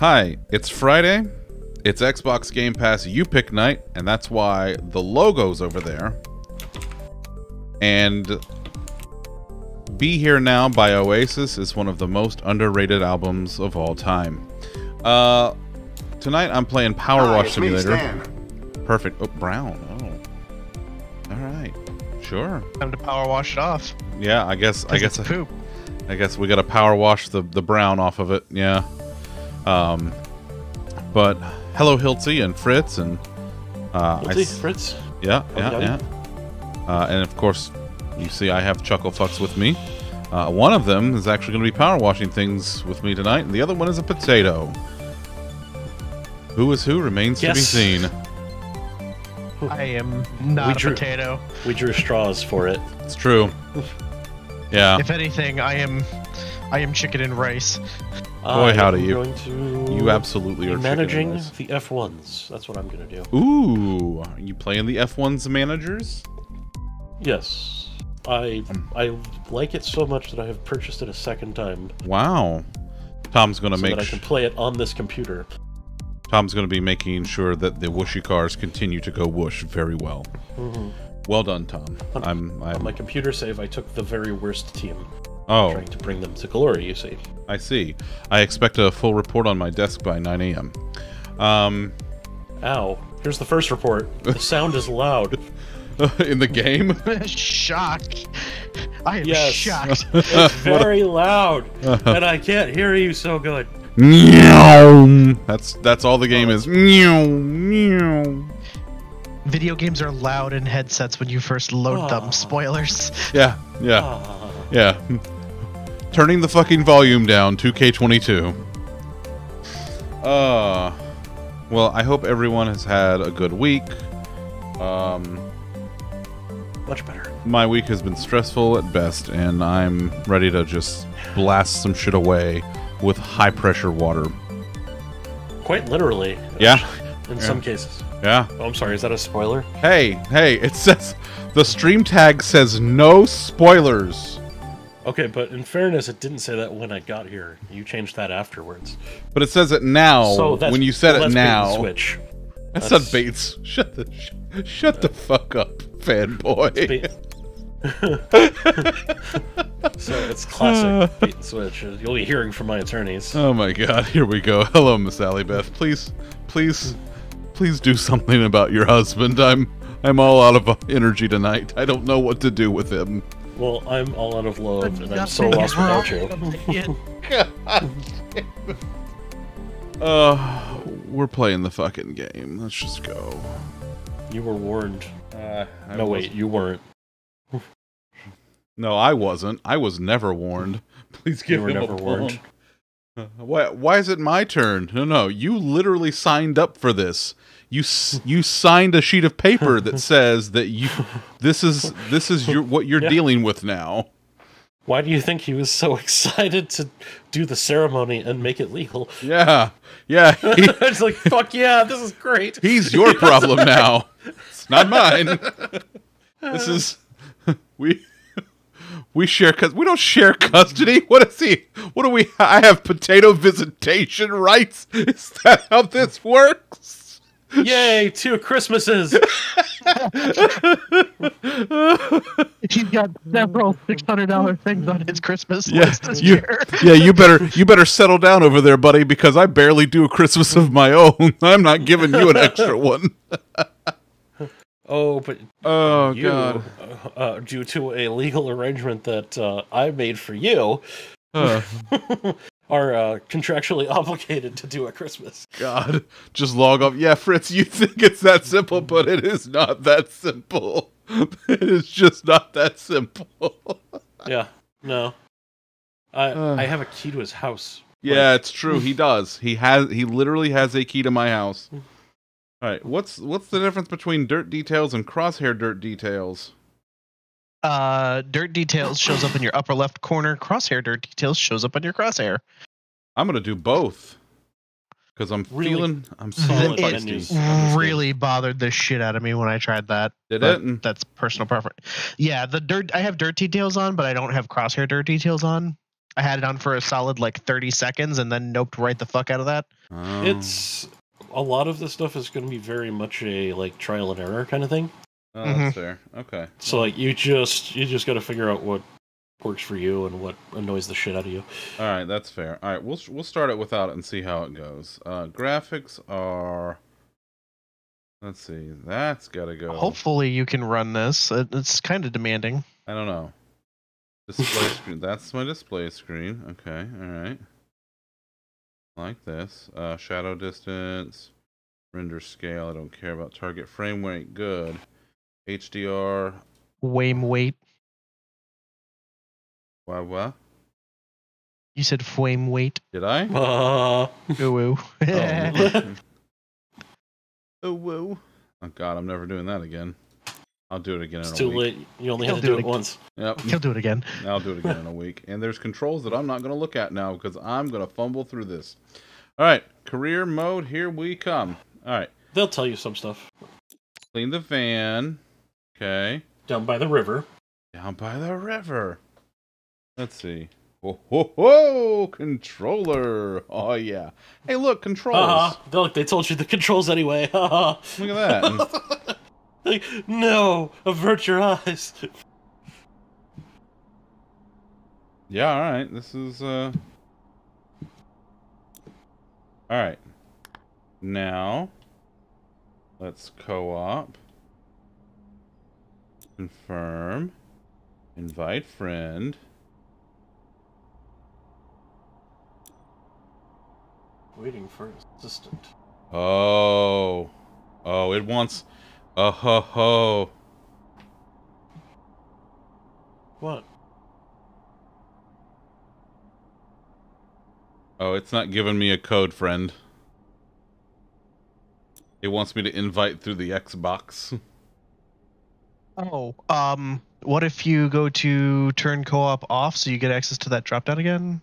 Hi, it's Friday, it's Xbox Game Pass You Pick Night, and that's why the logo's over there. And Be Here Now by Oasis is one of the most underrated albums of all time. Tonight I'm playing Power Wash Simulator. Perfect. Oh, brown. Oh. Alright. Sure. Time to power wash it off. Yeah, I guess it's poop. I guess we gotta power wash the brown off of it, yeah. But hello Hilty and Fritz and Fritz. Yeah. And of course you see I have Chuckle Fucks with me. One of them is actually going to be power washing things with me tonight, and the other one is a potato. Who is who remains to be seen. I am not a potato. We drew straws for it. It's true. Yeah. If anything, I am chicken and rice. Boy, howdy, you absolutely are managing the F1s. That's what I'm going to do. Ooh, are you playing the F1s managers? Yes. I like it so much that I have purchased it a second time. Wow. Tom's going to make sure that I can play it on this computer. Tom's going to be making sure that the whooshy cars continue to go whoosh very well. Mm-hmm. Well done, Tom. On my computer save, I took the very worst team. Oh. Trying to bring them to glory, you see. I see. I expect a full report on my desk by 9 a.m. Ow. Here's the first report. The sound is loud. In the game? Shocked. I am shocked. It's very loud, and I can't hear you so good. That's all the game is. Video games are loud in headsets when you first load them. Spoilers. Yeah. Turning the fucking volume down, 2K22. Well, I hope everyone has had a good week. Much better. My week has been stressful at best, and I'm ready to just blast some shit away with high-pressure water. Quite literally. Yeah. In some cases. Yeah. Oh, I'm sorry, is that a spoiler? Hey, it says... The stream tag says no spoilers. Okay, but in fairness, it didn't say that when I got here. You changed that afterwards. But it says it now. So when you said it now. Switch. That's not Bates. Shut the fuck up, fanboy. So it's classic bait and switch. You'll be hearing from my attorneys. Oh my god, here we go. Hello, Miss Allie Beth. Please do something about your husband. I'm all out of energy tonight. I don't know what to do with him. Well, I'm all out of love, and I'm so lost without you. God. We're playing the fucking game. Let's just go. You were warned. No, wait, you weren't. No, I wasn't. I was never warned. Please give him a warned. Why is it my turn? No, you literally signed up for this. You signed a sheet of paper that says that this is what you're dealing with now. Why do you think he was so excited to do the ceremony and make it legal? Yeah. It's like, fuck yeah, this is great. He's your problem now. It's not mine. This is we don't share custody. What is he? What do we? I have potato visitation rights. Is that how this works? Yay, 2 Christmases! He's got several $600 things on his Christmas list this year. Yeah, you better settle down over there, buddy, because I barely do a Christmas of my own. I'm not giving you an extra one. God. Due to a legal arrangement that I made for you, are contractually obligated to do at Christmas. God, just log off. Yeah, Fritz, you think it's that simple, but it is not that simple. It is just not that simple. Yeah, no. I have a key to his house. Yeah, it's true. He does. He literally has a key to my house. All right, what's the difference between dirt details and crosshair dirt details? Dirt details shows up in your upper left corner. Crosshair dirt details shows up on your crosshair. I'm gonna do both because I'm really feeling. I'm solid. It really bothered the shit out of me when I tried that. Did it? That's personal preference. Yeah, the dirt. I have dirt details on, but I don't have crosshair dirt details on. I had it on for a solid like 30 seconds and then noped right the fuck out of that. It's a lot of this stuff is going to be very much a like trial and error kind of thing. Oh, that's fair. Okay. So like you just got to figure out what works for you and what annoys the shit out of you. All right, that's fair. All right, we'll start it without it and see how it goes. Graphics are. Let's see. That's gotta go. Hopefully you can run this. It's kind of demanding. I don't know. Display screen. That's my display screen. Okay. All right. Like this. Shadow distance. Render scale. I don't care about target frame rate. Good. HDR. Frame weight. What? You said frame weight. Did I? Ooh. Oh. Oh, whoa. Oh, God, I'm never doing that again. I'll do it again in a week. It's too late. You only have to do it once. Yep. He'll do it again. I'll do it again in a week. And there's controls that I'm not going to look at now because I'm going to fumble through this. All right, career mode, here we come. All right. They'll tell you some stuff. Clean the van. Okay. Down by the river. Down by the river. Let's see. Ho, ho, ho! Controller! Oh, yeah. Hey, look, controls! Look, they told you the controls anyway. Look at that. Like, no! Avert your eyes! Yeah, alright. This is, Alright. Now, let's co-op. Confirm. Invite friend. Waiting for assistant. Oh. Oh, it wants a ho-ho. What? Oh, it's not giving me a code, friend. It wants me to invite through the Xbox. Oh, what if you go to turn co-op off so you get access to that drop-down again?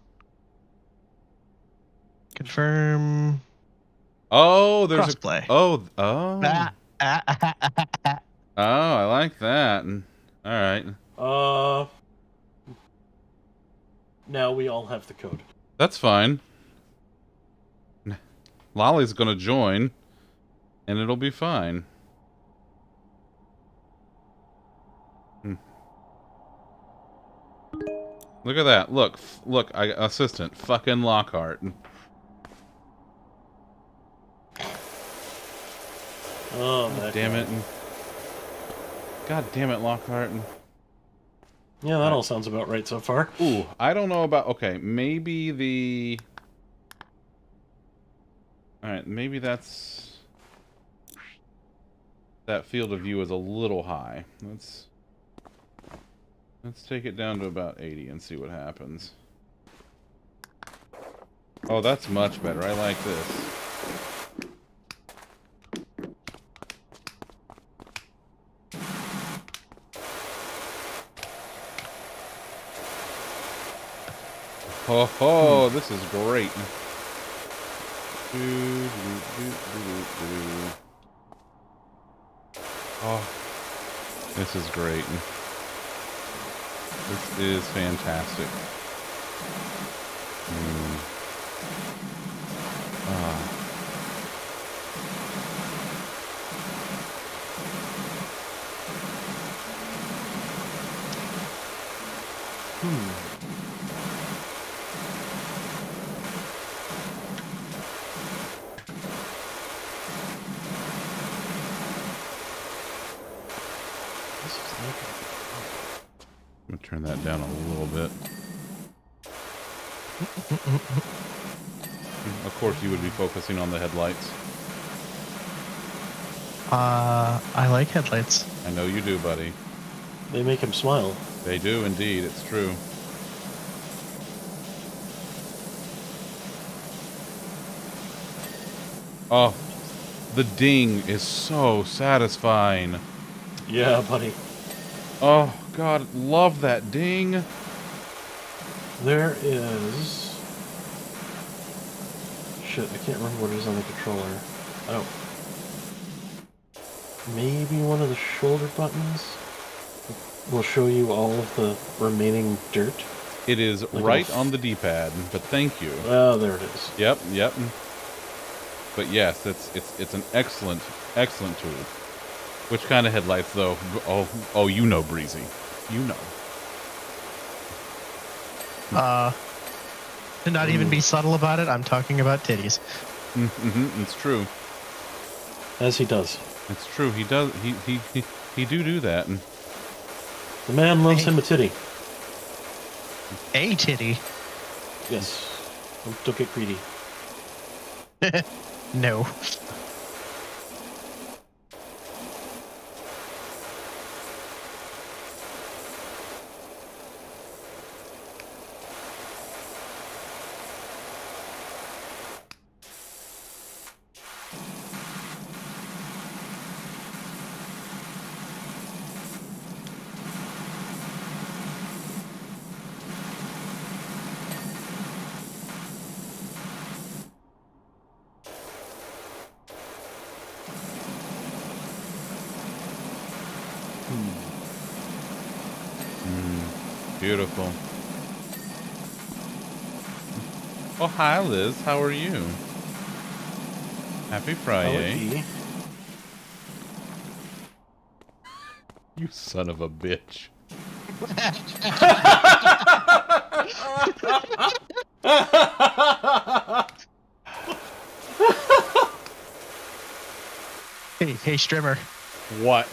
Confirm. Oh, there's crossplay. Oh, I like that. All right. Now we all have the code. That's fine. Lolly's gonna join, and it'll be fine. Look at that. Look. Assistant, fucking Lockhart. Oh, damn it. God damn it, Lockhart. Yeah, that all sounds about right so far. Ooh, I don't know about... Okay, maybe the... Alright, maybe that's... That field of view is a little high. Let's take it down to about 80 and see what happens. Oh, that's much better. I like this. Ho ho, this is great. Oh, this is great. This is fantastic. Turn that down a little bit. Of course, you would be focusing on the headlights. I like headlights. I know you do, buddy. They make him smile. They do, indeed. It's true. Oh, the ding is so satisfying. Yeah, buddy. Oh. God, love that ding. There is... Shit, I can't remember what it is on the controller. Oh. Maybe one of the shoulder buttons will show you all of the remaining dirt. It is like right on the D-pad, but thank you. Oh, there it is. Yep, yep. But yes, it's an excellent, excellent tool. Which kind of headlights, though? Oh, you know, Breezy. You know. To not even be subtle about it, I'm talking about titties. Mm-hmm, it's true. As he does. It's true. He does. He do that. The man loves him a titty. A titty. Yes. Don't get greedy. No. Beautiful. Oh, hi, Liz. How are you? Happy Friday. You son of a bitch. Hey, Strimmer. What?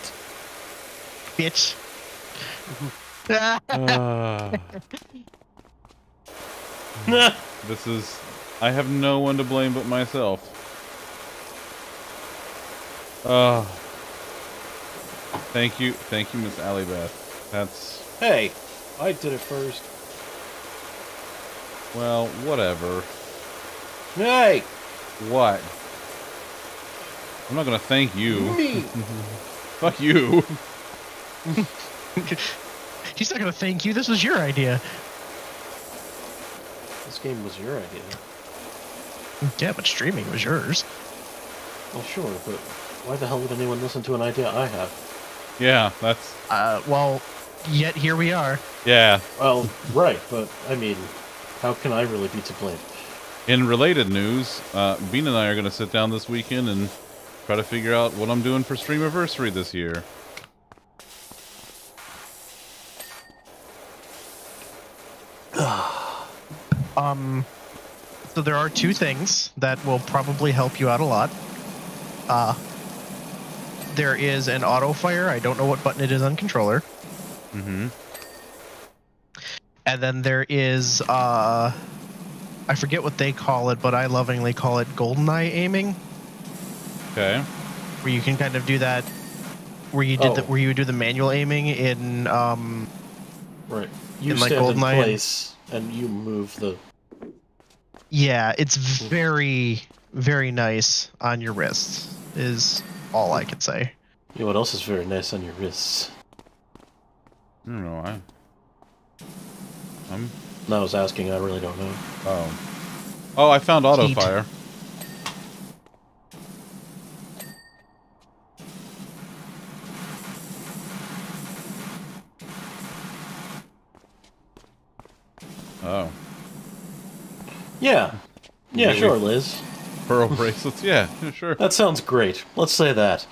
Bitch. This is... I have no one to blame but myself. Thank you, Miss Alibeth. That's... Hey! I did it first. Well, whatever. Hey! What? I'm not gonna thank you. Me! Fuck you! He's not gonna thank you. This was your idea. This game was your idea. Yeah, but streaming was yours. Well, sure, but why the hell would anyone listen to an idea I have? Yeah, that's... well, yet here we are. Yeah. Well, right, but, I mean, how can I really be to blame? In related news, Bean and I are gonna sit down this weekend and try to figure out what I'm doing for Streamiversary this year. So there are two things that will probably help you out a lot. There is an auto fire. I don't know what button it is on controller. Mm-hmm. And then there is I forget what they call it, but I lovingly call it GoldenEye aiming. Okay. Where you can kind of do that, where you did where you do the manual aiming in right. You in, like, stand GoldenEye in place and you move the... Yeah, it's very, very nice on your wrists, is all I could say. You know what else is very nice on your wrists? I don't know, I'm... No, I was asking, I really don't know. Oh. Oh, I found auto-fire. Oh. Yeah. Yeah, maybe sure, Liz. Pearl bracelets, yeah, sure. That sounds great. Let's say that.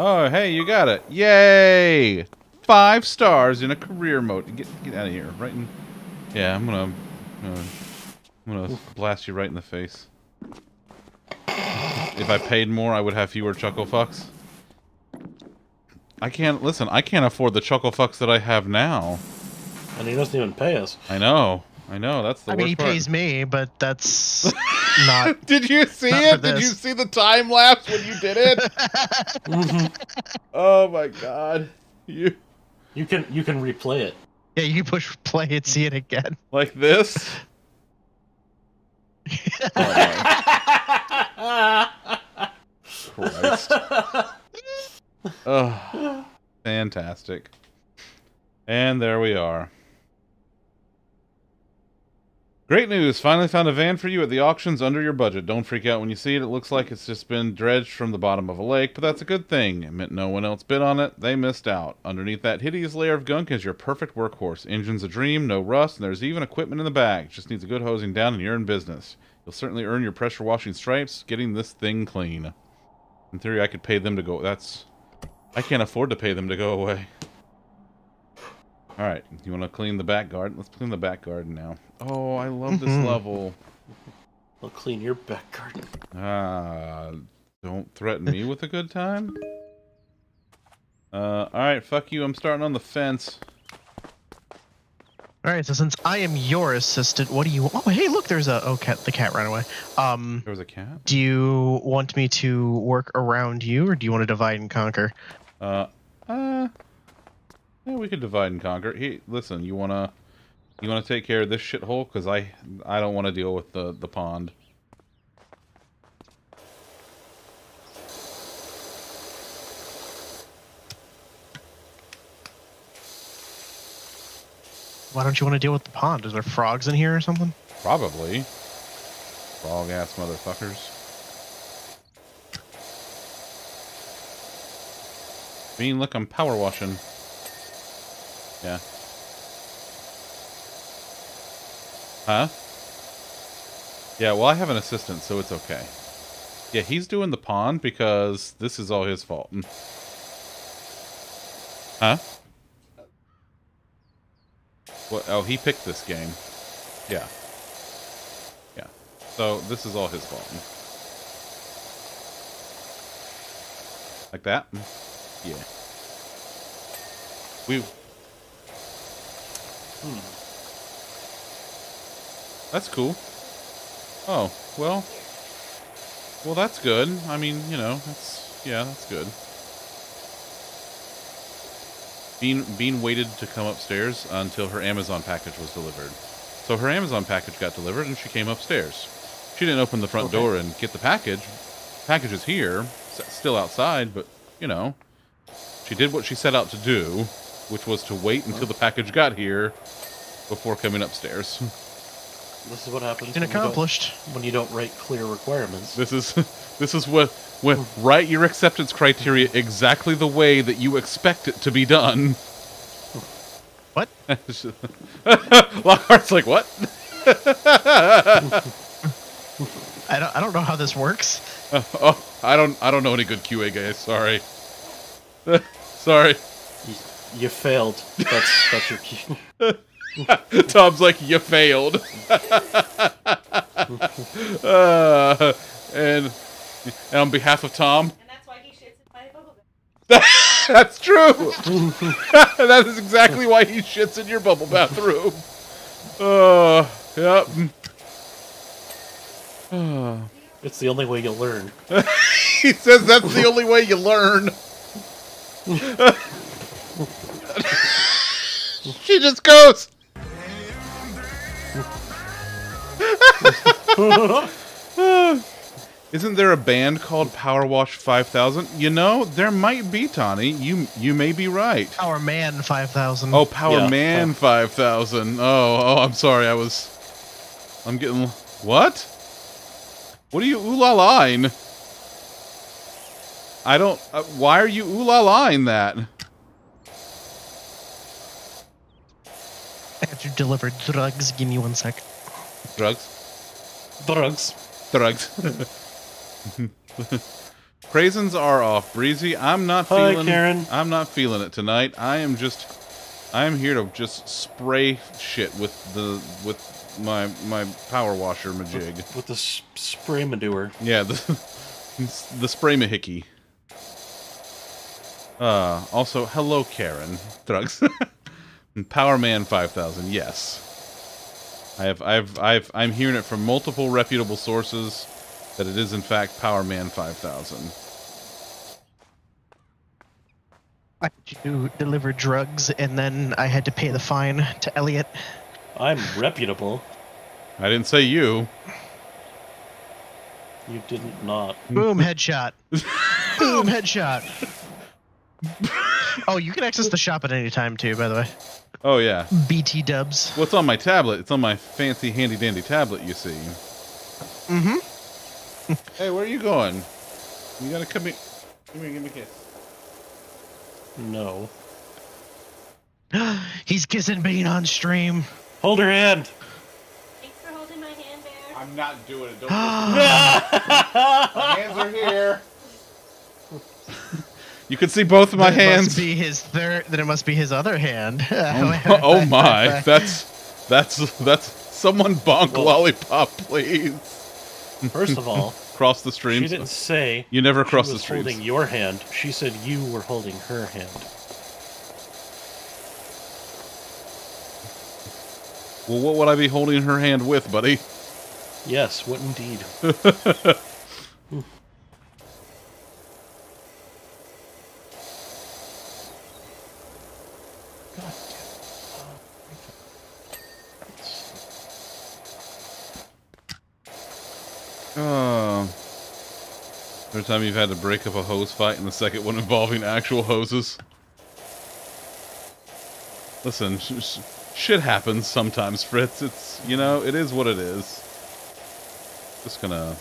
Oh, hey, you got it. Yay! 5 stars in a career mode. Get out of here. Right in... Yeah, I'm gonna blast you right in the face. If I paid more, I would have fewer chuckle fucks. I can't, listen, I can't afford the chuckle fucks that I have now. And he doesn't even pay us. I know, that's the worst part. I mean, he pays me, but that's not... Did you see it? Did you see the time lapse when you did it? Mm-hmm. Oh my god. You can replay it. Yeah, you can push play and see it again. Like this? Oh Christ. Oh, fantastic. And there we are. Great news! Finally found a van for you at the auctions under your budget. Don't freak out when you see it. It looks like it's just been dredged from the bottom of a lake, but that's a good thing. It meant no one else bid on it. They missed out. Underneath that hideous layer of gunk is your perfect workhorse. Engine's a dream, no rust, and there's even equipment in the bag. Just needs a good hosing down and you're in business. You'll certainly earn your pressure washing stripes getting this thing clean. In theory, I could pay them to go... That's... I can't afford to pay them to go away. Alright, you want to clean the back garden? Let's clean the back garden now. Oh, I love this level. I'll clean your back garden. Ah, don't threaten me with a good time. Alright, fuck you, I'm starting on the fence. Alright, so since I am your assistant, what do you want? Oh, hey, look, there's a... Oh, cat, the cat ran away. There was a cat? Do you want me to work around you, or do you want to divide and conquer? Yeah, we could divide and conquer. Hey, listen, you wanna take care of this shithole, because I don't want to deal with the pond. Why don't you want to deal with the pond? Is there frogs in here or something? Probably. Frog ass motherfuckers. I mean, look, I'm power washing. Yeah. Huh? Yeah, well, I have an assistant, so it's okay. Yeah, he's doing the pond because this is all his fault. Huh? What? Oh, he picked this game. Yeah. Yeah. So this is all his fault. Like that? Yeah. We've... That's cool. Oh, well. Well, that's good. I mean, you know, that's... Yeah, that's good. Bean waited to come upstairs until her Amazon package was delivered. So her Amazon package got delivered and she came upstairs. She didn't open the front door and get the package. The package is here. It's still outside, but, you know. She did what she set out to do, which was to wait until the package got here before coming upstairs. This is what happens when accomplished. When you don't write clear requirements. This is when write your acceptance criteria exactly the way that you expect it to be done. What? Lockhart's like, what? I don't know how this works. I don't know any good QA guys. Sorry. Sorry. You failed. That's your key. Tom's like, you failed. and on behalf of Tom. And that's why he shits in my bubble bath. That's true. That is exactly why he shits in your bubble bathroom. Yep. It's the only way you learn. He says that's the only way you learn. She just goes. Isn't there a band called Power Wash 5000? You know, there might be, Tawny. You may be right. Power Man 5000. Oh, Power Man 5000. Oh, I'm sorry. I'm getting what? What are you ooh la la-ing? I don't. Why are you ooh la la-ing that? I have to deliver drugs. Give me 1 sec. Drugs. Craisins are off, Breezy. I'm not feeling it tonight. I am here to just spray shit with my power washer majig. With the spray manure. Yeah, the spray mahickey. Also, hello, Karen. Drugs. Power Man 5000, yes. I'm hearing it from multiple reputable sources that it is in fact Power Man 5000. I had to deliver drugs and then I had to pay the fine to Elliot. I'm reputable. I didn't say you. You didn't not. Boom headshot. Boom headshot. Oh, you can access the shop at any time, too, by the way. Oh, yeah. BT dubs. Well, it's on my tablet. It's on my fancy, handy-dandy tablet, you see. Mm-hmm. Hey, where are you going? You gotta come here. Come here, give me a kiss. No. He's kissing Bane on stream. Hold her hand. Thanks for holding my hand, Bear. I'm not doing it. Don't. My hands are here. You can see both of my hands. Must be his third. Then it must be his other hand. Oh my! That's someone bonk lollipop, please. First of all, cross the streams. She didn't say you never cross the streams. Holding your hand. She said you were holding her hand. Well, what would I be holding her hand with, buddy? Yes, what indeed. Third time you've had to break up a hose fight, and the second one involving actual hoses. Listen, shit happens sometimes, Fritz. It's, you know, it is what it is. Just gonna...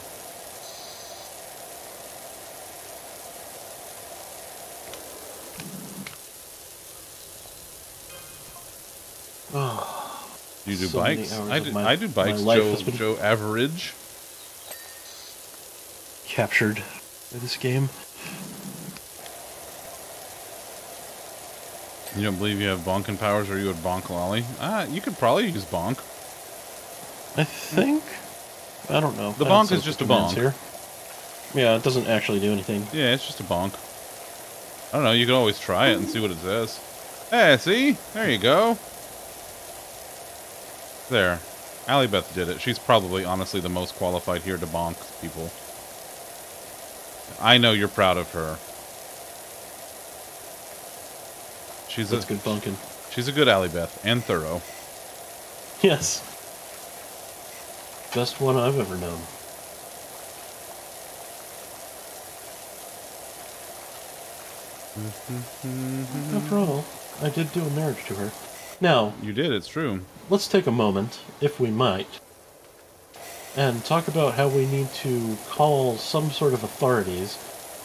Oh, you do so bikes? I do bikes, Joe Average. Captured by this game. You don't believe you have bonking powers, or you would bonk Lolly? You could probably use bonk. I think? I don't know. The bonk is just a bonk. Here. Yeah, it doesn't actually do anything. Yeah, it's just a bonk. I don't know, you can always try it and see what it says. Hey, see? There you go. There. Alibeth did it. She's probably, honestly, the most qualified here to bonk people. I know you're proud of her. That's good bunkin'. She's a good Alibeth and thorough. Yes. Best one I've ever known. After all, I did do a marriage to her. Now, you did, it's true. Let's take a moment, if we might, and talk about how we need to call some sort of authorities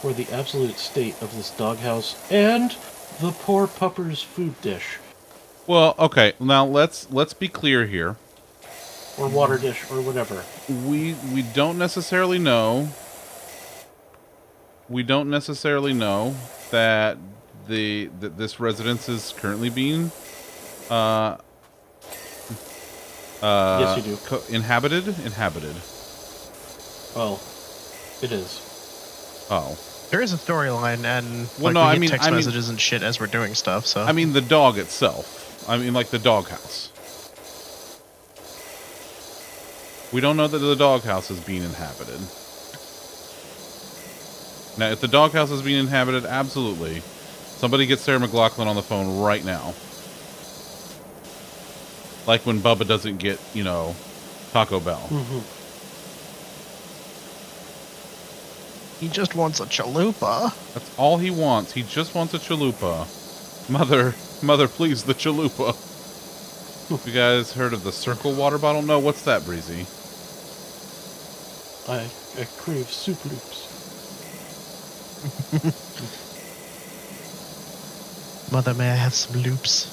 for the absolute state of this doghouse and the poor pupper's food dish. Well, okay, now let's be clear here. Or water dish, or whatever. We don't necessarily know. We don't necessarily know that this residence is currently being yes, you do. Inhabited. Oh, it is. Oh, there is a storyline, and well, like, no, we get text messages and shit as we're doing stuff. So I mean, the dog itself. I mean, like the doghouse. We don't know that the doghouse is being inhabited. Now, if the doghouse is being inhabited, absolutely, somebody get Sarah McLachlan on the phone right now. Like when Bubba doesn't get, you know, Taco Bell. Mm-hmm. He just wants a chalupa. That's all he wants. He just wants a chalupa. Mother, please, the chalupa. You guys heard of the circle water bottle? No, what's that, Breezy? I crave soup loops. Mother, may I have some loops?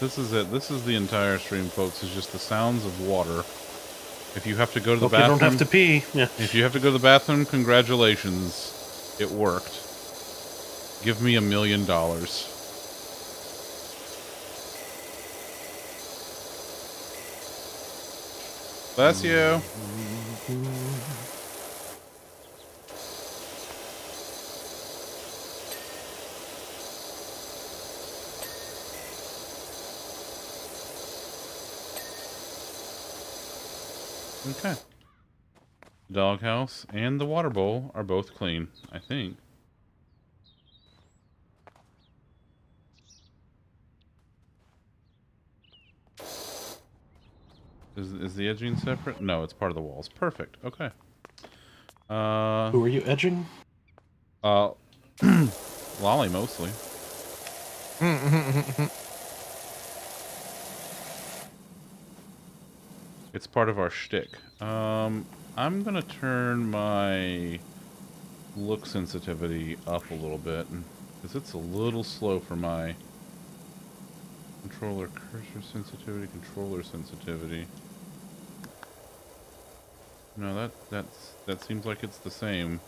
This is it. This is the entire stream, folks. It's just the sounds of water. If you have to go to the bathroom, you don't have to pee. Yeah. If you have to go to the bathroom, congratulations, it worked. Give me $1 million. Bless you. Okay. The doghouse and the water bowl are both clean, I think. Is the edging separate? No, it's part of the walls. Perfect. Okay. Who are you edging? Lolly mostly. It's part of our shtick. I'm gonna turn my look sensitivity up a little bit, because it's a little slow for my controller cursor sensitivity. No, that seems like it's the same.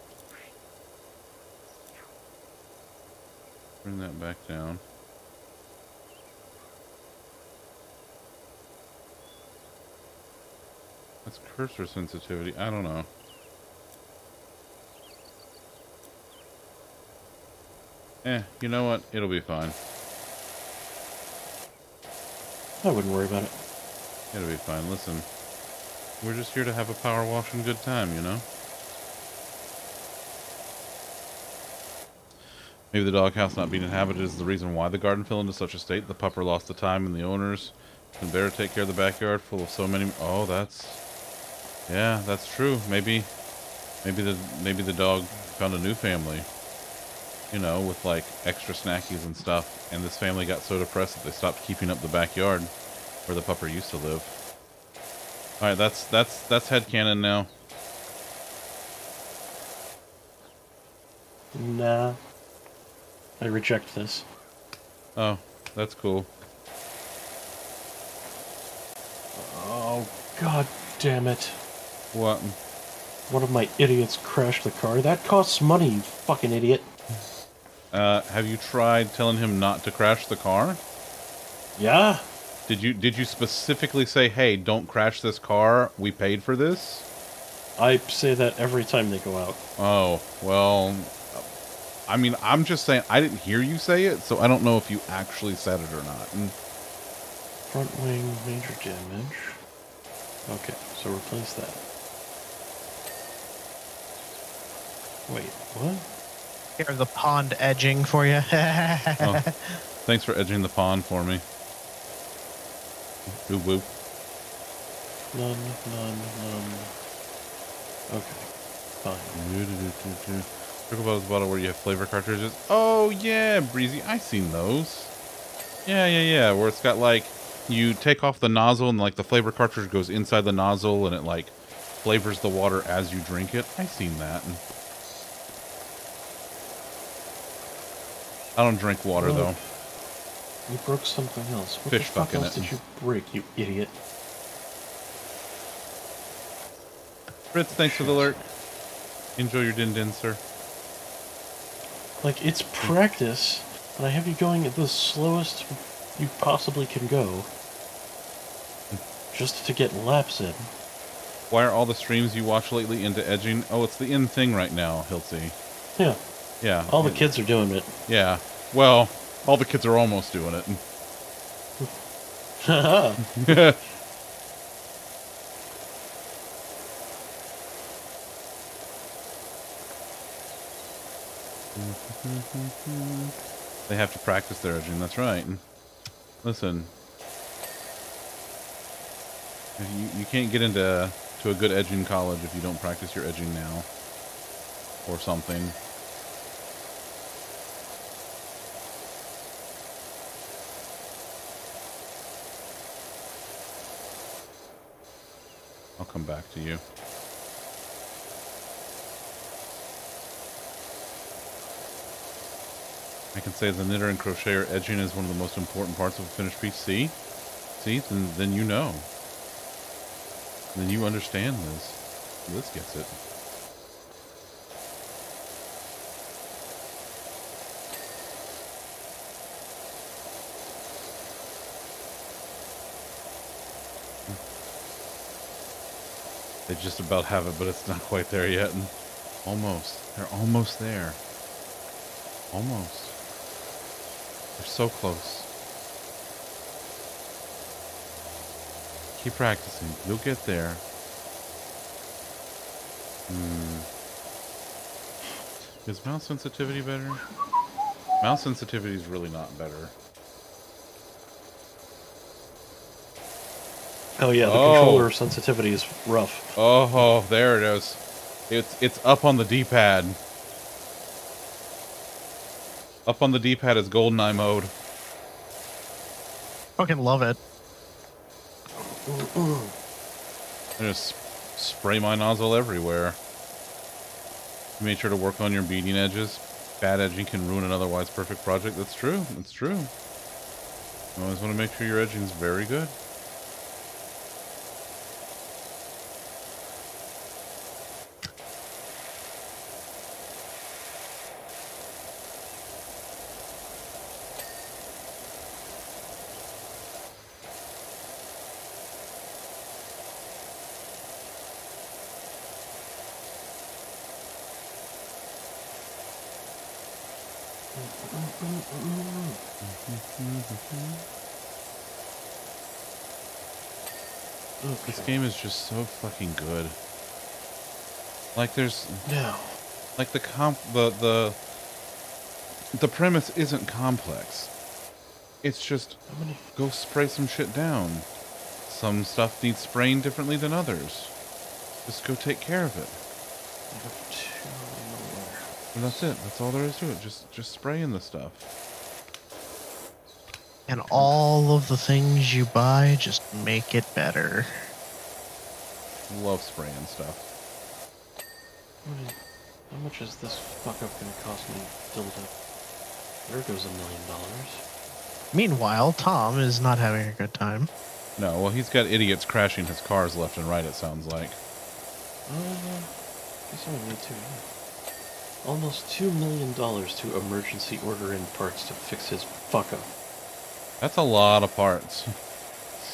Bring that back down. That's cursor sensitivity. I don't know. Eh, you know what? It'll be fine. I wouldn't worry about it. It'll be fine. Listen, we're just here to have a power wash and good time, you know? Maybe the doghouse not being inhabited is the reason why the garden fell into such a state. The pupper lost the time and the owners can better take care of the backyard full of so many... Oh, that's... Yeah, that's true. Maybe the dog found a new family, you know, with like extra snackies and stuff, and this family got so depressed that they stopped keeping up the backyard where the pupper used to live. All right, that's headcanon now. Nah, I reject this. Oh, that's cool. Oh, god damn it. What? One of my idiots crashed the car. That costs money, you fucking idiot. Have you tried telling him not to crash the car? Yeah. Did you specifically say, hey, don't crash this car, we paid for this? I say that every time they go out. Oh, well, I mean, I'm just saying, I didn't hear you say it, so I don't know if you actually said it or not. Front wing, major damage. Okay, so replace that. Wait, what? Here's the pond edging for you. Oh, thanks for edging the pond for me. Ooh, whoop. None. Okay, fine. Circle bottle where you have flavor cartridges. Oh, yeah, Breezy, I've seen those. Yeah, where it's got, like, you take off the nozzle and, like, the flavor cartridge goes inside the nozzle and it, like, flavors the water as you drink it. I've seen that. I don't drink water, though. You broke something else. What Fish the fuck else it. Did you break, you idiot? Fritz, thanks for the lurk. Enjoy your din-din, sir. Like, it's practice, and I have you going at the slowest you possibly can go. Just to get laps in. Why are all the streams you watch lately into edging? Oh, it's the in thing right now, Hiltzy. Yeah. All the kids are doing it. Yeah. Well... all the kids are almost doing it. They have to practice their edging, that's right. Listen. You can't get into a good edging college if you don't practice your edging now. Or something. I'll come back to you. I can say as a knitter and crocheter, edging is one of the most important parts of a finished piece. See? Then you know. Then you understand, Liz. Liz gets it. They just about have it, but it's not quite there yet. And almost. They're almost there. Almost. They're so close. Keep practicing. You'll get there. Is mouse sensitivity better? Mouse sensitivity is really not better. Oh yeah, the controller sensitivity is rough. Oh, there it is. It's up on the D-pad. Up on the D-pad is GoldenEye mode. Fucking love it. I just spray my nozzle everywhere. Make sure to work on your beading edges. Bad edging can ruin an otherwise perfect project. That's true. That's true. You always want to make sure your edging is very good. This game is just so fucking good. Like there's like the premise isn't complex. It's just go spray some shit down. Some stuff needs spraying differently than others. Just go take care of it. And that's it. That's all there is to it. Just spraying the stuff. And all of the things you buy, just make it better. Love spraying stuff. How much is this fuck-up gonna cost me, Dildo? There goes $1 million. Meanwhile, Tom is not having a good time. No, well, he's got idiots crashing his cars left and right, it sounds like. I guess I need to. Almost $2 million to emergency order in parts to fix his fuck-up. That's a lot of parts.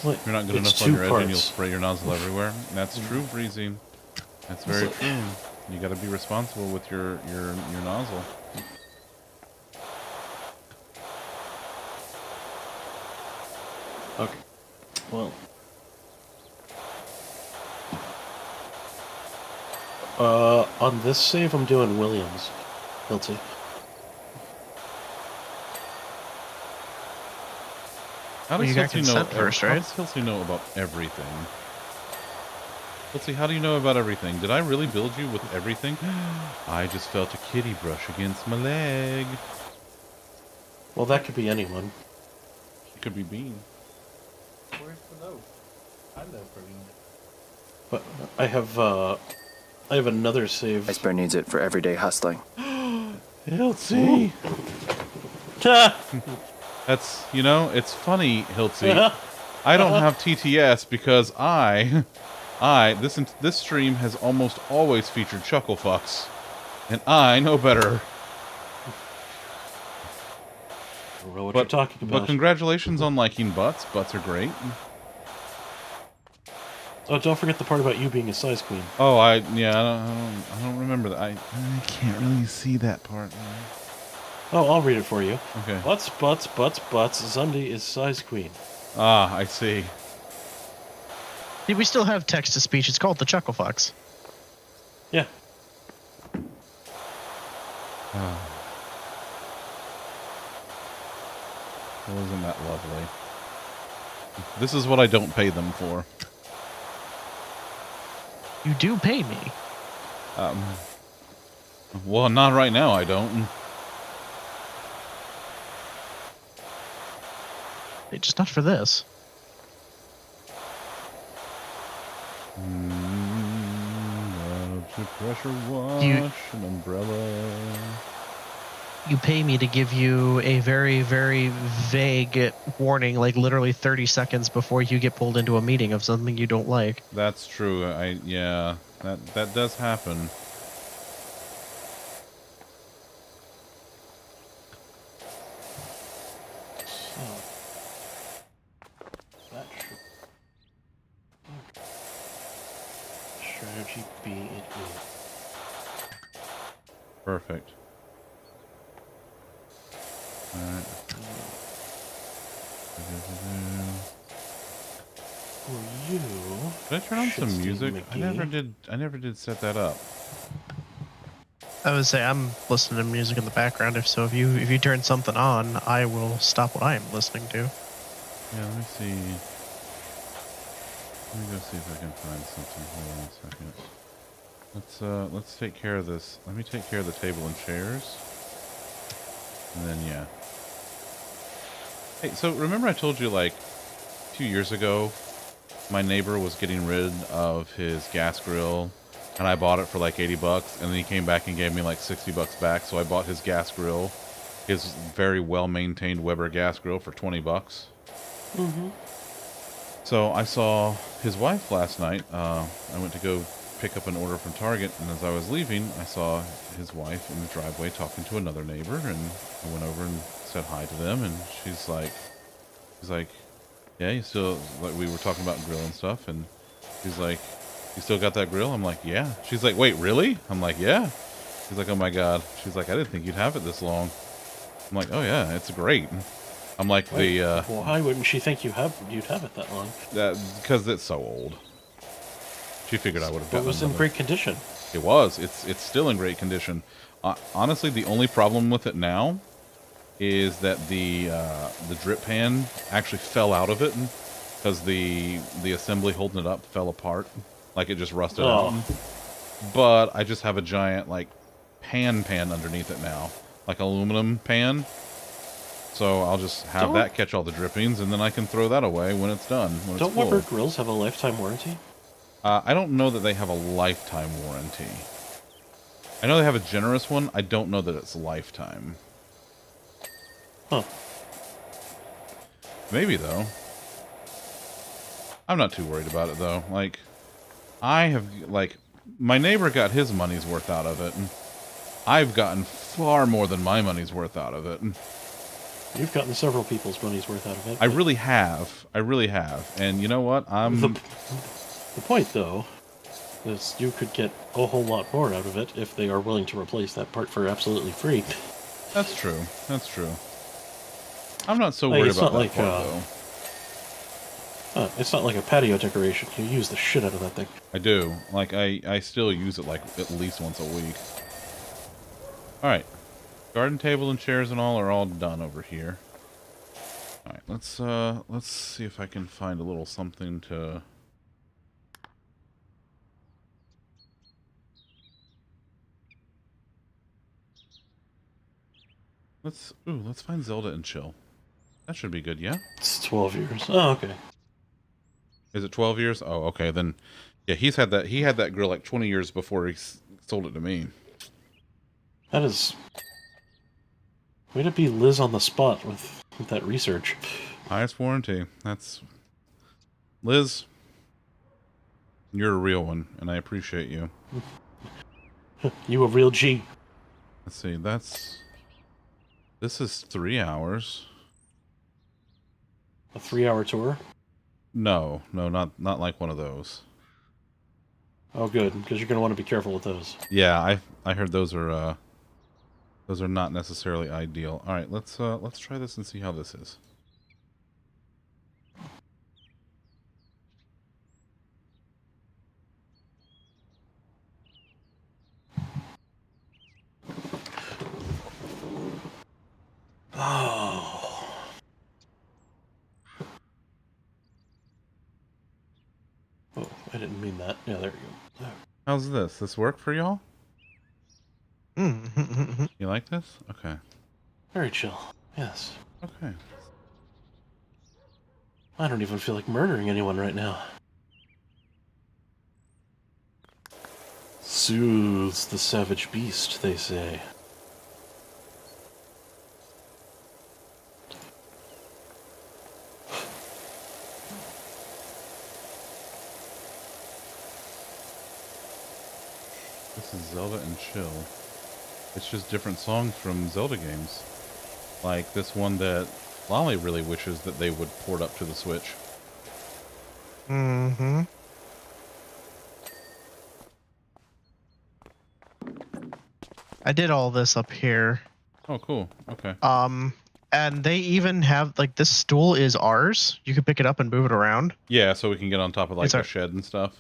What? You're not good enough on your edge and you'll spray your nozzle everywhere. That's true, Breezy. That's very true. You gotta be responsible with your nozzle. Okay. Well. On this save, I'm doing Williams. Guilty. How does Hilsey know about everything? Let's see, how do you know about everything? Did I really build you with everything? I just felt a kitty brush against my leg. Well, that could be anyone. It could be Bean. Where's the note? I know for Bean. But I have another save. Iceberg needs it for everyday hustling. Hilsey! That's, you know, it's funny, Hiltzy. I don't have TTS because this stream has almost always featured chuckle fucks, and I know better. I don't know what you're talking about. But congratulations on liking butts. Butts are great. Oh, don't forget the part about you being a size queen. Oh, I don't remember that. I can't really see that part. Man. Oh, I'll read it for you. Okay. Butts. Zundy is size queen. Ah, I see. Dude, we still have text-to-speech. It's called the Chuckle Fox. Yeah. Oh. Well, isn't that lovely? This is what I don't pay them for. You do pay me. Well, not right now, I don't. Just not for this. Pressure wash, an umbrella. You pay me to give you a very, very vague warning, like literally 30 seconds before you get pulled into a meeting of something you don't like. That's true. Yeah, that does happen. Perfect. All right. For you. Did I turn on some music? I never did set that up. I would say I'm listening to music in the background. If so, if you turn something on, I will stop what I am listening to. Yeah. Let me see. Let me go see if I can find something. Hold on a second. Let's take care of this. Let me take care of the table and chairs. And then, yeah. Hey, so remember I told you, like, 2 years ago, my neighbor was getting rid of his gas grill, and I bought it for like $80, and then he came back and gave me like $60 back, so I bought his gas grill, his very well-maintained Weber gas grill for $20. Mm-hmm. So I saw his wife last night. I went to go pick up an order from Target, and as I was leaving, I saw his wife in the driveway talking to another neighbor, and I went over and said hi to them, and she's like, yeah, you still, like, we were talking about grill and stuff, and she's like, you still got that grill? I'm like, yeah. She's like, wait, really? I'm like, yeah. She's like, oh my God. She's like, I didn't think you'd have it this long. I'm like, oh yeah, it's great. I'm like, wait, the, why wouldn't she think you'd have it that long? Because it's so old. She figured I would have gotten it. It was in great condition. It was. It's still in great condition. Honestly, the only problem with it now is that the drip pan actually fell out of it because the assembly holding it up fell apart, like it just rusted out. But I just have a giant like pan underneath it now, like aluminum pan. So I'll just have that catch all the drippings, and then I can throw that away when it's done. When don't Weber grills have a lifetime warranty? I don't know that they have a lifetime warranty. I know they have a generous one. I don't know that it's lifetime. Huh. Maybe, though. I'm not too worried about it, though. Like, I have, like, my neighbor got his money's worth out of it, and I've gotten far more than my money's worth out of it. You've gotten several people's money's worth out of it. I really have. I really have. And you know what? The point, though, is you could get a whole lot more out of it if they are willing to replace that part for absolutely free. That's true. That's true. I'm not so worried about that like part, though. It's not like a patio decoration. You use the shit out of that thing. I do. Like, I still use it, like, at least once a week. All right. Garden table and chairs and all are all done over here. All right, let's see if I can find a little something to... Let's find Zelda and Chill. That should be good, yeah? It's 12 years. Oh, okay. Is it 12 years? Oh, okay. Then, yeah, he had that grill like 20 years before he sold it to me. That is... Way to be Liz on the spot with that research. Highest warranty. That's... Liz, you're a real one, and I appreciate you. You a real G. Let's see, that's... This is 3 hours. A 3-hour tour? No, not like one of those. Oh, good, because you're going to want to be careful with those. Yeah, I heard those are not necessarily ideal. All right, let's try this and see how this is. Oh. Oh, I didn't mean that. Yeah, there we go. How's this? This work for y'all? You like this? Okay. Very chill. Yes. Okay. I don't even feel like murdering anyone right now. Soothes the savage beast, they say. This is Zelda and Chill. It's just different songs from Zelda games. Like this one that Lolly really wishes that they would port up to the Switch. Mm-hmm. I did all this up here. Oh, cool. Okay. And they even have, like, this stool is ours. You can pick it up and move it around. Yeah, so we can get on top of, like, the shed and stuff.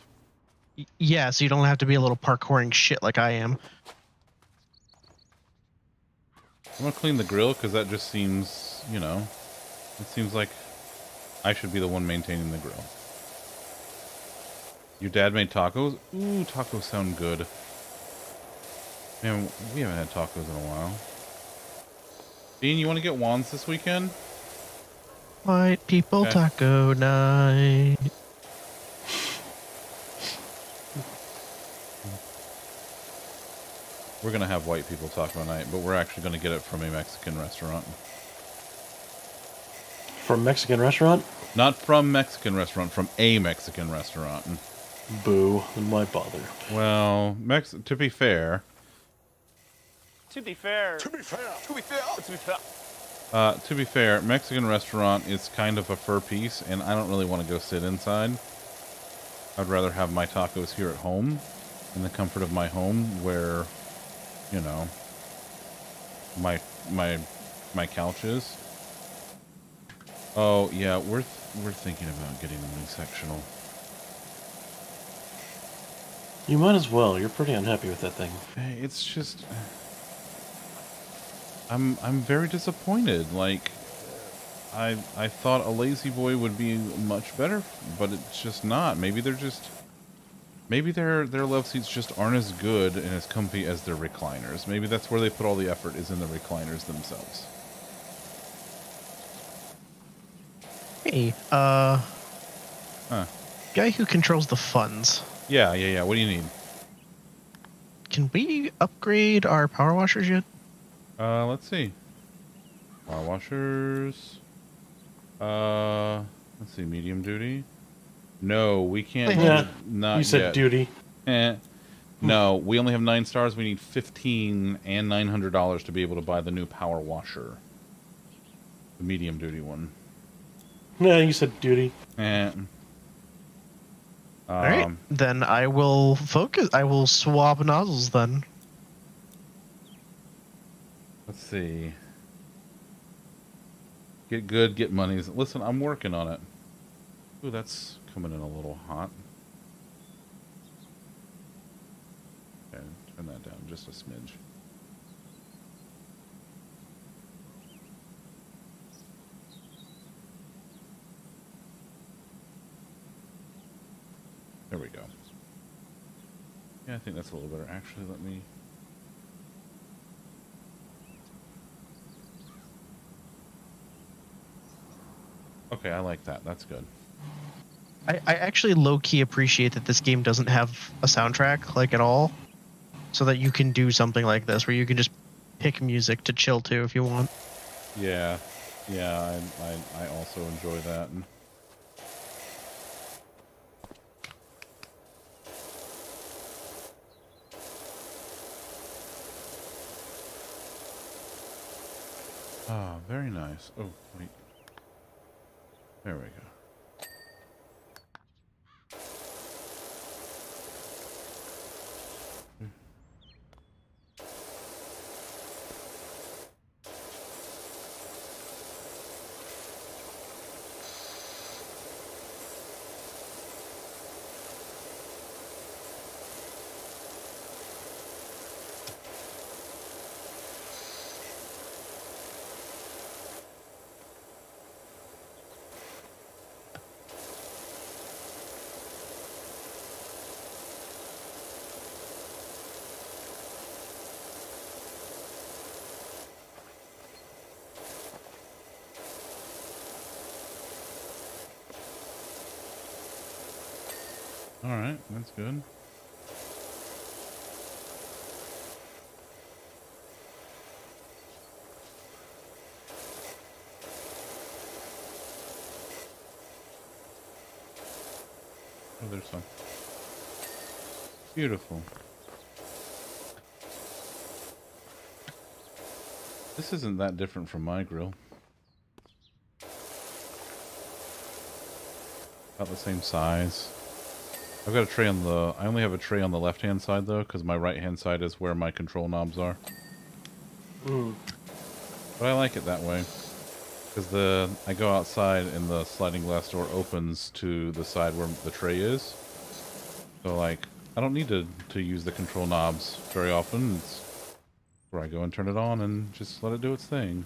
Yeah, so you don't have to be a little parkouring shit like I am. I'm gonna clean the grill because that just seems, you know, it seems like I should be the one maintaining the grill. Your dad made tacos? Ooh, tacos sound good. Man, we haven't had tacos in a while. Dean, you want to get wands this weekend? White people taco night. We're going to have white people taco night, but we're actually going to get it from a Mexican restaurant. From Mexican restaurant? Not from Mexican restaurant, from a Mexican restaurant. Boo, then why bother? Well, to be fair, Mexican restaurant is kind of a fur piece, and I don't really want to go sit inside. I'd rather have my tacos here at home, in the comfort of my home, where, you know, my couch is. Oh yeah, we're thinking about getting a new sectional. You might as well. You're pretty unhappy with that thing. Hey, it's just I'm very disappointed. Like I thought a Lazy Boy would be much better, but it's just not. Maybe their love seats just aren't as good and as comfy as their recliners. Maybe that's where they put all the effort, is in the recliners themselves. Hey, guy who controls the funds. Yeah. What do you need? Can we upgrade our power washers yet? Let's see. Power washers. Let's see. Medium duty. No, we can't. Yeah. Not you said yet. Duty. No, we only have 9 stars. We need 15 and $900 to be able to buy the new power washer. The medium duty one. No, you said duty. All right, then I will focus. I will swap nozzles then. Let's see. Get good, get monies. Listen, I'm working on it. Ooh, that's coming in a little hot. Okay, turn that down just a smidge. There we go. Yeah, I think that's a little better. Actually, let me... Okay, I like that. That's good. I actually low-key appreciate that this game doesn't have a soundtrack, like, at all. So that you can do something like this, where you can just pick music to chill to if you want. Yeah. Yeah, I also enjoy that. Ah, very nice. Oh, wait. There we go. Alright, that's good. Oh, there's one. Beautiful. This isn't that different from my grill. About the same size. I've got a tray on the... I only have a tray on the left-hand side, though, because my right-hand side is where my control knobs are. Mm. But I like it that way. Because I go outside, and the sliding glass door opens to the side where the tray is. So, like, I don't need to use the control knobs very often. It's where I go and turn it on and just let it do its thing.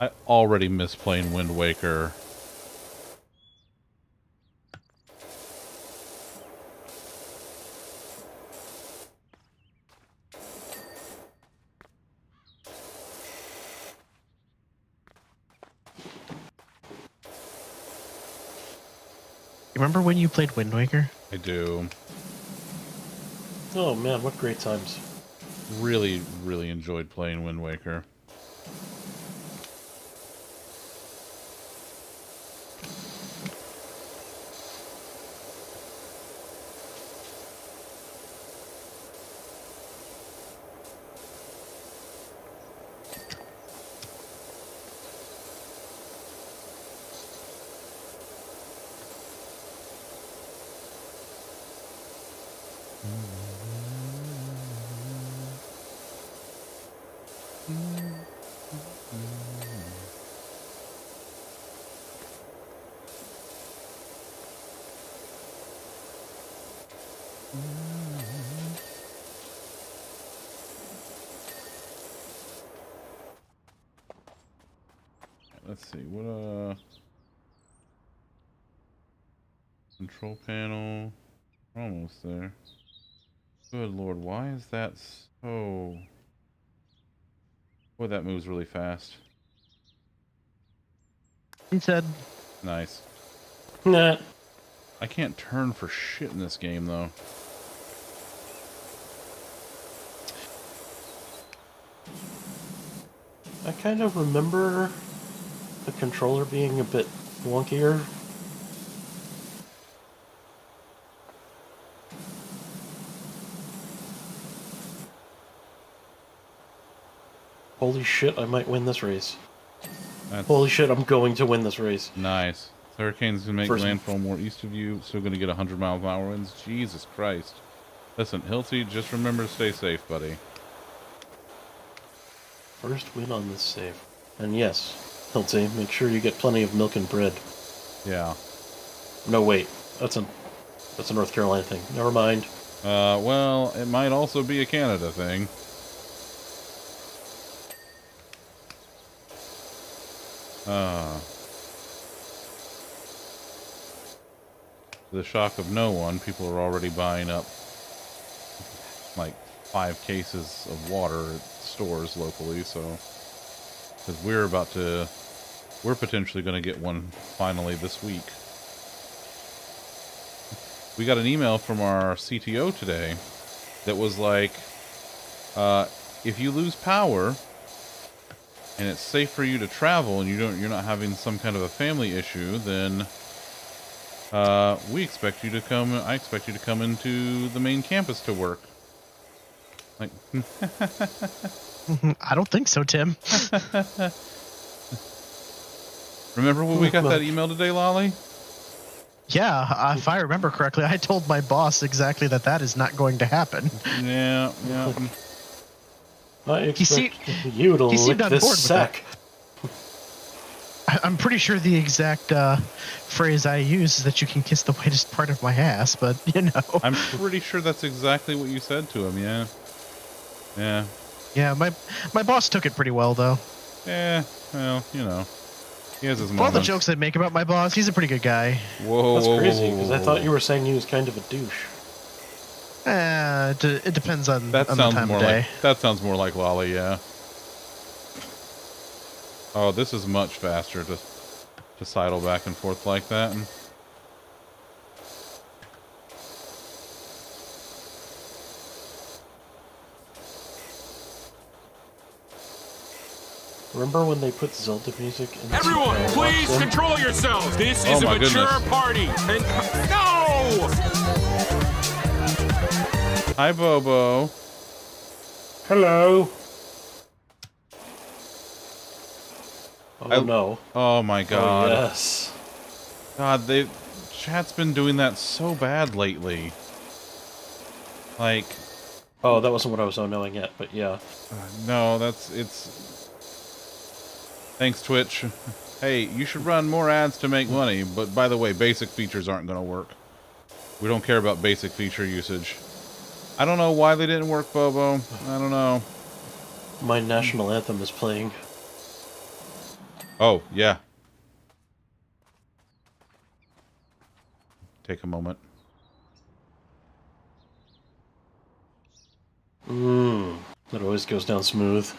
I already miss playing Wind Waker. You remember when you played Wind Waker? I do. Oh man, what great times. Really, really enjoyed playing Wind Waker. Let's see, what control panel, we're almost there. Good lord, why is that so? Boy, that moves really fast. He said. Nice. Nah. I can't turn for shit in this game though. I kind of remember the controller being a bit wonkier. Holy shit, I might win this race. That's... Holy shit, I'm going to win this race. Nice. Hurricane's gonna make landfall more east of you, so gonna get 100 miles an hour winds. Jesus Christ. Listen, Hilty, just remember to stay safe, buddy. First win on this save. And yes... Hilty, make sure you get plenty of milk and bread. Yeah. No, wait. That's a North Carolina thing. Never mind. Well, it might also be a Canada thing. To the shock of no one, people are already buying up like 5 cases of water at stores locally, so... Because we're potentially going to get one finally this week. We got an email from our CTO today that was like, if you lose power and it's safe for you to travel and you're not having some kind of a family issue, then I expect you to come into the main campus to work. Like. I don't think so, Tim. Remember when we got that email today, Lolly? Yeah, if I remember correctly, I told my boss exactly that is not going to happen. Yeah. He seemed on board with that. I'm pretty sure the exact phrase I use is that you can kiss the whitest part of my ass, but, you know. I'm pretty sure that's exactly what you said to him, yeah. Yeah. Yeah, my boss took it pretty well, though. Yeah, well, you know, he has his moments. All the jokes they make about my boss, he's a pretty good guy. Whoa, that's crazy, because I thought you were saying he was kind of a douche. It depends on the time of day. That sounds more like Lolly, yeah. Oh, this is much faster to sidle back and forth like that. Remember when they put Zelda music in? Everyone, please control yourselves. This is a mature party. And no! Hi, Bobo. Hello. Oh, no. Oh, my God. Oh, yes. God, chat's been doing that so bad lately. Like... Oh, that wasn't what I was knowing yet, but yeah. No, it's... Thanks, Twitch. Hey, you should run more ads to make money, but by the way, basic features aren't going to work. We don't care about basic feature usage. I don't know why they didn't work, Bobo. I don't know. My national anthem is playing. Oh, yeah. Take a moment. Mmm. That always goes down smooth.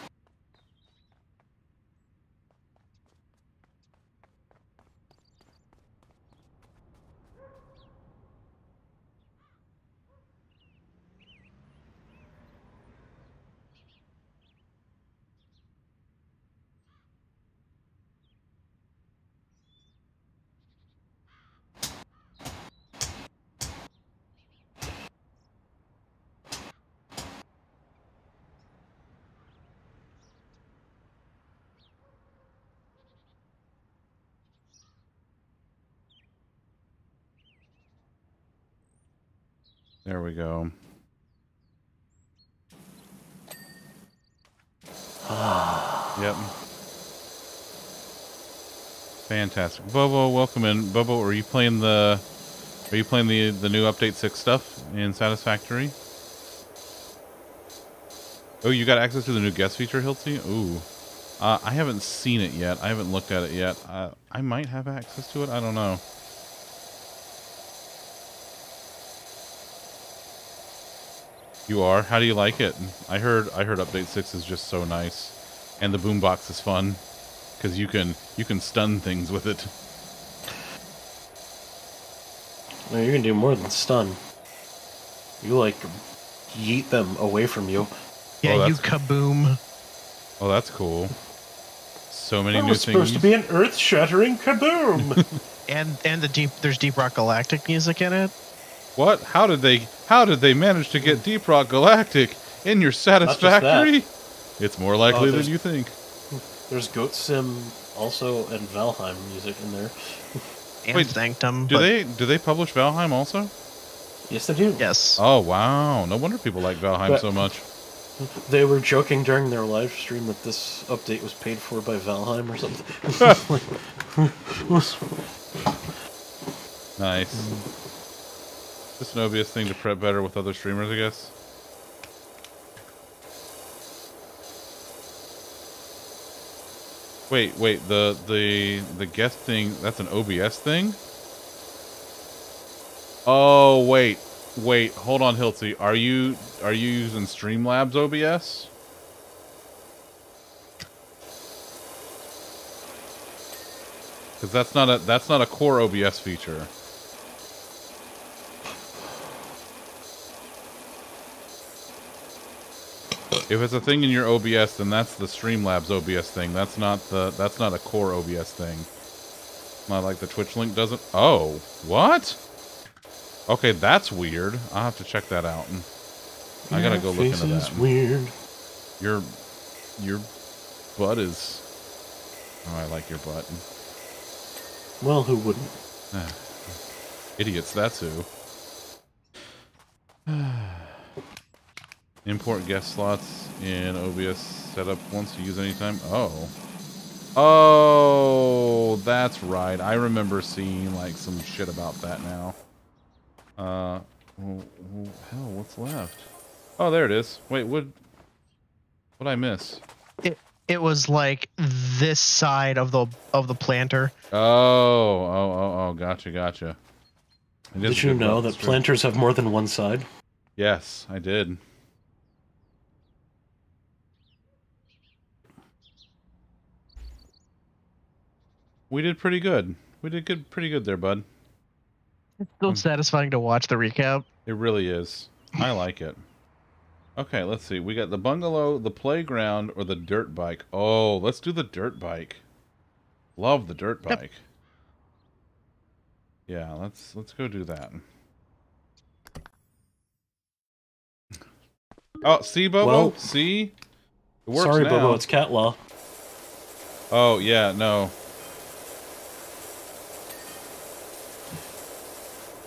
There we go. Yep. Fantastic. Bobo, welcome in. Bobo, are you playing the new update 6 stuff in Satisfactory? Oh, you got access to the new guest feature, Hilti? Ooh. I haven't seen it yet. I haven't looked at it yet. I might have access to it. I don't know. You are? How do you like it? I heard update 6 is just so nice. And the boombox is fun. Because you can stun things with it. No, you can do more than stun. You like yeet them away from you. Yeah, oh, you kaboom. Oh, that's cool. So many new things. That was supposed to be an earth-shattering kaboom. and there's Deep Rock Galactic music in it. What? How did they manage to get Deep Rock Galactic in your Satisfactory? It's more likely than you think. There's Goat Sim also and Valheim music in there. And wait, Sanctum. Do they publish Valheim also? Yes, they do. Yes. Oh wow! No wonder people like Valheim so much. They were joking during their live stream that this update was paid for by Valheim or something. Nice. Mm. Just an obvious thing to prep better with other streamers, I guess. Wait, the guest thing, that's an OBS thing? Oh, wait, hold on, Hilti. Are you using Streamlabs OBS? Because that's not a core OBS feature. If it's a thing in your OBS, then that's the Streamlabs OBS thing. That's not a core OBS thing. Not like the Twitch link doesn't. Oh, what? Okay, that's weird. I'll have to check that out. I gotta go look into that. It's weird. Your butt is. Oh, I like your butt. Well, who wouldn't? Idiots, that's who. Import guest slots in OBS setup once to use anytime. Oh, that's right. I remember seeing like some shit about that now. Hell, what's left? Oh, there it is. Wait, what'd I miss? It was like this side of the planter. Oh, gotcha. Did you know that planters have more than one side? Yes, I did. We did pretty good. We did pretty good there, bud. It's still satisfying to watch the recap. It really is. I like it. Okay, let's see. We got the bungalow, the playground, or the dirt bike. Oh, let's do the dirt bike. Love the dirt bike. Yep. Yeah, let's go do that. Oh, see, Bobo? Well, see? It works sorry, now. Bobo, it's cat law. Oh, yeah, no.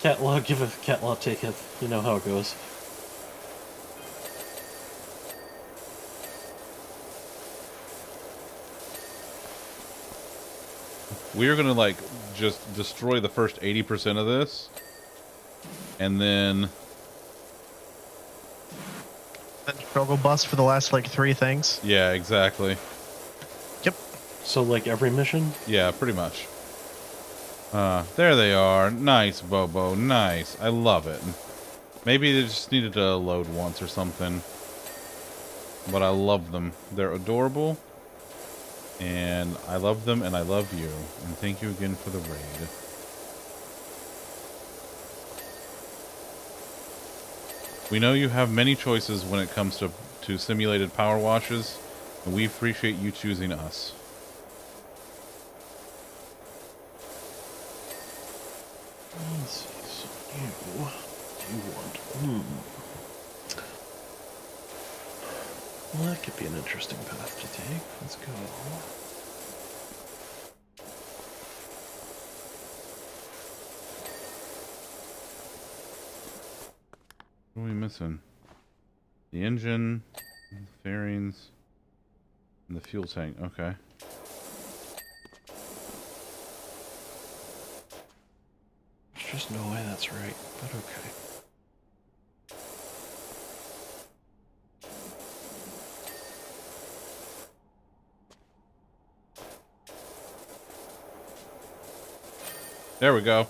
Cat law giveth, cat law taketh. You know how it goes. We are gonna like just destroy the first 80% of this, and then struggle bus for the last like 3 things. Yeah, exactly. Yep. So like every mission? Yeah, pretty much. There they are. Nice, Bobo. Nice. I love it. Maybe they just needed to load once or something. But I love them. They're adorable. And I love them, and I love you. And thank you again for the raid. We know you have many choices when it comes to simulated power washes, and we appreciate you choosing us. Let's see, so you want... Well, that could be an interesting path to take. Let's go. What are we missing? The engine, the fairings, and the fuel tank. Okay. There's just no way that's right, but okay. There we go. It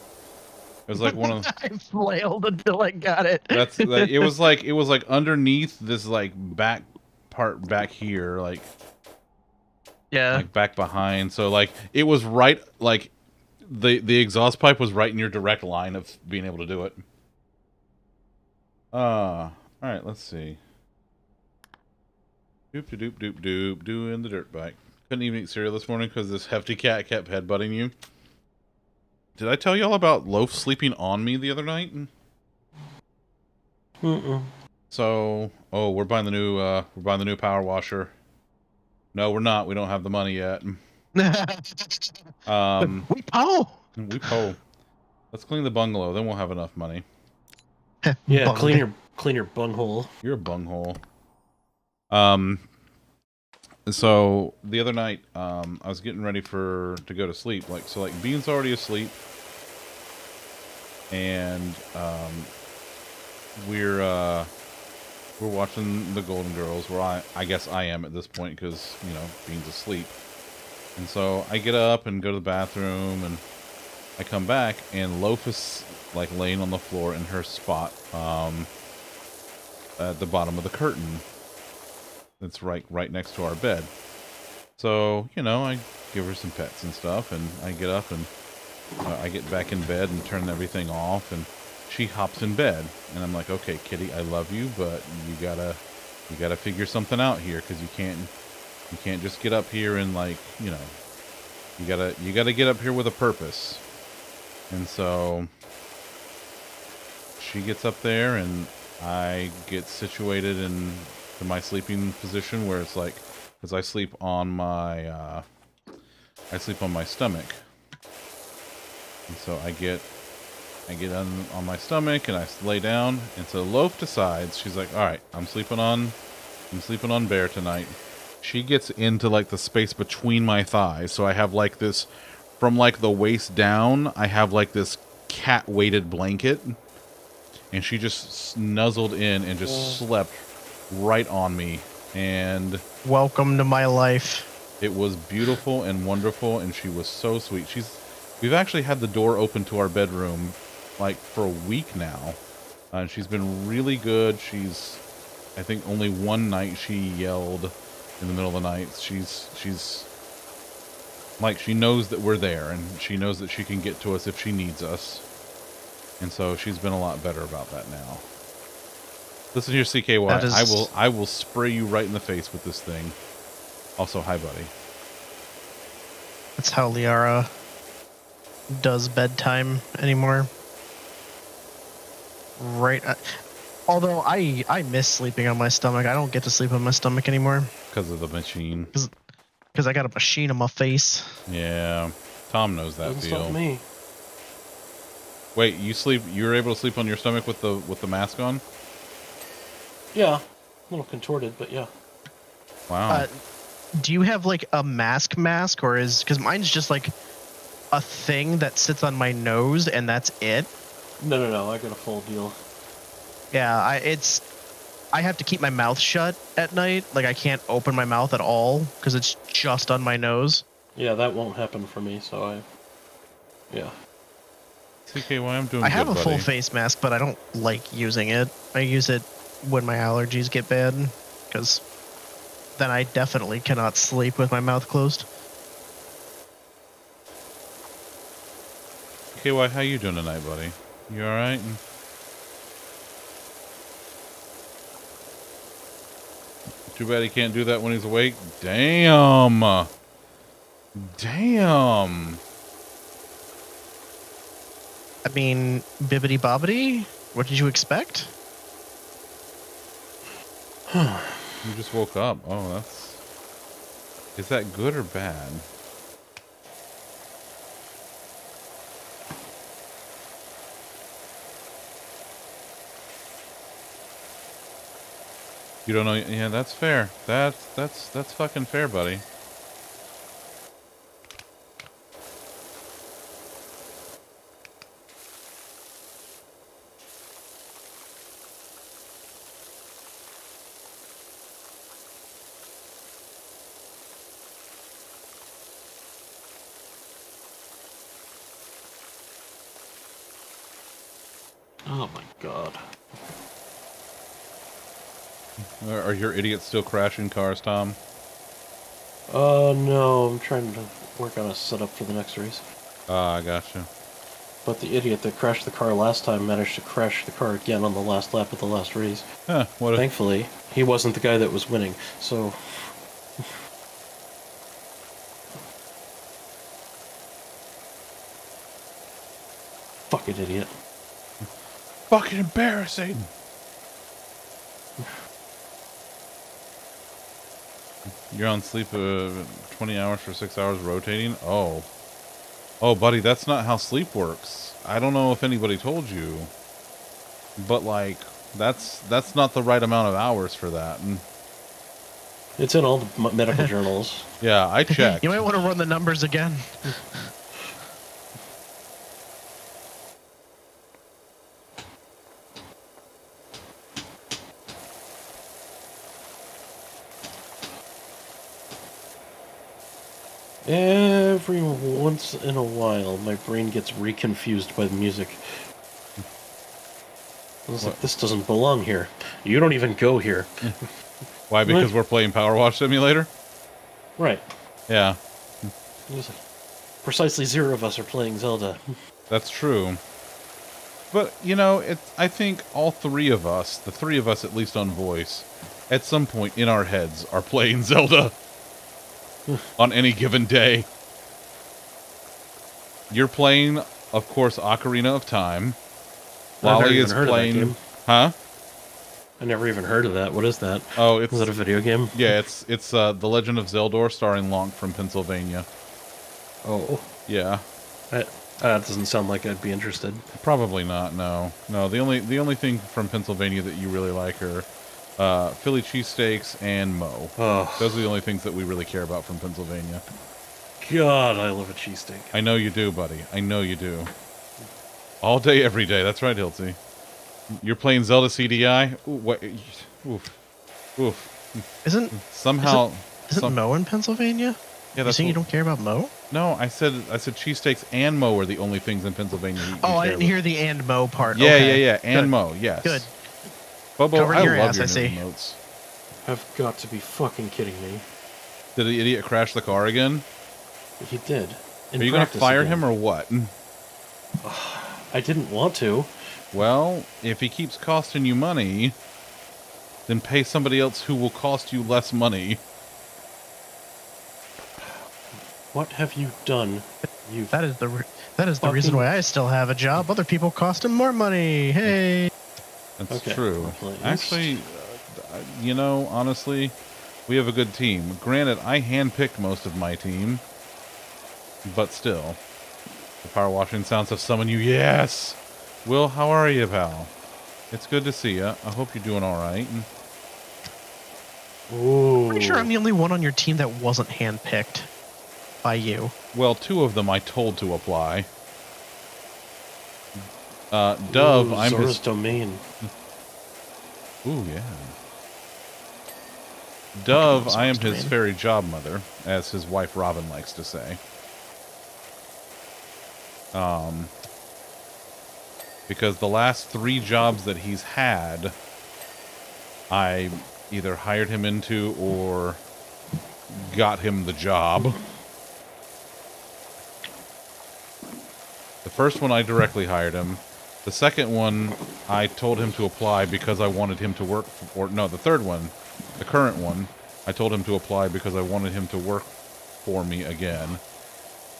was like one of the... I flailed until I got it. That's like, it was like underneath this like back part back here, like yeah, like back behind. So like it was right like the exhaust pipe was right in your direct line of being able to do it. All right, let's see. Doop to doop doop doop doing the dirt bike. Couldn't even eat cereal this morning because this hefty cat kept headbutting you. Did I tell y'all about Loaf sleeping on me the other night? Mm-mm. So, oh, we're buying the new power washer. No, we're not. We don't have the money yet. We poll. We poll. Let's clean the bungalow. Then we'll have enough money. Yeah, bunghole. clean your bunghole. You're a bunghole. So the other night, I was getting ready to go to sleep. So Bean's already asleep, and we're watching the Golden Girls. Where I guess I am at this point because you know Bean's asleep, and so I get up and go to the bathroom, and I come back, and Loaf is like laying on the floor in her spot, at the bottom of the curtain. That's right next to our bed. So, you know, I give her some pets and stuff, and I get up and I get back in bed and turn everything off, and she hops in bed, and I'm like, okay, kitty, I love you, but you gotta figure something out here, because you can't just get up here and like, you know, you gotta get up here with a purpose. And so she gets up there, and I get situated and my sleeping position where it's like, because I sleep on my stomach, and so I get on my stomach and I lay down, and so Loaf decides, she's like, all right, I'm sleeping on Bear tonight. She gets into like the space between my thighs, so I have like this from like the waist down, I have like this cat weighted blanket, and she just snuzzled in and just slept right on me, and welcome to my life. It was beautiful and wonderful, and she was so sweet. We've actually had the door open to our bedroom like for a week now, and she's been really good. She's, I think, only one night she yelled in the middle of the night. She's like, she knows that we're there, and she knows that she can get to us if she needs us, and so she's been a lot better about that now. Listen here, CKY. Is... I will spray you right in the face with this thing. Also, hi, buddy. That's how Liara does bedtime anymore. Right. Although I miss sleeping on my stomach. I don't get to sleep on my stomach anymore. Because of the machine. Because I got a machine on my face. Yeah, Tom knows that deal. Doesn't stop me. Wait, you're able to sleep on your stomach with the mask on? Yeah, a little contorted, but yeah. Wow. Do you have like a mask, or is, because mine's just like a thing that sits on my nose, and that's it? No, I got a full deal. Yeah, I have to keep my mouth shut at night. Like I can't open my mouth at all because it's just on my nose. Yeah, that won't happen for me, so yeah. CKY, I'm doing I have a full face mask, but I don't like using it. I use it when my allergies get bad, because then I definitely cannot sleep with my mouth closed. KY, how you doing tonight, buddy? You alright? Too bad he can't do that when he's awake. Damn! Damn! I mean, bibbity bobbity? What did you expect? You just woke up. Oh, that's... Is that good or bad? You don't know? Yeah, that's fair. That's fucking fair, buddy. Oh my god. Are your idiots still crashing cars, Tom? No, I'm trying to work on a setup for the next race. Ah, I gotcha. But the idiot that crashed the car last time managed to crash the car again on the last lap of the last race. Huh, what a... Thankfully, he wasn't the guy that was winning, so... Fucking idiot. Fucking embarrassing! You're on sleep 20 hours for 6 hours rotating? Oh. Oh, buddy, that's not how sleep works. I don't know if anybody told you. But, like, that's not the right amount of hours for that. It's in all the medical journals. Yeah, I checked. You might want to run the numbers again. Every once in a while, my brain gets reconfused by the music. I was like, this doesn't belong here. You don't even go here. Why? Because we're playing Power Wash Simulator? Right. Yeah. Like, precisely zero of us are playing Zelda. That's true. But, you know, I think all three of us, the three of us at least on voice, at some point in our heads are playing Zelda. On any given day. You're playing, of course, Ocarina of Time. Lolly is playing... Huh? I never even heard of that. What is that? Oh, it's... Is that a video game? Yeah, it's The Legend of Zelda starring Lonk from Pennsylvania. Oh. Yeah. That doesn't sound like I'd be interested. Probably not, no. No, the only thing from Pennsylvania that you really like are... Philly cheesesteaks and Moe. Oh. Those are the only things that we really care about from Pennsylvania. God, I love a cheesesteak. I know you do, buddy. I know you do. All day, every day. That's right, Hilty. You're playing Zelda CDI? Ooh, what? Oof. Oof. Isn't Moe in Pennsylvania? Yeah, that's... You're saying you don't care about Moe? No, I said cheesesteaks and Moe are the only things in Pennsylvania you care about. Oh, I didn't hear the and Moe part. Yeah, okay. Yeah. And Moe, yes. Good. Bobo, I love your notes. I've got to be fucking kidding me. Did the idiot crash the car again? He did. Are you going to fire him or what? I didn't want to. Well, if he keeps costing you money, then pay somebody else who will cost you less money. What have you done? You that is the reason why I still have a job. Other people cost him more money. Hey. That's okay, true. Actually, you know, honestly, we have a good team. Granted, I handpicked most of my team, but still. The power washing sounds have summoned you. Yes! Will, how are you, pal? It's good to see you. I hope you're doing all right. Ooh. I'm pretty sure I'm the only one on your team that wasn't handpicked by you. Well, two of them I told to apply. Dove, ooh, I'm Zora's domain. Ooh, yeah. Dove, I am his fairy job mother, as his wife Robin likes to say. Because the last three jobs that he's had, I either hired him into or got him the job. The first one, I directly hired him. The second one, I told him to apply because I wanted him to work for... No, the third one, the current one, I told him to apply because I wanted him to work for me again.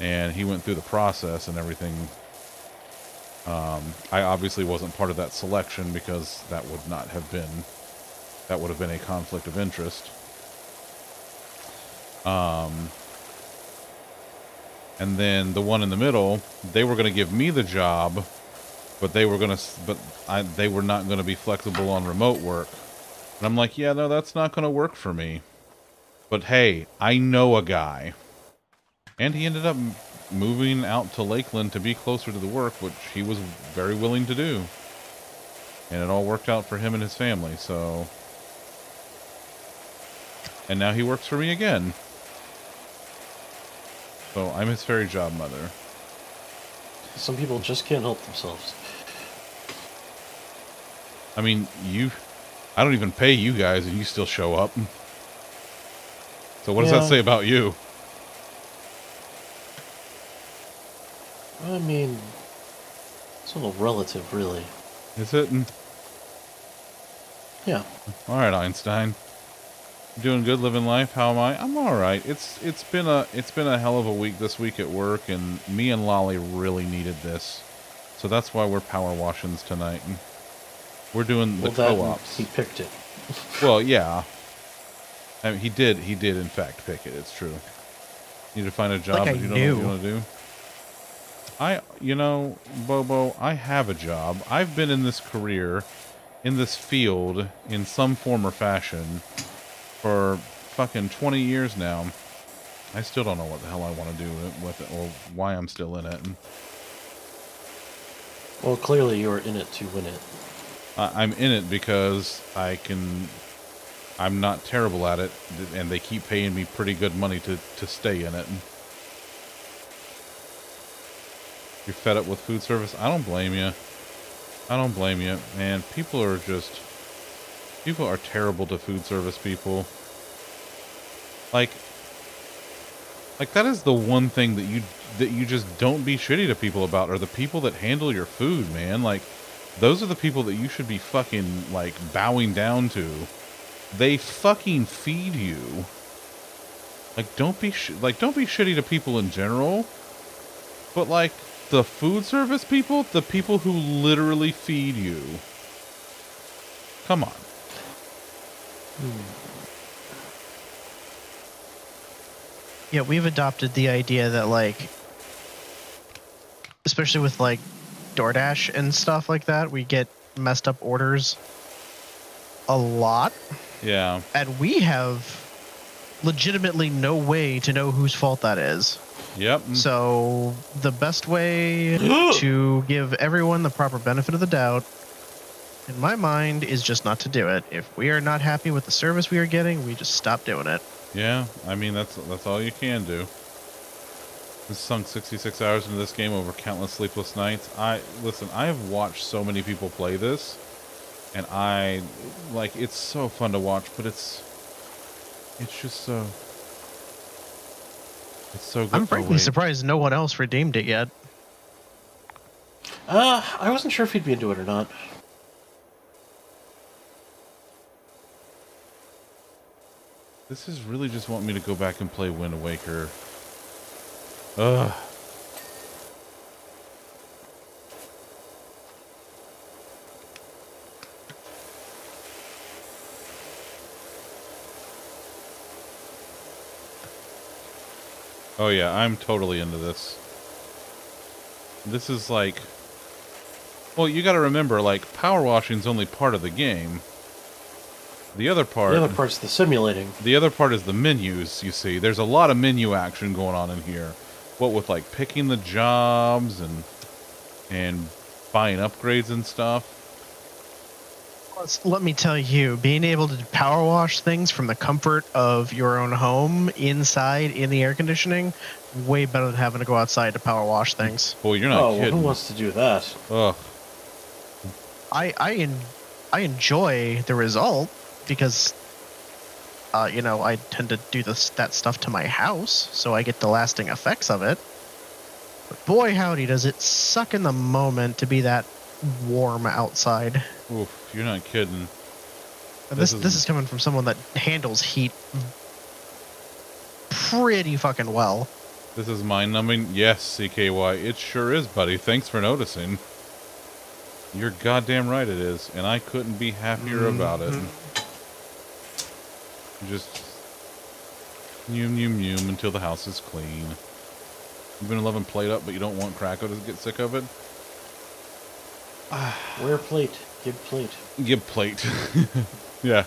And he went through the process and everything. I obviously wasn't part of that selection because that would not have been... That would have been a conflict of interest. And then the one in the middle, they were going to give me the job, but they were going to, they were not going to be flexible on remote work. And I'm like, yeah, no, that's not going to work for me. But hey, I know a guy. And he ended up moving out to Lakeland to be closer to the work, which he was very willing to do. And it all worked out for him and his family, so... And now he works for me again. So I'm his fairy job mother. Some people just can't help themselves. I mean, I don't even pay you guys and you still show up. So what does that say about you? I mean, it's a little relative, really. Is it? Yeah. All right, Einstein. Doing good, living life. How am I? I'm all right. It's been a hell of a week this week at work, and me and Lolly really needed this, so that's why we're power washings tonight. We're doing the co-ops. He picked it. Well, yeah. I mean, he did in fact pick it. It's true. You need to find a job that you don't know what you want to do. You know, Bobo, I have a job. I've been in this career, in this field, in some form or fashion, for fucking 20 years now. I still don't know what the hell I want to do with it or why I'm still in it. Well, clearly you're in it to win it. I'm in it because I'm not terrible at it, and they keep paying me pretty good money to stay in it. You're fed up with food service? I don't blame you. I don't blame you. Man, people are terrible to food service people. Like that is the one thing that you just don't be shitty to people about, are the people that handle your food, man. Like, those are the people that you should be fucking, like, bowing down to. They fucking feed you. Like, don't be shitty to people in general. But, like, the food service people, the people who literally feed you. Come on. Yeah, we've adopted the idea that, like, especially with, like, DoorDash and stuff like that, we get messed up orders a lot. Yeah. And we have legitimately no way to know whose fault that is. Yep. So the best way to give everyone the proper benefit of the doubt, in my mind, is just not to do it. If we are not happy with the service we are getting, we just stop doing it. Yeah, I mean, that's all you can do. I've sunk 66 hours into this game over countless sleepless nights. I have watched so many people play this, and it's so fun to watch, but it's just so... It's so good. I'm frankly surprised no one else redeemed it yet. I wasn't sure if he'd be into it or not. This is really just wanting me to go back and play Wind Waker. Ugh. Oh yeah, I'm totally into this. This is like... Well, you gotta remember, like, power washing's only part of the game. The other part's the simulating. The other part is the menus, you see. There's a lot of menu action going on in here. What with, like, picking the jobs and buying upgrades and stuff. Let me tell you, being able to power wash things from the comfort of your own home, inside, in the air conditioning, way better than having to go outside to power wash things. Boy, you're not kidding. Well, who wants to do that? Ugh. I enjoy the result because, you know, I tend to do that stuff to my house, so I get the lasting effects of it. But boy, howdy, does it suck in the moment to be that warm outside. Oof, you're not kidding. And this is coming from someone that handles heat pretty fucking well. This is mind-numbing? Yes, CKY, it sure is, buddy. Thanks for noticing. You're goddamn right it is, and I couldn't be happier about it. Just num until the house is clean. You've been loving plate up, but you don't want Krakow to get sick of it? Wear plate. Give plate. Give plate. Yeah.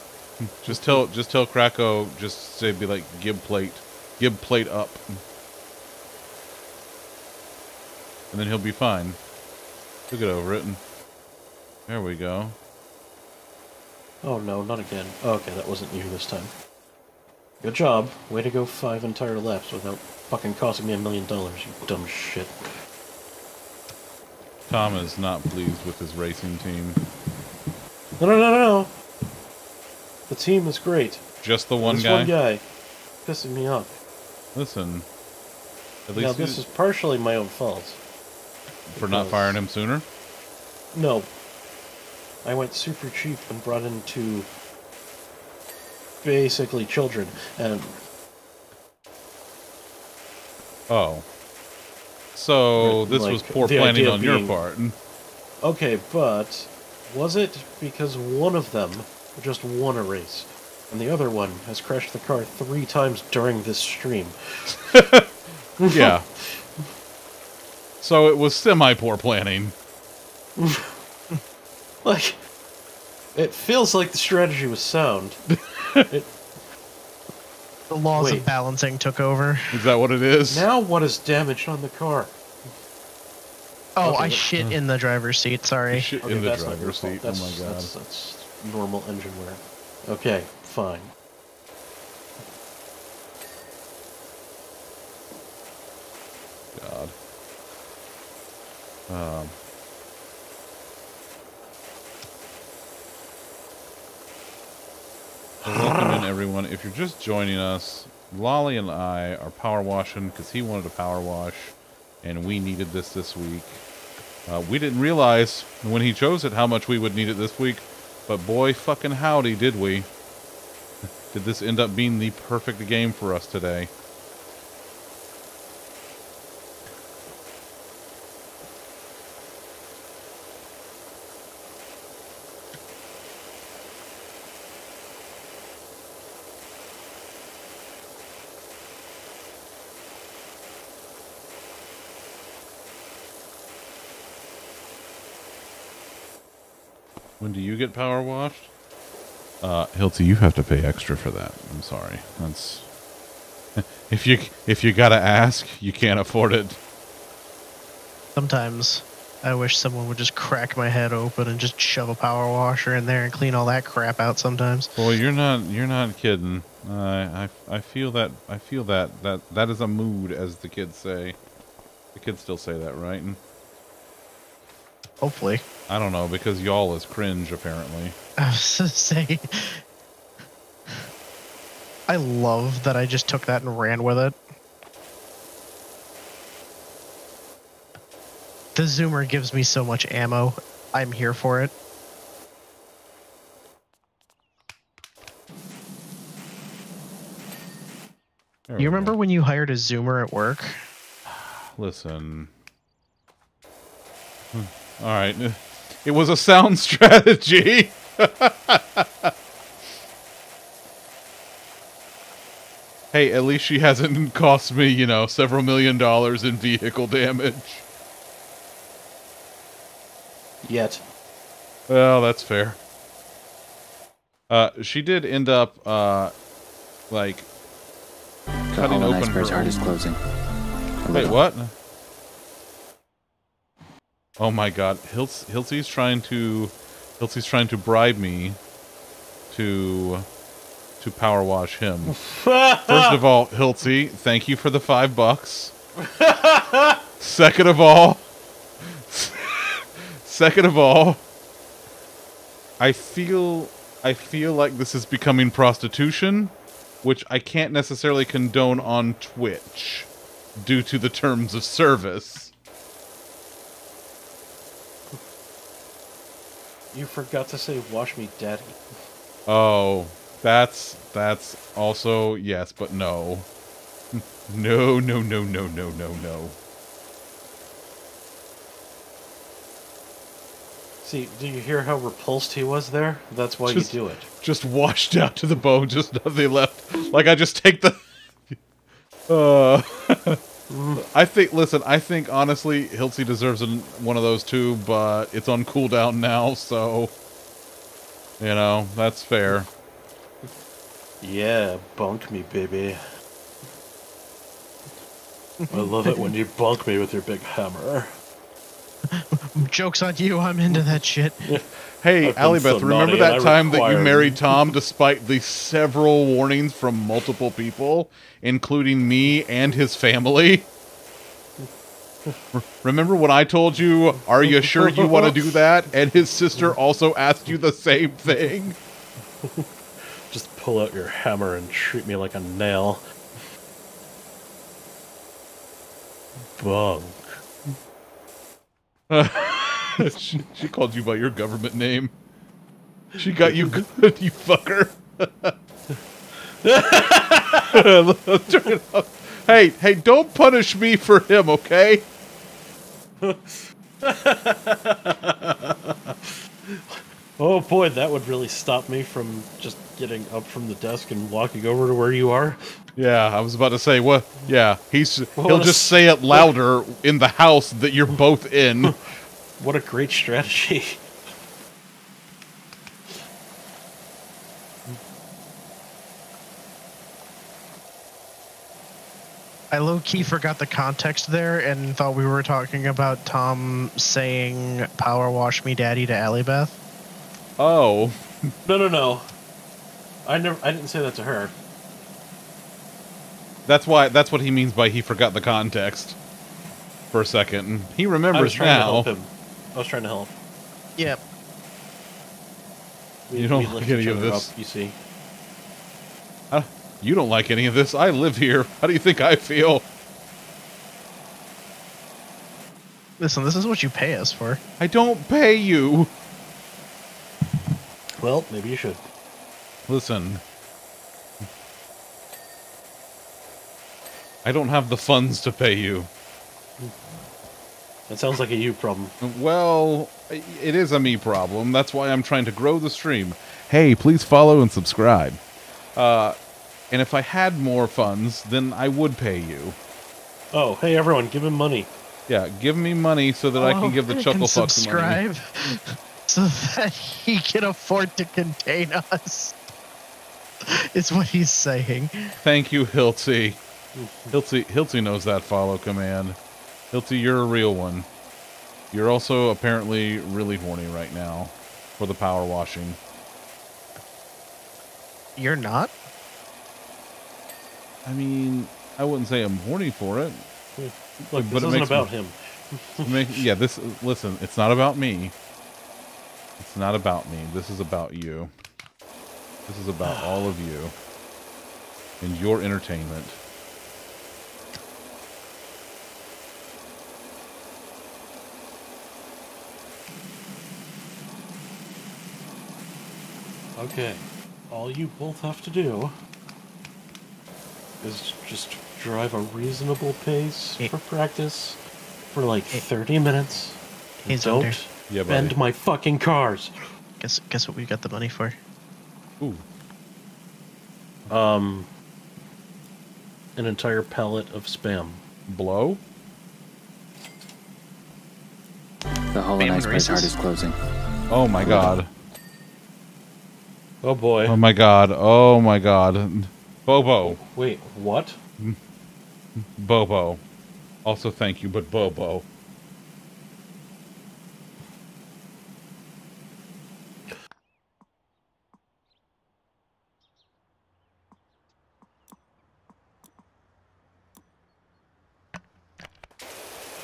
Just tell Krakow, just say, be like, give plate. Give plate up. And then he'll be fine. He'll get over it. And there we go. Oh no, not again. Oh, okay, that wasn't you this time. Good job. Way to go 5 entire laps without fucking costing me $1 million, you dumb shit. Tom is not pleased with his racing team. No. The team is great. Just the one guy? This one guy. Pissing me off. Listen. At least now, this is partially my own fault. For not firing him sooner? No. I went super cheap and brought in 2... basically children, and... Oh. So, this was poor planning on your part. Okay, but was it because one of them just won a race, and the other one has crashed the car 3 times during this stream? Yeah. So it was semi-poor planning. Like, it feels like the strategy was sound. The laws of balancing took over. Is that what it is? Now what is damage on the car? Oh, okay, I shit in the driver's seat, sorry. Shit in the driver's seat, oh my god. That's normal engine wear. Okay, fine. God. Welcome in, everyone. If you're just joining us, Lolly and I are power washing because he wanted a power wash, and we needed this week. We didn't realize when he chose it how much we would need it this week, but boy fucking howdy did we. Did this end up being the perfect game for us today. When do you get power washed? Hilty, you have to pay extra for that. I'm sorry. That's if you gotta ask, you can't afford it. Sometimes I wish someone would just crack my head open and just shove a power washer in there and clean all that crap out. Sometimes. Well, you're not kidding. I feel that that is a mood, as the kids say. The kids still say that, right? Hopefully. I don't know, because y'all is cringe, apparently. I was just saying. I love that I just took that and ran with it. The Zoomer gives me so much ammo. I'm here for it. You remember when you hired a Zoomer at work? Listen. All right. It was a sound strategy. Hey, at least she hasn't cost me, you know, several $millions in vehicle damage. Yet. Well, that's fair. She did end up, like, cutting open her... Art is closing. Wait, what? Oh my god, Hilty's trying to Kelsey's trying to bribe me to power wash him. First of all, Hiltzy, thank you for the $5. Second of all, I feel like this is becoming prostitution, which I can't necessarily condone on Twitch due to the terms of service. You forgot to say wash me daddy. Oh, that's also yes, but no. No. See, do you hear how repulsed he was there? That's why you do it. Just washed out to the bone, just nothing left. Like, I just take the... I think, honestly, Hiltzy deserves one of those two, but it's on cooldown now, so... You know, that's fair. Yeah, bunk me, baby. I love it when you bunk me with your big hammer. Joke's on you, I'm into that shit. Hey, Alibeth, so remember that time that you married Tom despite the several warnings from multiple people, including me and his family? Remember when I told you, are you sure you want to do that? And his sister also asked you the same thing? Just pull out your hammer and treat me like a nail. Bunk. She called you by your government name. She got you good, you fucker. Turn it off. Hey, don't punish me for him, okay? Oh boy, that would really stop me from just getting up from the desk and walking over to where you are. Yeah, I was about to say, what? Yeah, he'll just say it louder in the house that you're both in. What a great strategy. I low-key forgot the context there and thought we were talking about Tom saying, power wash me daddy to Alibeth. Oh. No. I didn't say that to her. That's what he means by he forgot the context for a second. He remembers now. I was trying to help. Yep. You don't like any of this. You see. You don't like any of this. I live here. How do you think I feel? Listen, this is what you pay us for. I don't pay you. Well, maybe you should. Listen. I don't have the funds to pay you. That sounds like a you problem. Well, it is a me problem. That's why I'm trying to grow the stream. Hey, please follow and subscribe. And if I had more funds, then I would pay you. Oh, hey everyone, give him money. Yeah, give me money so that I can give the chuckle fuck subscribe money. So that he can afford to contain us. It's what he's saying. Thank you, Hiltzy. Hiltzy knows that follow command. Hiltzy, you're a real one. You're also apparently really horny right now for the power washing. You're not? I mean, I wouldn't say I'm horny for it. Look, this isn't about him. Listen, it's not about me. It's not about me. This is about you. This is about all of you and your entertainment. Okay, all you both have to do is just drive a reasonable pace for practice for like 30 minutes. Don't bend my fucking cars. Guess what we got the money for? Ooh. An entire pallet of spam. Blow? The Hollow Knight's card is closing. Oh my god. Oh boy. Oh my god. Oh my god. Bobo. Wait, what? Bobo. Also thank you, but Bobo.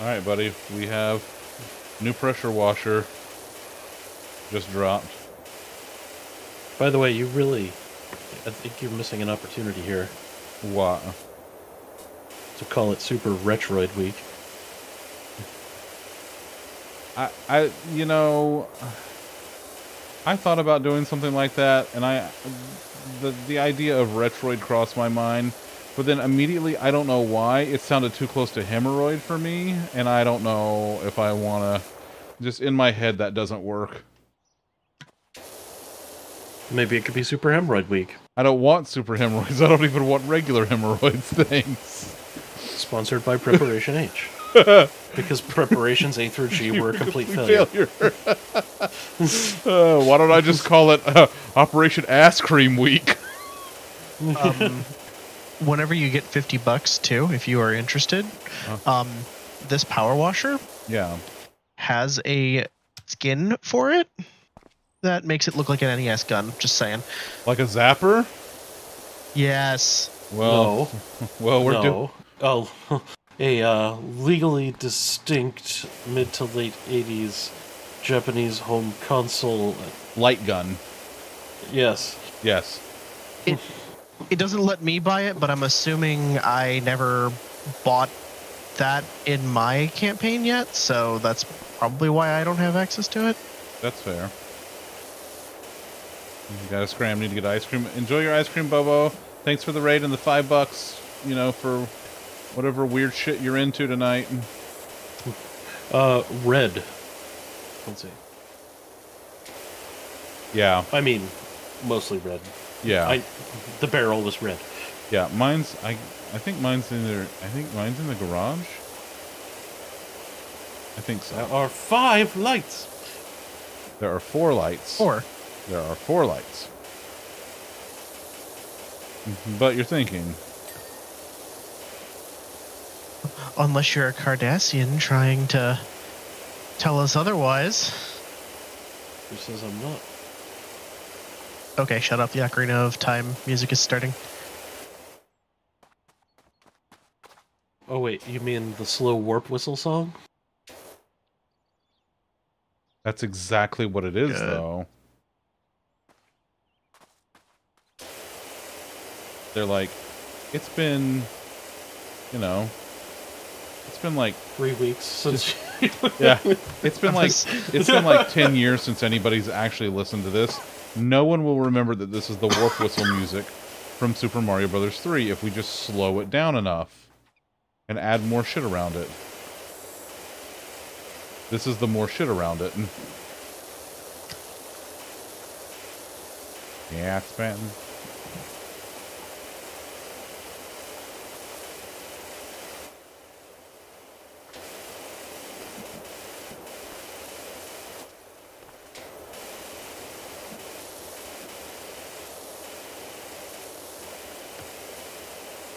Alright, buddy. We have new pressure washer just dropped. By the way, you really... I think you're missing an opportunity here. What? To call it Super Retroid Week. I you know... I thought about doing something like that, and the idea of Retroid crossed my mind, but then immediately, I don't know why, it sounded too close to hemorrhoid for me, and I don't know if I want to... Just in my head, that doesn't work. Maybe it could be Super Hemorrhoid Week. I don't want super hemorrhoids. I don't even want regular hemorrhoids things. Sponsored by Preparation H. Because preparations A through G were a complete failure. Why don't I just call it Operation Ass Cream Week? Whenever you get $50 too, if you are interested, this power washer has a skin for it that makes it look like an NES gun. Just saying. Like a zapper? Yes. Well, no. Well, we're doing... Oh. A legally distinct mid to late 80s Japanese home console light gun. Yes. It doesn't let me buy it, but I'm assuming I never bought that in my campaign yet, so that's probably why I don't have access to it. That's fair. You gotta scram, need to get ice cream. Enjoy your ice cream, Bobo. Thanks for the raid and the $5, you know, for whatever weird shit you're into tonight. Red. Let's see. Yeah. I mean, mostly red. Yeah. The barrel was red. Yeah, mine's... I think mine's in there. I think mine's in the garage. I think so. There are 5 lights. There are 4 lights. 4. There are 4 lights. But you're thinking... Unless you're a Cardassian trying to tell us otherwise. Who says I'm not? Okay, shut up. The Ocarina of Time music is starting. Oh, wait. You mean the slow warp whistle song? That's exactly what it is, though. They're like, it's been, you know... It's been like 3 weeks since. Yeah, it's been like 10 years since anybody's actually listened to this. No one will remember that this is the warp whistle music from Super Mario Brothers 3 if we just slow it down enough and add more shit around it. This is the more shit around it. Yeah, it's been.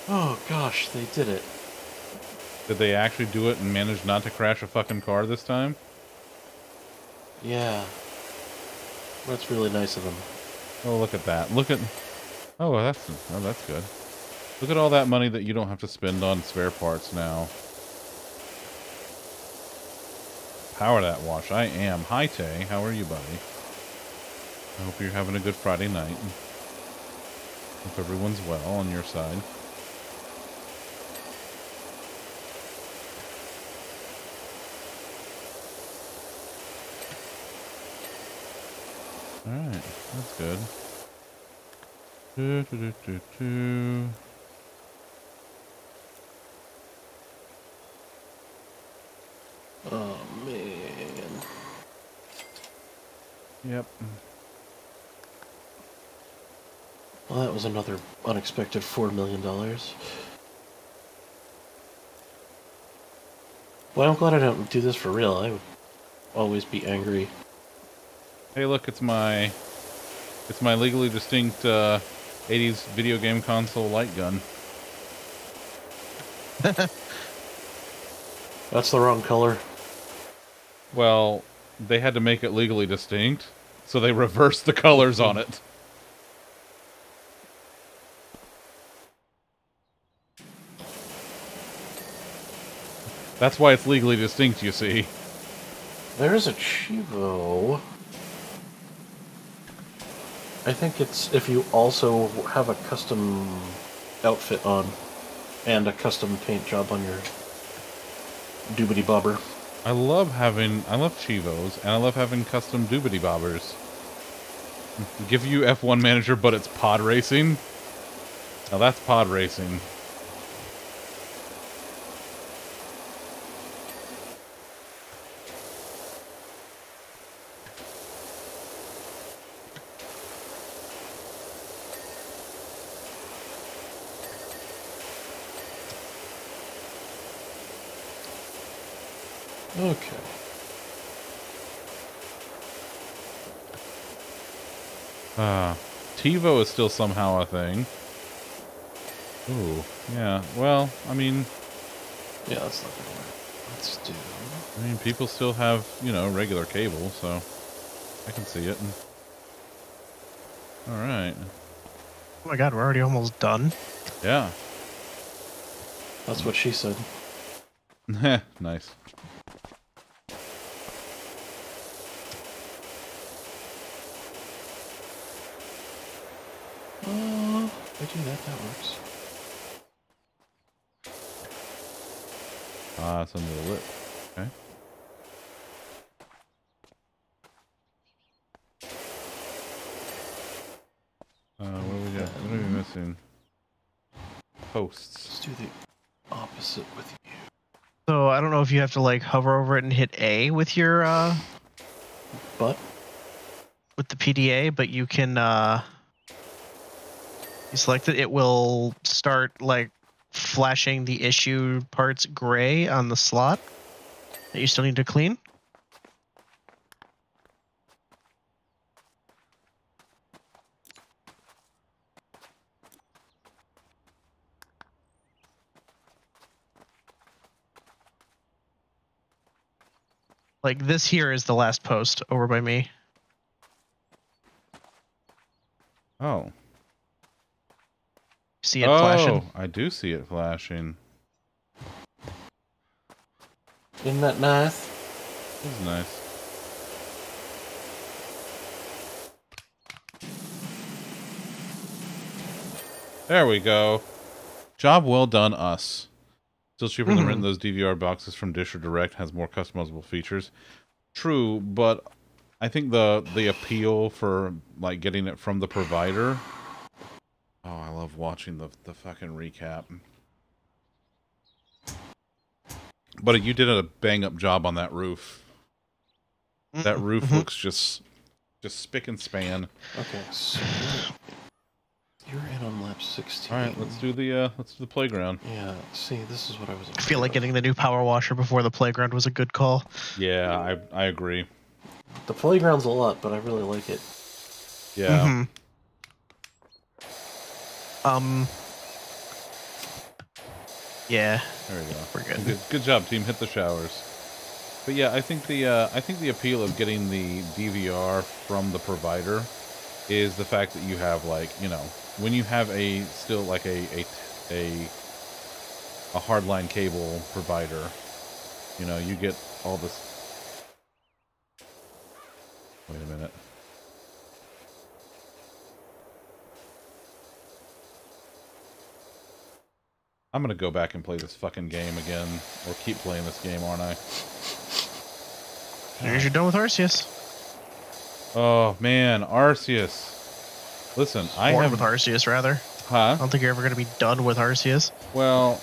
Oh, gosh, they did it. Did they actually do it and manage not to crash a fucking car this time? Yeah. That's really nice of them. Oh, look at that. Look at... Oh, that's good. Look at all that money that you don't have to spend on spare parts now. Power that wash. I am. Hi, Tay. How are you, buddy? I hope you're having a good Friday night. Hope everyone's well on your side. Alright, that's good. Oh, man. Yep. Well, that was another unexpected $4 million. Well, I'm glad I don't do this for real. I would always be angry. Hey, look, it's my legally distinct 80s video game console light gun. That's the wrong color. Well, they had to make it legally distinct, so they reversed the colors on it. That's why it's legally distinct, you see. There's a Chivo. I think it's if you also have a custom outfit on and a custom paint job on your doobity bobber. I love Chivos, and I love having custom doobity bobbers. Give you F1 Manager, but it's pod racing? Now that's pod racing. Okay. TiVo is still somehow a thing. Ooh, yeah. Well, I mean... Yeah, that's not gonna work. Let's do... I mean, people still have, you know, regular cable, so... I can see it. Alright. Oh my god, we're already almost done? Yeah. That's what she said. Heh, nice. I do that, that works. Ah, it's under the lip. Okay. What do we got? What are we missing? Posts. Let's do the opposite with you. So, I don't know if you have to, like, hover over it and hit A with your, But? With the PDA, but you can, You select it, it will start like flashing the issue parts gray on the slot that you still need to clean. Like this here is the last post over by me. Oh. See it flashing. Oh, I do see it flashing. Isn't that nice? This is nice. There we go. Job well done, us. Still cheaper than renting those DVR boxes from Dish or Direct. Has more customizable features. True, but I think the appeal for like getting it from the provider. Oh, I love watching the fucking recap. But you did a bang-up job on that roof. That roof looks just spick and span. Okay, so you're in on lap 16. All right, let's do the playground. Yeah, see, this is what I was. I feel like getting the new power washer before the playground was a good call. Yeah, I agree. The playground's a lot, but I really like it. Yeah. Yeah. There we go. We're good. Good job, team. Hit the showers. But yeah, I think the appeal of getting the DVR from the provider is the fact that you have like, you know, when you have a still like a hardline cable provider, you know, you get all this. Wait a minute. I'm gonna go back and play this fucking game again, or keep playing this game, aren't I? Here's you're done with Arceus. Oh man, Arceus. Listen, I have with Arceus rather. Huh? I don't think you're ever gonna be done with Arceus. Well,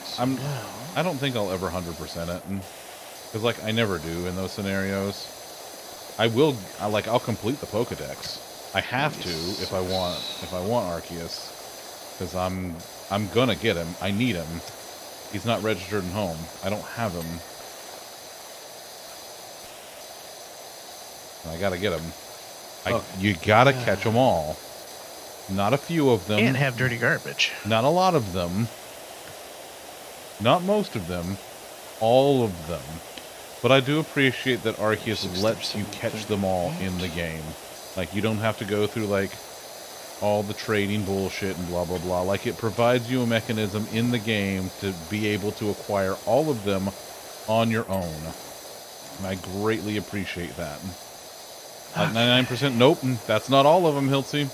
I don't think I'll ever 100% it, because like I never do in those scenarios. I'll complete the Pokédex. I have to if I want Arceus, because I'm gonna get him. I need him. He's not registered in home. I don't have him. I gotta get him. You gotta catch them all. Not a few of them. Can't have dirty garbage. Not a lot of them. Not most of them. All of them. But I do appreciate that Arceus lets you catch them all in the game. Like, you don't have to go through, like, all the trading bullshit and blah, blah, blah. Like, it provides you a mechanism in the game to be able to acquire all of them on your own. And I greatly appreciate that. 99%, nope, that's not all of them, Hiltzy.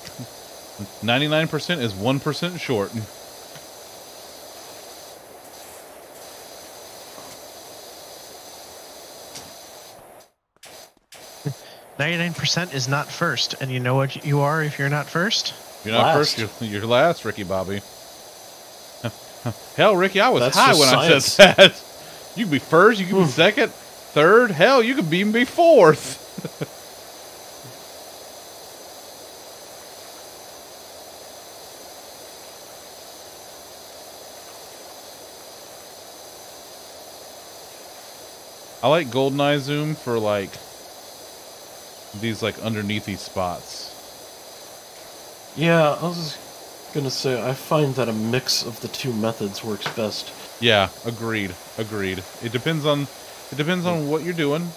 99% is 1% short. %is not first, and you know what you are if you're not first? If you're not last. First, you're last, Ricky Bobby. Hell, Ricky, I was high when science. I said that. You could be first, you could be second, third, hell, you could even be fourth. I like GoldenEye Zoom for, like, these, like, underneathy spots. Yeah, I was gonna say, I find that a mix of the two methods works best. Yeah, agreed, agreed. It depends on what you're doing,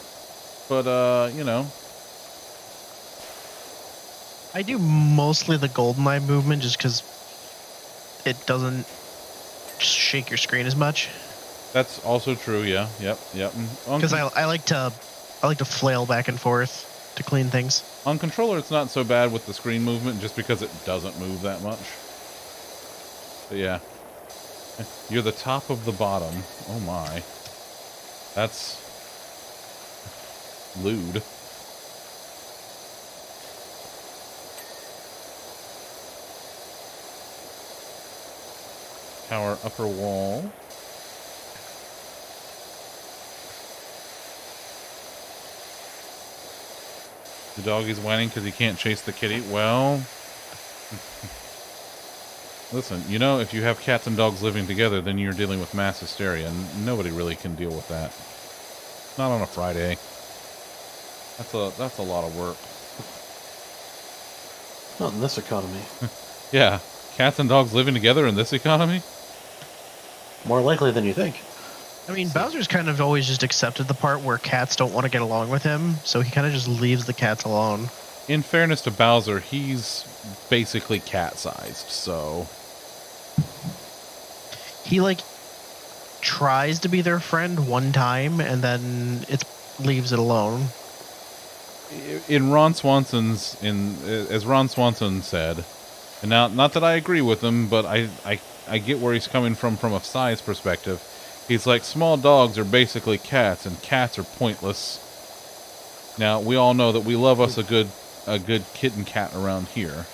but, you know. I do mostly the GoldenEye movement just because it doesn't shake your screen as much. That's also true, yeah, yep, yep. Because I like to flail back and forth to clean things. On controller, it's not so bad with the screen movement just because it doesn't move that much. But yeah. You're the top of the bottom. Oh my. That's lewd. Tower upper wall. The dog is whining because he can't chase the kitty. Well, listen, you know, if you have cats and dogs living together, then you're dealing with mass hysteria, and nobody really can deal with that. Not on a Friday. That's a lot of work. Not in this economy. Yeah, cats and dogs living together in this economy? More likely than you think. I mean, Bowser's kind of always just accepted the part where cats don't want to get along with him, so he kind of just leaves the cats alone. In fairness to Bowser, he's basically cat-sized, so... He, like, tries to be their friend one time, and then it leaves it alone. In Ron Swanson's... As Ron Swanson said, and now, not that I agree with him, but I get where he's coming from a size perspective. He's like, small dogs are basically cats, and cats are pointless. Now, we all know that we love us a good kitten cat around here.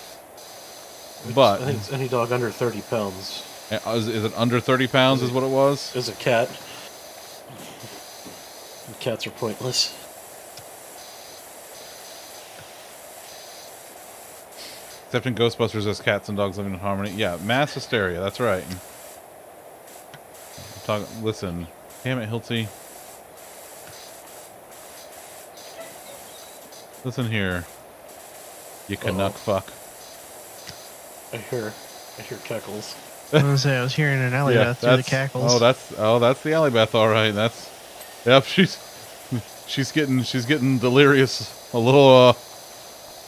But I think it's any dog under 30 pounds. Is it under 30 pounds is what it was? Is a cat. And cats are pointless. Except in Ghostbusters, there's cats and dogs living in harmony. Yeah, mass hysteria, that's right. Listen, damn it, Hiltzy. Listen here, you Canuck fuck. I hear cackles. I was hearing an alley bath through the cackles. Oh, that's the alley bath, all right. Yep. She's getting delirious a little.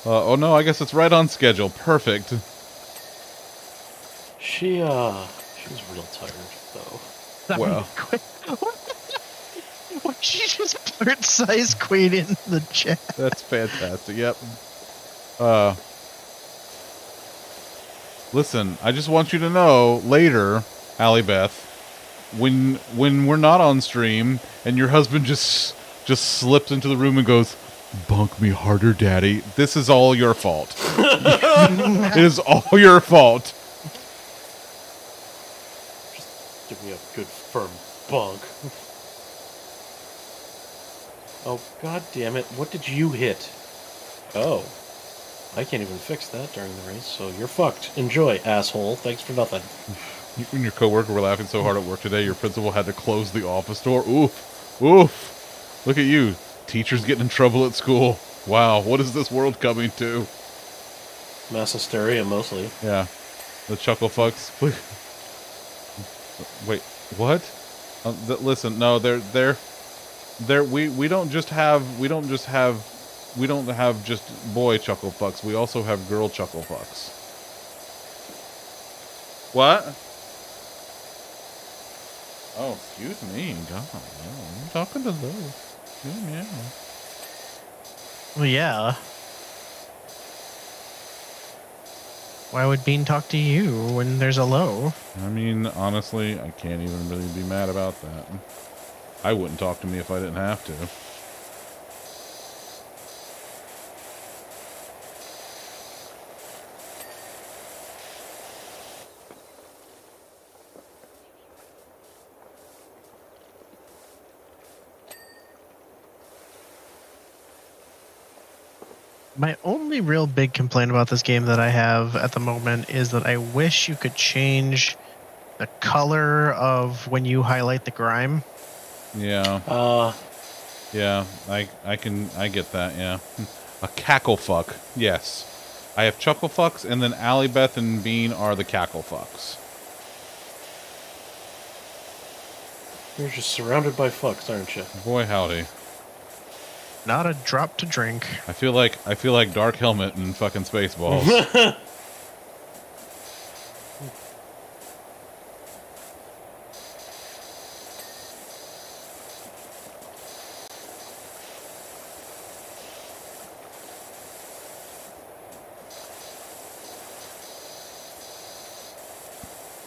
Oh no, I guess it's right on schedule. Perfect. She was real tired though. Well, why she just blurt size queen in the chat? That's fantastic. Yep. Listen, I just want you to know later, Allie Beth, when we're not on stream and your husband just slips into the room and goes, "Bunk me harder, Daddy." This is all your fault. It is all your fault. Give me a good firm bunk. Oh, god damn it. What did you hit? Oh. I can't even fix that during the race, so you're fucked. Enjoy, asshole. Thanks for nothing. You and your coworker were laughing so hard at work today, your principal had to close the office door. Oof. Oof. Look at you. Teachers getting in trouble at school. Wow, what is this world coming to? Mass hysteria, mostly. Yeah. The chuckle fucks. Wait, what? Listen, no, they're we don't have just boy chuckle fucks. We also have girl chuckle fucks. What? Oh, excuse me. God, yeah, I'm talking to Lou. Yeah. Well, yeah. Why would Bean talk to you when there's a low? I mean, honestly, I can't even really be mad about that. I wouldn't talk to me if I didn't have to. My only real big complaint about this game that I have at the moment is that I wish you could change the color of when you highlight the grime. Yeah. Yeah, I get that, yeah. A cackle fuck, yes. I have chuckle fucks, and then Allie, Beth, and Bean are the cackle fucks. You're just surrounded by fucks, aren't you? Boy, howdy. Not a drop to drink. I feel like Dark Helmet and fucking Spaceballs.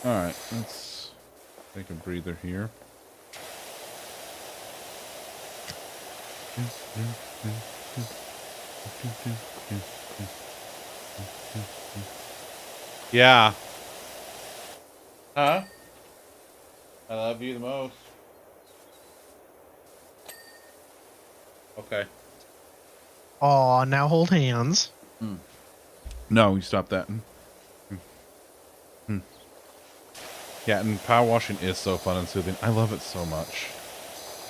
All right, let's take a breather here. Yeah. Huh? I love you the most. Okay. Aw, now hold hands. Mm. No, you stop that. Mm. Yeah, and power washing is so fun and soothing. I love it so much.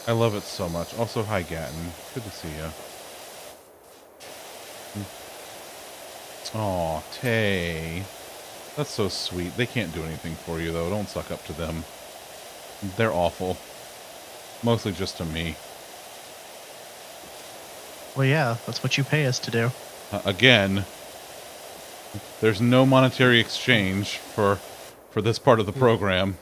I love it so much. Also, hi, Gatton. Good to see you. Aw, Tay. That's so sweet. They can't do anything for you, though. Don't suck up to them. They're awful. Mostly just to me. Well, yeah. That's what you pay us to do. Again, there's no monetary exchange for this part of the program.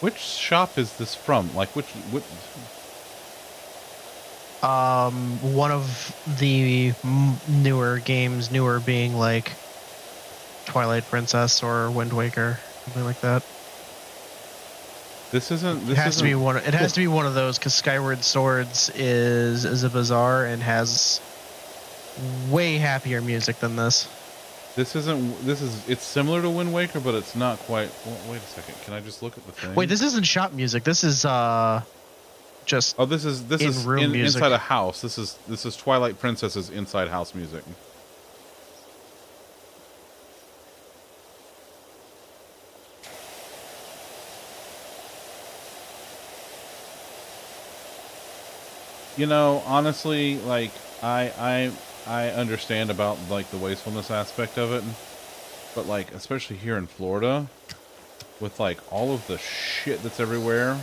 Which shop is this from? Like, which? One of the newer games, newer being like Twilight Princess or Wind Waker, something like that. It has to be one of those because Skyward Swords is a bazaar and has way happier music than this. It's similar to Wind Waker, but it's not quite. Well, wait a second. Can I just look at the thing? Wait, this isn't shop music. This is just. Oh, this is inside a house. This is Twilight Princess's inside house music. You know, honestly, like I understand about like the wastefulness aspect of it, but like especially here in Florida with like all of the shit that's everywhere,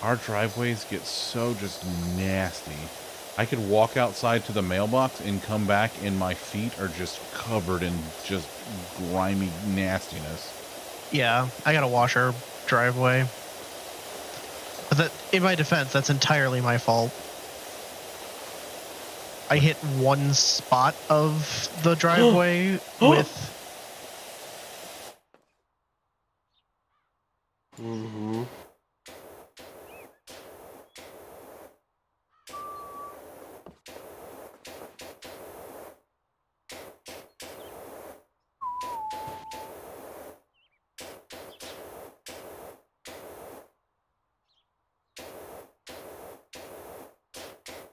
our driveways get so just nasty. I could walk outside to the mailbox and come back and my feet are just covered in just grimy nastiness. Yeah, I gotta wash our driveway. But that, in my defense, that's entirely my fault. I hit one spot of the driveway with. Mm-hmm.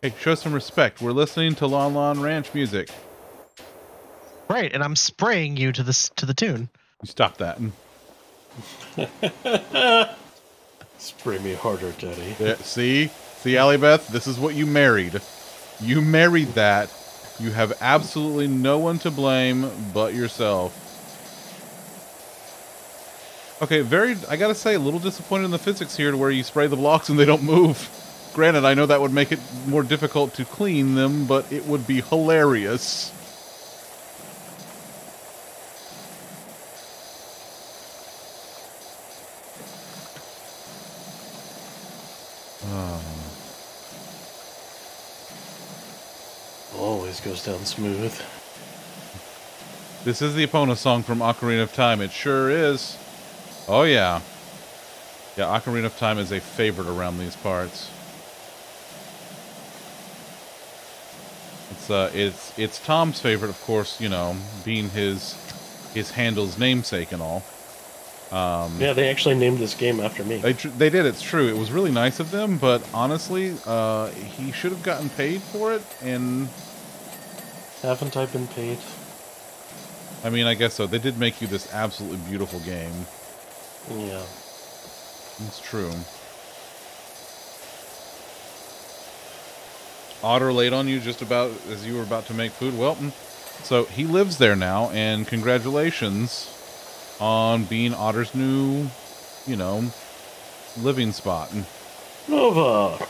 Hey, show some respect. We're listening to Lon Lon Ranch music. Right, and I'm spraying you to the tune. Stop that. Spray me harder, Daddy. Yeah, see, Allie Beth, this is what you married. You married that. You have absolutely no one to blame but yourself. Okay, I gotta say, a little disappointed in the physics here to where you spray the blocks and they don't move. Granted, I know that would make it more difficult to clean them, but it would be hilarious. Always goes down smooth. This is the Epona song from Ocarina of Time. It sure is. Oh, yeah. Yeah, Ocarina of Time is a favorite around these parts. It's Tom's favorite, of course, you know, being his handle's namesake and all. Yeah, they actually named this game after me. They did, it's true. It was really nice of them, but honestly, he should have gotten paid for it, and... Haven't I been paid? I mean, I guess so. They did make you this absolutely beautiful game. Yeah. It's true. Otter laid on you just about as you were about to make food. Well, so he lives there now, and congratulations on being Otter's new, you know, living spot. Nova!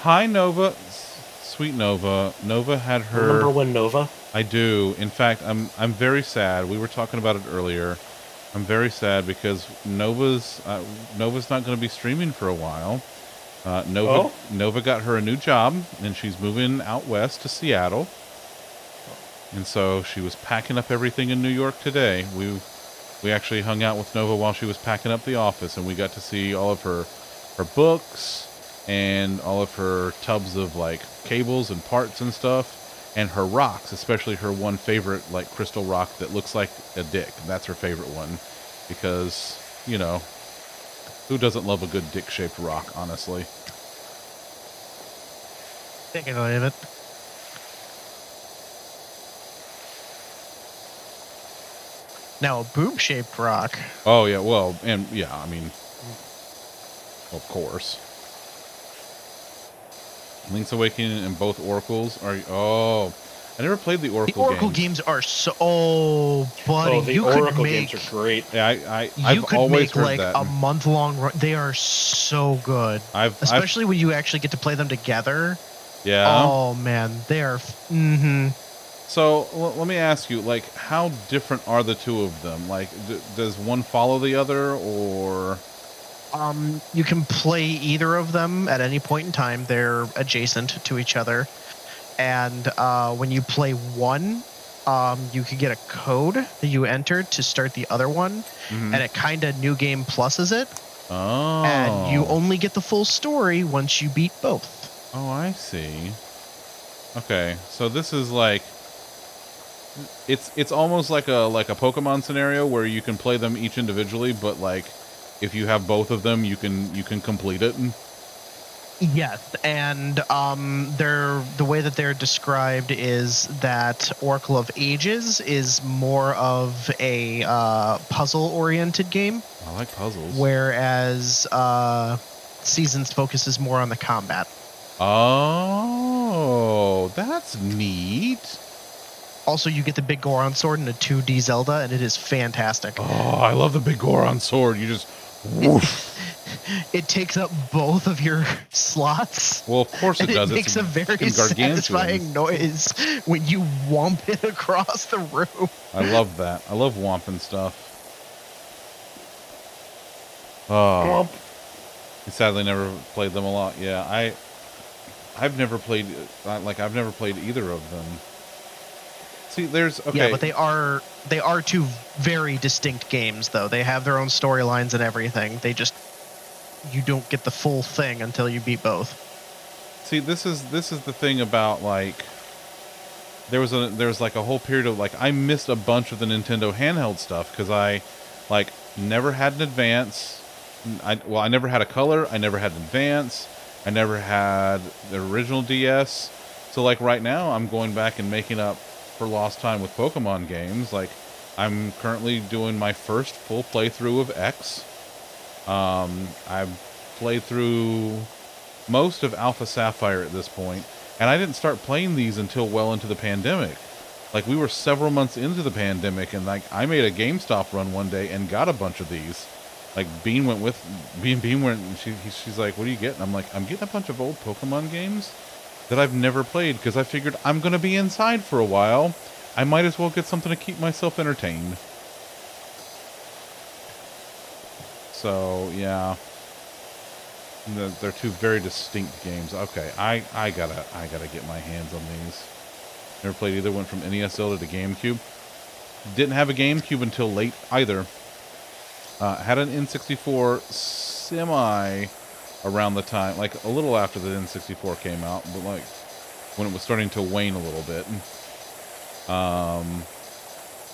Hi, Nova. Sweet Nova. Nova had her... Remember when Nova? I do. In fact, I'm very sad. We were talking about it earlier. I'm very sad because Nova's not going to be streaming for a while. Nova got her a new job, and she's moving out west to Seattle. And so she was packing up everything in New York today. We actually hung out with Nova while she was packing up the office, and we got to see all of her books and all of her tubs of, like, cables and parts and stuff, and her rocks, especially her one favorite, like, crystal rock that looks like a dick. That's her favorite one because, you know, who doesn't love a good dick-shaped rock, honestly? I think I love it. Now, a boob-shaped rock. Oh, yeah, well, and, yeah, I mean, of course. Link's Awakening and both Oracles are... Oh, I never played the Oracle games. The Oracle games are so... Oh, buddy, the Oracle games are great. Yeah, I've always heard that. You could make, like, a month-long run. They are so good. Especially when you actually get to play them together. Yeah. Oh, man, they are... Mm-hmm. So let me ask you, like, how different are the two of them? Like, does one follow the other, or? You can play either of them at any point in time. They're adjacent to each other, and when you play one, you can get a code that you enter to start the other one, and it kind of New Game Pluses it. Oh. And you only get the full story once you beat both. Oh, I see. Okay, so this is like. It's almost like a Pokemon scenario where you can play them each individually, but like if you have both of them, you can complete it. Yes, and the way that they're described is that Oracle of Ages is more of a puzzle-oriented game. I like puzzles. Whereas Seasons focuses more on the combat. Oh, that's neat. Also, you get the Big Goron Sword in a 2D Zelda, and it is fantastic. Oh, I love the Big Goron Sword. You just... Woof. It takes up both of your slots. Well, of course it does. It makes a very satisfying noise when you womp it across the room. I love that. I love womping stuff. Oh. Womp. Sadly, never played them a lot. Yeah, I've never played... Like, I've never played either of them. See, there's, okay. Yeah, but they are two very distinct games, though. They have their own storylines and everything. They just you don't get the full thing until you beat both. See, this is the thing about, like, there was like a whole period of, like, I missed a bunch of the Nintendo handheld stuff because I, like, never had an Advance. I never had a Color. I never had an Advance. I never had the original DS. So, like, right now I'm going back and making up for lost time with Pokemon games. Like, I'm currently doing my first full playthrough of X. I've played through most of Alpha Sapphire at this point, and I didn't start playing these until well into the pandemic. Like, we were several months into the pandemic, and, like, I made a GameStop run one day and got a bunch of these. Like Bean went and she's like, what are you getting? I'm like, I'm getting a bunch of old Pokemon games that I've never played because I figured I'm going to be inside for a while. I might as well get something to keep myself entertained. So, yeah. They're two very distinct games. Okay, I gotta get my hands on these. Never played either one from NES Zelda to GameCube. Didn't have a GameCube until late either. Had an N64 semi around the time, like a little after the N64 came out, but like when it was starting to wane a little bit.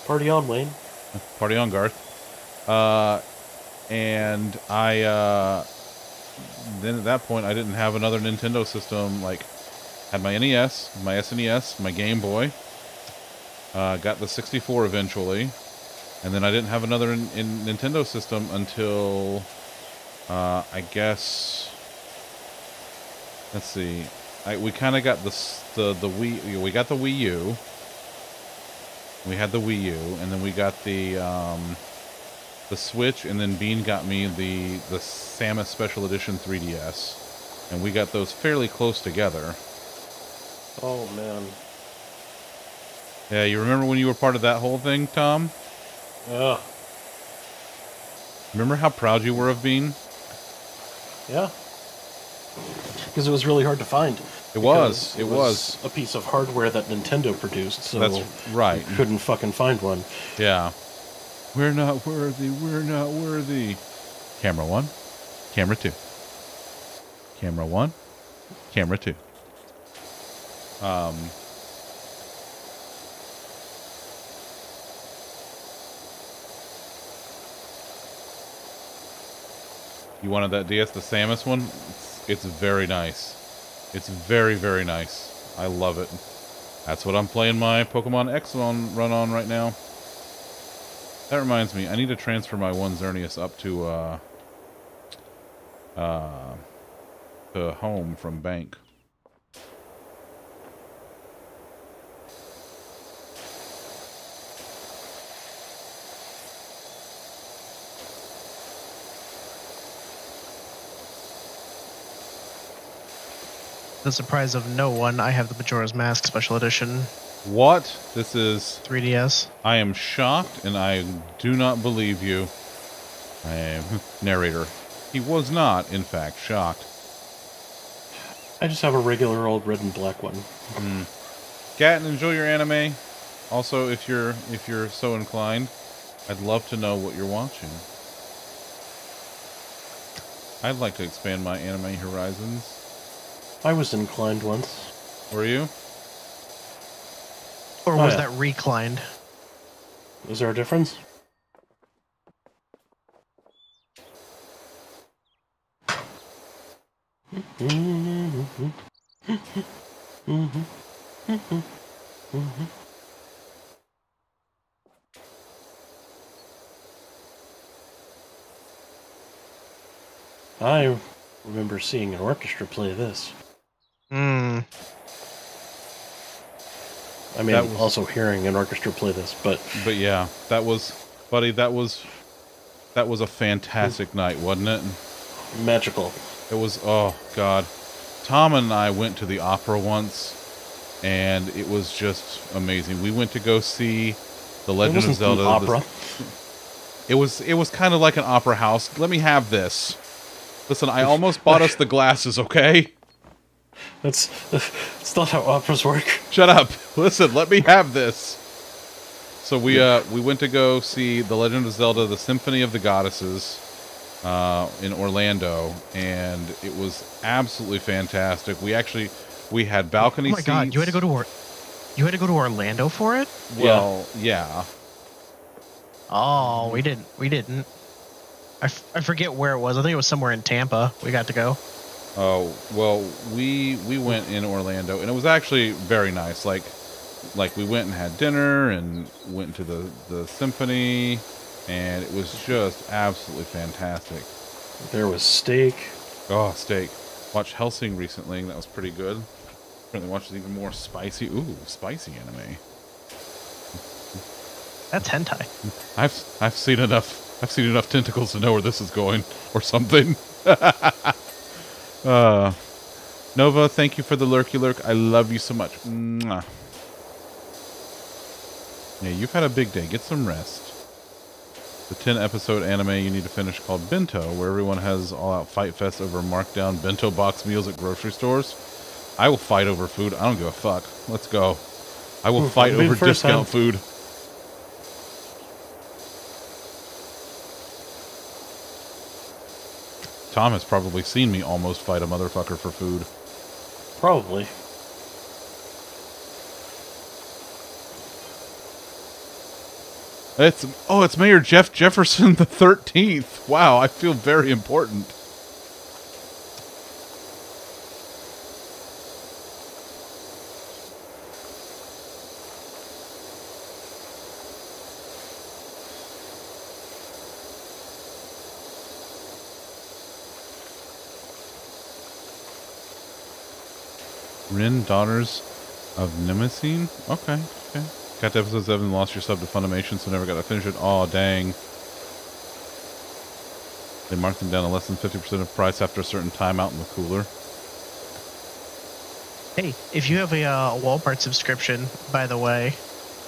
Party on, Wayne. Party on, Garth. And I... then at that point I didn't have another Nintendo system. Like, had my NES, my SNES, my Game Boy, got the 64 eventually, and then I didn't have another in Nintendo system until I guess, let's see, we kind of got the Wii. We got the Wii U, we had the Wii U, and then we got the Switch, and then Bean got me the Samus Special Edition 3DS, and we got those fairly close together. Oh man. Yeah, you remember when you were part of that whole thing, Tom? Yeah. Remember how proud you were of Bean? Yeah. Because it was really hard to find. It was a piece of hardware that Nintendo produced, so that's right. You couldn't fucking find one. Yeah. We're not worthy. We're not worthy. Camera one. Camera two. Camera one. Camera two. You wanted that DS, the Samus one? It's very nice. It's very, very nice. I love it. That's what I'm playing my Pokemon X run on right now. That reminds me, I need to transfer my one Xerneas up to home from bank. To the surprise of no one, I have the Majora's Mask Special Edition. What? This is 3DS. I am shocked, and I do not believe you. I am narrator. He was not, in fact, shocked. I just have a regular old red and black one. Gatton, enjoy your anime. Also, if you're so inclined, I'd love to know what you're watching. I'd like to expand my anime horizons. I was inclined once. Were you? Or was that reclined? Is there a difference? I remember seeing an orchestra play this. I mean, that was, also hearing an orchestra play this, but yeah, that was, buddy, that was a fantastic night, wasn't it? Magical. It was. Oh God, Tom and I went to the opera once, and it was just amazing. We went to go see The Legend of Zelda. It wasn't an opera. It was kind of like an opera house. Let me have this. Listen, I almost bought us the glasses. Okay. That's not how operas work. Shut up. Listen, let me have this. So we went to go see The Legend of Zelda, The Symphony of the Goddesses in Orlando, and it was absolutely fantastic. We had balcony seats. Oh my God, you had to go to Orlando for it? Well, yeah. Oh, we didn't. I forget where it was. I think it was somewhere in Tampa. We got to go. Oh, well, we went in Orlando, and it was actually very nice. Like we went and had dinner and went to the symphony, and it was just absolutely fantastic. There was steak. Oh, steak. Watched Hellsing recently, and that was pretty good. Apparently watched an even more spicy, spicy anime. That's hentai. I've seen enough. I've seen enough tentacles to know where this is going, or something. Nova, thank you for the lurky lurk. I love you so much. Mwah. Yeah, you've had a big day. Get some rest. The 10-episode anime you need to finish called Bento, where everyone has all-out fight fest over marked-down bento box meals at grocery stores. I will fight over food. I don't give a fuck. Let's go. I will fight over discount food. Tom has probably seen me almost fight a motherfucker for food. Probably. It's Mayor Jeff Jefferson the 13th. Wow, I feel very important. Rin, Daughters of Nemesine? Okay, okay. Got to episode 7 and lost your sub to Funimation, so never got to finish it. Aw, dang. They marked them down to less than 50% of price after a certain time out in the cooler. Hey, if you have a Walmart subscription, by the way.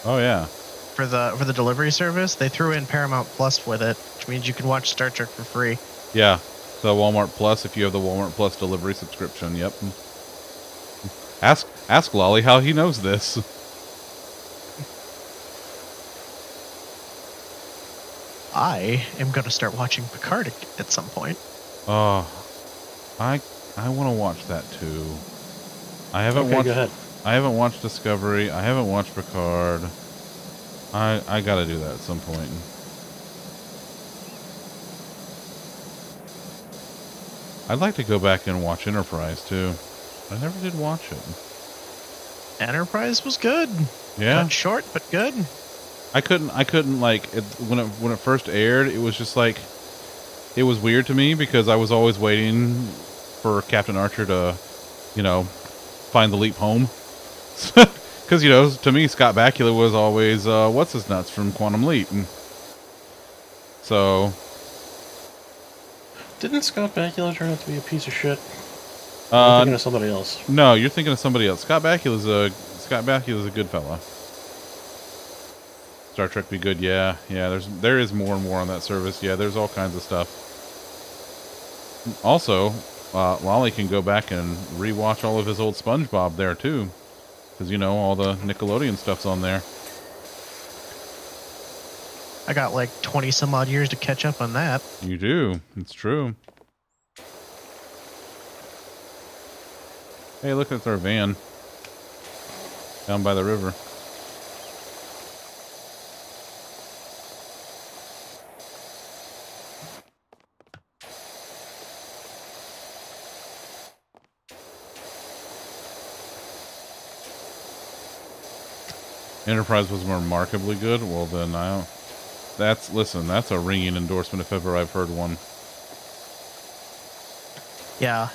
Oh, yeah. For the delivery service, they threw in Paramount Plus with it, which means you can watch Star Trek for free. Yeah, so Walmart Plus, if you have the Walmart Plus delivery subscription, yep. Ask Lolly how he knows this. I am going to start watching Picard at some point. Oh, I want to watch that too. I haven't watched Discovery. I haven't watched Picard. I got to do that at some point. I'd like to go back and watch Enterprise too. I never did watch it. Enterprise was good. Yeah. Not short, but good. I couldn't like it, when it first aired, it was just like, it was weird to me because I was always waiting for Captain Archer to, find the leap home. Cause to me, Scott Bakula was always, what's his nuts from Quantum Leap. And so. Didn't Scott Bakula turn out to be a piece of shit? I'm thinking of somebody else. No, you're thinking of somebody else. Scott Bakula's a good fella. Star Trek Be Good, yeah, yeah. There is more and more on that service. Yeah, there's all kinds of stuff. Also, Lolly can go back and rewatch all of his old SpongeBob there too, because all the Nickelodeon stuff's on there. I got like 20 some odd years to catch up on that. You do. It's true. Hey, look, at our van down by the river. Enterprise was remarkably good. Well, then that's a ringing endorsement if ever I've heard one. Yeah,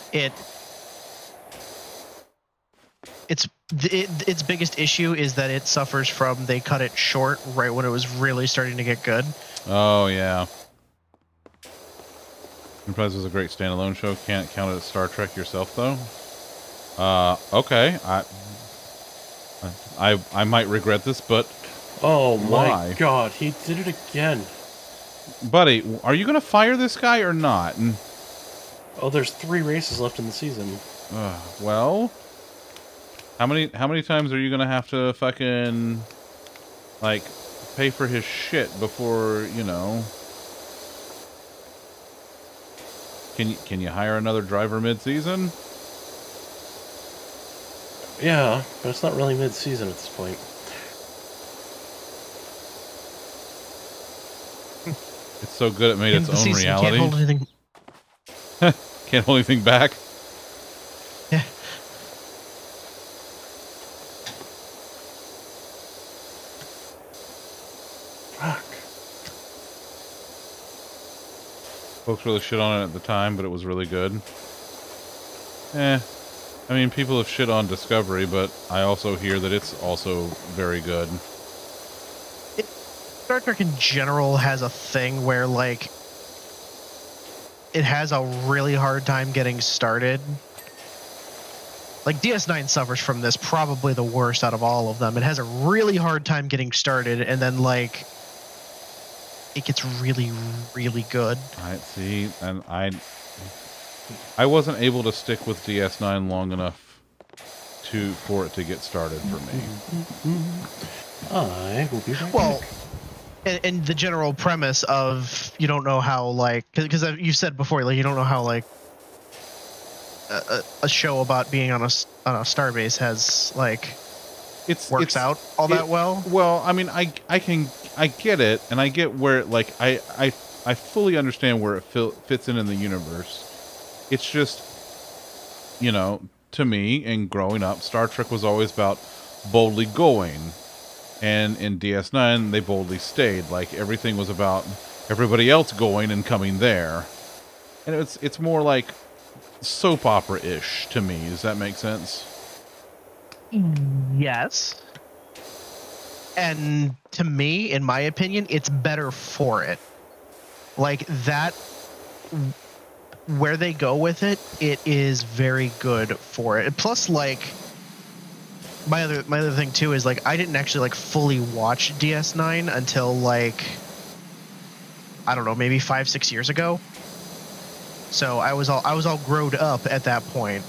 its biggest issue is that it suffers from they cut it short right when it was really starting to get good. Oh, yeah. Enterprise was a great standalone show. Can't count it as Star Trek yourself, though. Okay. I might regret this, but... Oh, my God. He did it again. Buddy, are you going to fire this guy or not? Oh, there's 3 races left in the season. Well... How many times are you gonna have to fucking like pay for his shit before Can you hire another driver mid-season? Yeah, but it's not really mid-season at this point. It's so good it made its own reality. Can't hold anything. Can't hold anything back. Yeah. Folks really shit on it at the time, but it was really good. I mean, people have shit on Discovery, but I also hear that it's also very good. Star Trek in general has a thing where, like, it has a really hard time getting started. Like, DS9 suffers from this, probably the worst out of all of them. It has a really hard time getting started, and then, like, it gets really, really good. I see, and I wasn't able to stick with DS9 long enough for it to get started for me. I will be right back. And the general premise of you don't know how, like, because you said before, like, you don't know how, like, a show about being on a starbase has, like, works out all that well. Well, I mean, I get it, and I get where, like, I fully understand where it fits in the universe. It's just, you know, to me, and growing up, Star Trek was always about boldly going. And in DS9, they boldly stayed. Like, everything was about everybody else going and coming there. And it's more like soap opera-ish to me. Does that make sense? Yes. And to me, in my opinion, it's better for it. Like, that... where they go with it, it is very good for it. Plus, like... My other thing too is, like, I didn't actually, like, fully watch DS9 until, like, I don't know, maybe 5-6 years ago. So I was all growed up at that point,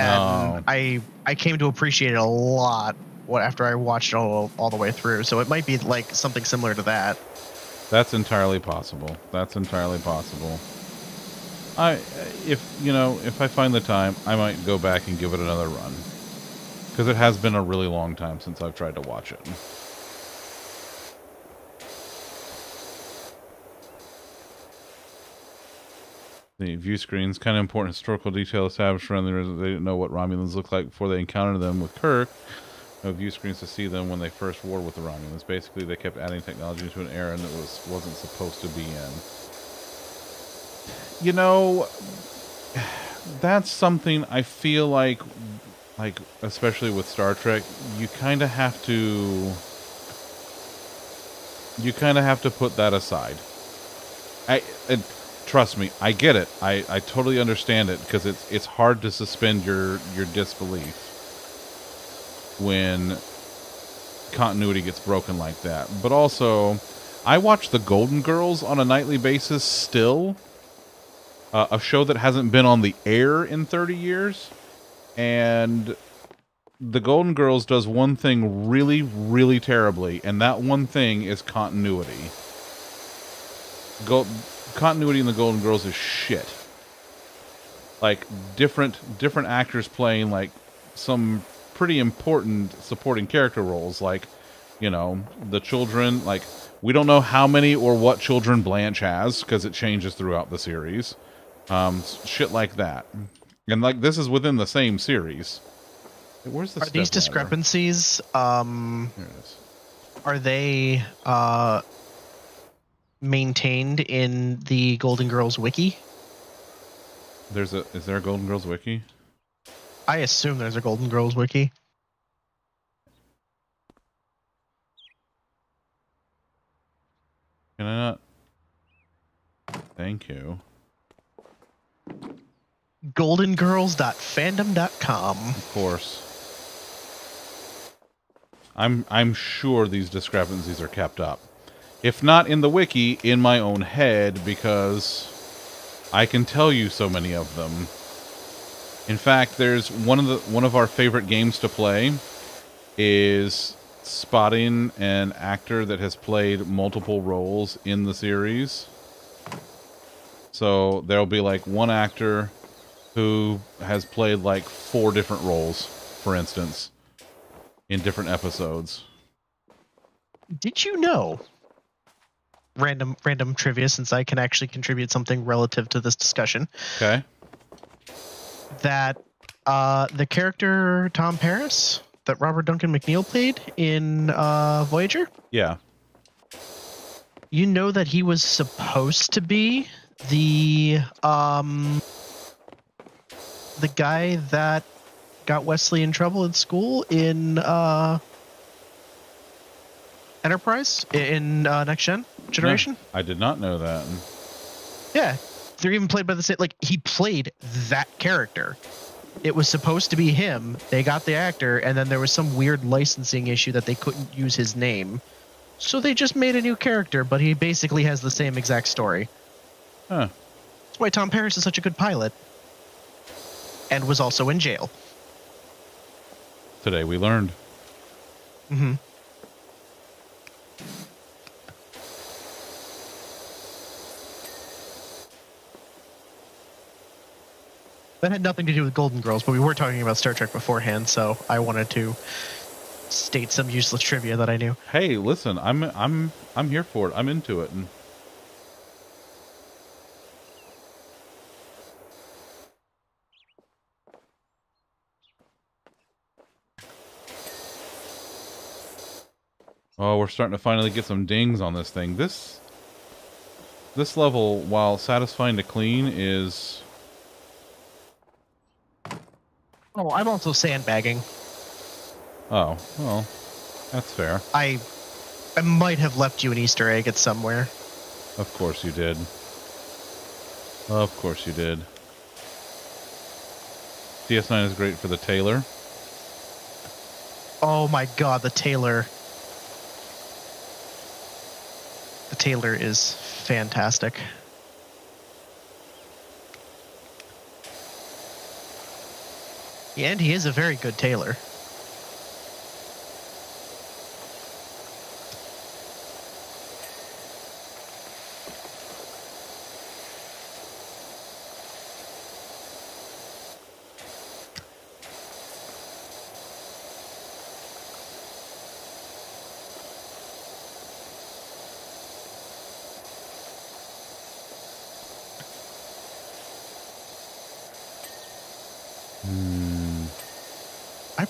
and I came to appreciate it a lot after I watched all the way through. So it might be like something similar to that. That's entirely possible. If I find the time, I might go back and give it another run. Because it has been a really long time since I've tried to watch it. The view screens, kind of important historical detail established around there. They didn't know what Romulans looked like before they encountered them with Kirk. No view screens to see them when they first warred with the Romulans. Basically, they kept adding technology to an era that wasn't supposed to be in. You know, that's something I feel like... Like, especially with Star Trek, you kind of have to... You kind of have to put that aside. And trust me, I get it. I totally understand it, because it's hard to suspend your disbelief when continuity gets broken like that. But also, I watch the Golden Girls on a nightly basis still. A show that hasn't been on the air in 30 years. And the Golden Girls does one thing really, really terribly, and that one thing is continuity. Continuity in the Golden Girls is shit. Like, different actors playing, like, some pretty important supporting character roles, like, you know, the children, like, we don't know how many or what children Blanche has, because it changes throughout the series. Shit like that. And, like, this is within the same series. Where's the... Are these discrepancies? Here it is. Are they maintained in the Golden Girls wiki? Is there a Golden Girls wiki? I assume there's a Golden Girls wiki. Can I not? Thank you. GoldenGirls.fandom.com. Of course. I'm sure these discrepancies are kept up. If not in the wiki, in my own head, because I can tell you so many of them. In fact, there's one of our favorite games to play is spotting an actor that has played multiple roles in the series. So there'll be, like, one actor who has played, like, 4 different roles, for instance, in different episodes. Did you know? Random trivia, since I can actually contribute something relative to this discussion. Okay. That the character Tom Paris that Robert Duncan McNeil played in Voyager? Yeah. You know that he was supposed to be the guy that got Wesley in trouble in school in Enterprise in next generation. No, I did not know that. Yeah, they're even played by the same. Like, he played that character. It was supposed to be him. They got the actor, and then there was some weird licensing issue that they couldn't use his name. So they just made a new character, but he basically has the same exact story. Huh. That's why Tom Paris is such a good pilot. And was also in jail. Today we learned. Mm-hmm. That had nothing to do with Golden Girls, but we were talking about Star Trek beforehand, so I wanted to state some useless trivia that I knew. Hey, listen, I'm here for it. I'm into it. And oh, we're starting to finally get some dings on this thing. This level, while satisfying to clean, is... Oh, I'm also sandbagging. Oh, well, that's fair. I might have left you an Easter egg at somewhere. Of course you did. Of course you did. DS9 is great for the Taylor. Oh my god, the Taylor. The Taylor is fantastic. And he is a very good tailor.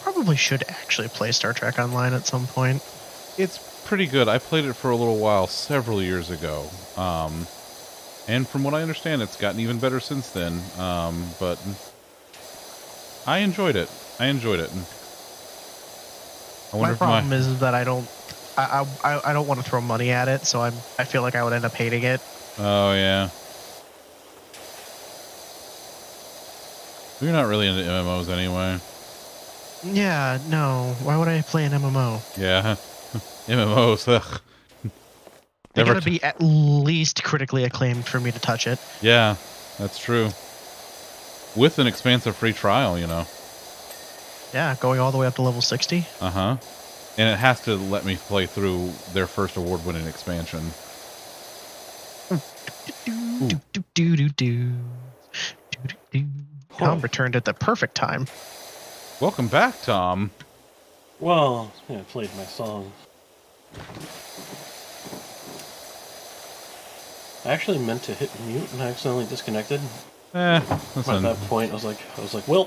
Probably should actually play Star Trek Online at some point. It's pretty good. I played it for a little while several years ago, and from what I understand, it's gotten even better since then. But I enjoyed it. I wonder my problem is that I don't want to throw money at it, so I feel like I would end up hating it. Oh yeah. You're not really into MMOs anyway. Yeah, no. Why would I play an MMO? Yeah. MMOs, ugh. They're going to be at least critically acclaimed for me to touch it. Yeah, that's true. With an expansive free trial, you know. Yeah, going all the way up to level 60. Uh-huh. And it has to let me play through their first award-winning expansion. Tom returned at the perfect time. Welcome back, Tom. Well, yeah, I played my song. I actually meant to hit mute and I accidentally disconnected. At that point, I was like, well.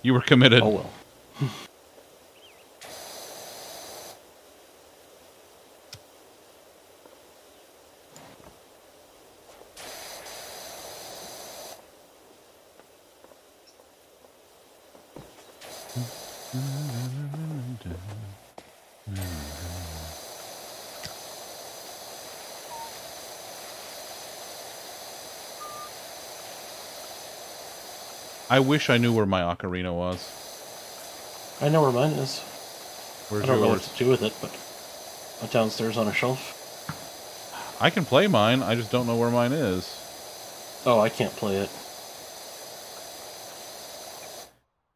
You were committed. Oh well. I wish I knew where my ocarina was. I know where mine is. Where's yours? I don't know what to do with it, but I'm downstairs on a shelf. I can play mine, I just don't know where mine is. Oh, I can't play it.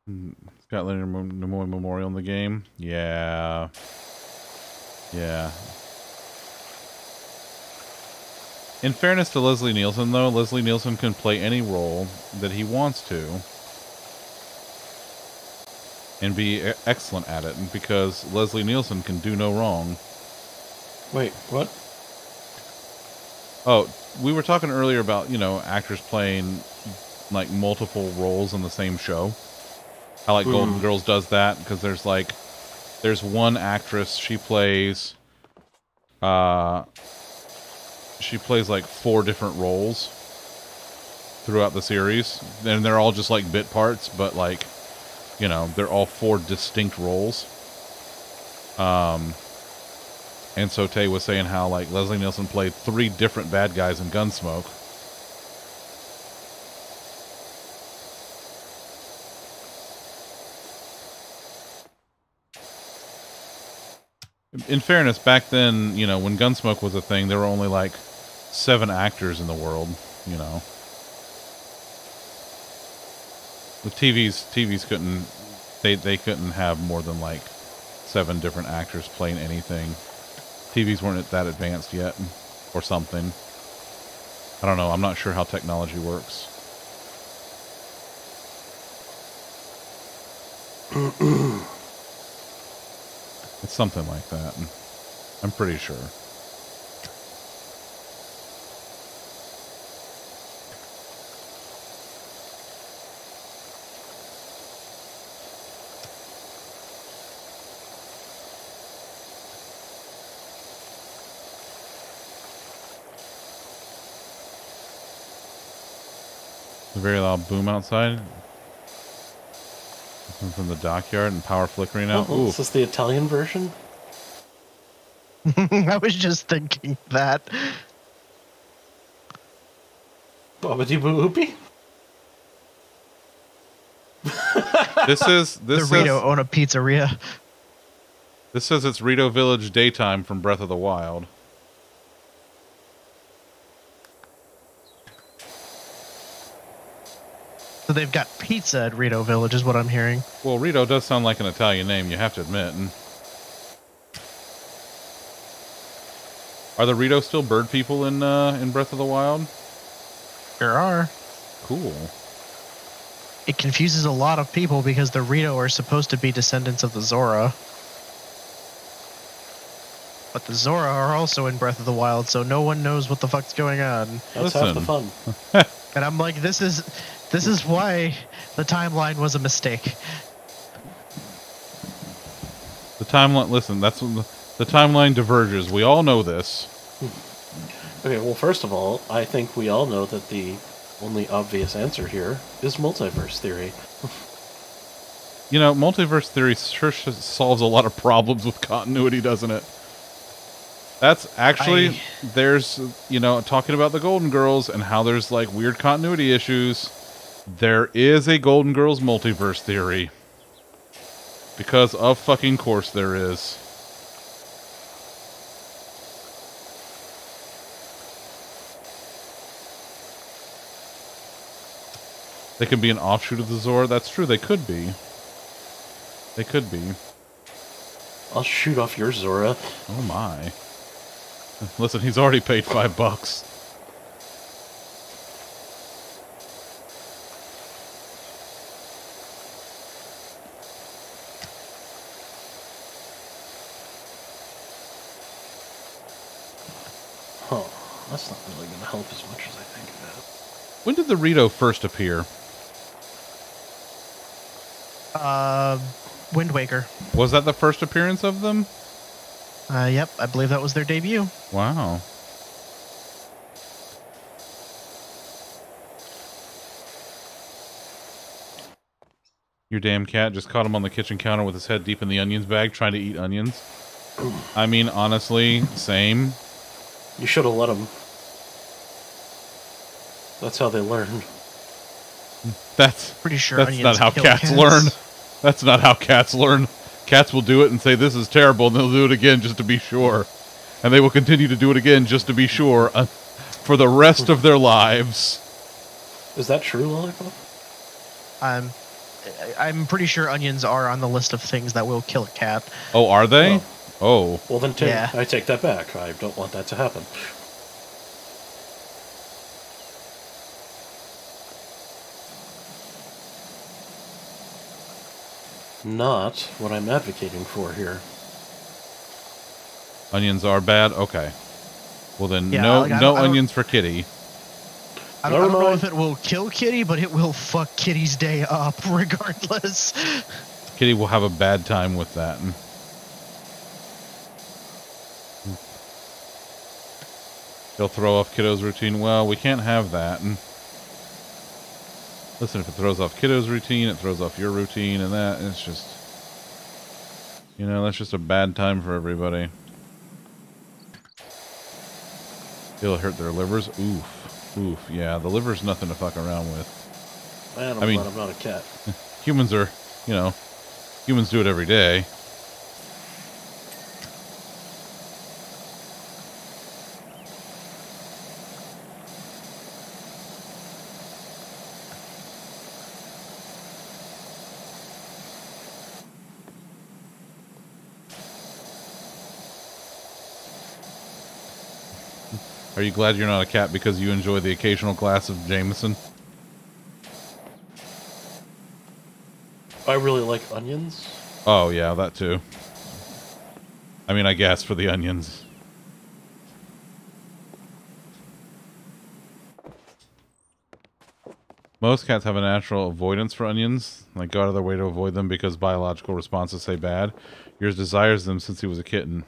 It's got Leonard Nimoy Memorial in the game. Yeah. Yeah. In fairness to Leslie Nielsen, though, Leslie Nielsen can play any role that he wants to and be excellent at it, because Leslie Nielsen can do no wrong. Wait, what? Oh, we were talking earlier about, you know, actors playing, like, multiple roles in the same show. I like Golden Girls does that, because there's, like, there's one actress, she plays... She plays like 4 different roles throughout the series, and they're all just like bit parts, but like, you know, they're all 4 distinct roles. And Sote was saying how, like, Leslie Nielsen played 3 different bad guys in Gunsmoke. In fairness, back then, you know, when Gunsmoke was a thing, there were only, like, 7 actors in the world, you know. The TVs couldn't... They couldn't have more than, like, 7 different actors playing anything. TVs weren't that advanced yet, or something. I don't know. I'm not sure how technology works. It's something like that. I'm pretty sure. Very loud boom outside. Something from the dockyard and power flickering out. Oh, is this the Italian version? I was just thinking that. Bobbidi-boo-hoopy? This is the Rito on a pizzeria. This says it's Rito Village Daytime from Breath of the Wild. So they've got pizza at Rito Village, is what I'm hearing. Well, Rito does sound like an Italian name, you have to admit. Are the Rito still bird people in Breath of the Wild? There are. Cool. It confuses a lot of people because the Rito are supposed to be descendants of the Zora. But the Zora are also in Breath of the Wild, so no one knows what the fuck's going on. That's half the fun. And I'm like, this is why the timeline was a mistake. The timeline, listen, that's when the timeline diverges. We all know this. Okay, well, first of all, I think we all know that the only obvious answer here is multiverse theory. You know, multiverse theory sure solves a lot of problems with continuity, doesn't it? That's actually, there's, you know, talking about the Golden Girls and how there's, like, weird continuity issues. There is a Golden Girls multiverse theory. Because of fucking course there is. They could be an offshoot of the Zora. That's true, they could be. They could be. I'll shoot off your Zora. Oh my. Listen, he's already paid $5. That's not really going to help as much as I think it is. When did the Rito first appear? Wind Waker. Was that the first appearance of them? Yep, I believe that was their debut. Wow. Your damn cat just caught him on the kitchen counter with his head deep in the onions bag, trying to eat onions. I mean, honestly, same. You should have let them. That's how they learn. That's not how cats learn. That's not how cats learn. Cats will do it and say, this is terrible, and they'll do it again just to be sure. And they will continue to do it again just to be sure for the rest of their lives. Is that true, Lollipop? I'm pretty sure onions are on the list of things that will kill a cat. Oh, are they? Well, oh. Well, then yeah. I take that back. I don't want that to happen. Not what I'm advocating for here. Onions are bad? Okay. Well, then, yeah, no onions for Kitty. I don't know if it will kill Kitty, but it will fuck Kitty's day up, regardless. Kitty will have a bad time with that. They'll throw off Kiddo's routine. Well, we can't have that. Listen, if it throws off Kiddo's routine, it throws off your routine, and that. It's just... You know, that's just a bad time for everybody. It'll hurt their livers. Oof. Oof. Yeah, the liver's nothing to fuck around with. I mean, I'm not a cat. Humans are, you know, humans do it every day. Are you glad you're not a cat because you enjoy the occasional glass of Jameson? I really like onions. Oh, yeah, that too. I mean, I guess for the onions. Most cats have a natural avoidance for onions. Like, go out of their way to avoid them because biological responses say bad. Yours desires them since he was a kitten.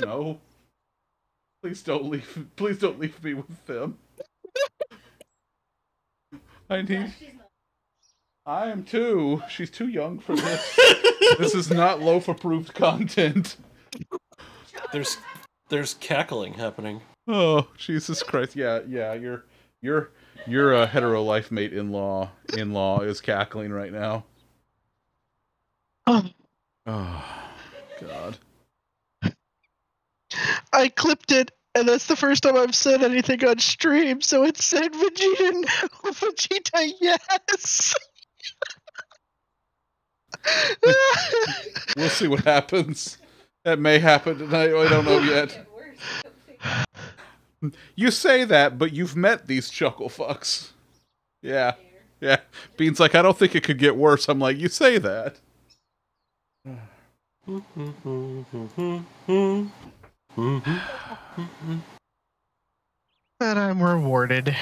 No. Please don't leave me with them. I need... I am too. She's too young for this. This is not loaf-approved content. There's cackling happening. Oh, Jesus Christ. Yeah, yeah, your hetero life mate in-law is cackling right now. Oh, God. I clipped it, and that's the first time I've said anything on stream, so it said Vegeta no, Vegeta yes! We'll see what happens. That may happen tonight, I don't know yet. You say that, but you've met these chuckle fucks. Yeah. Yeah. Bean's like, I don't think it could get worse. I'm like, you say that. But I'm rewarded.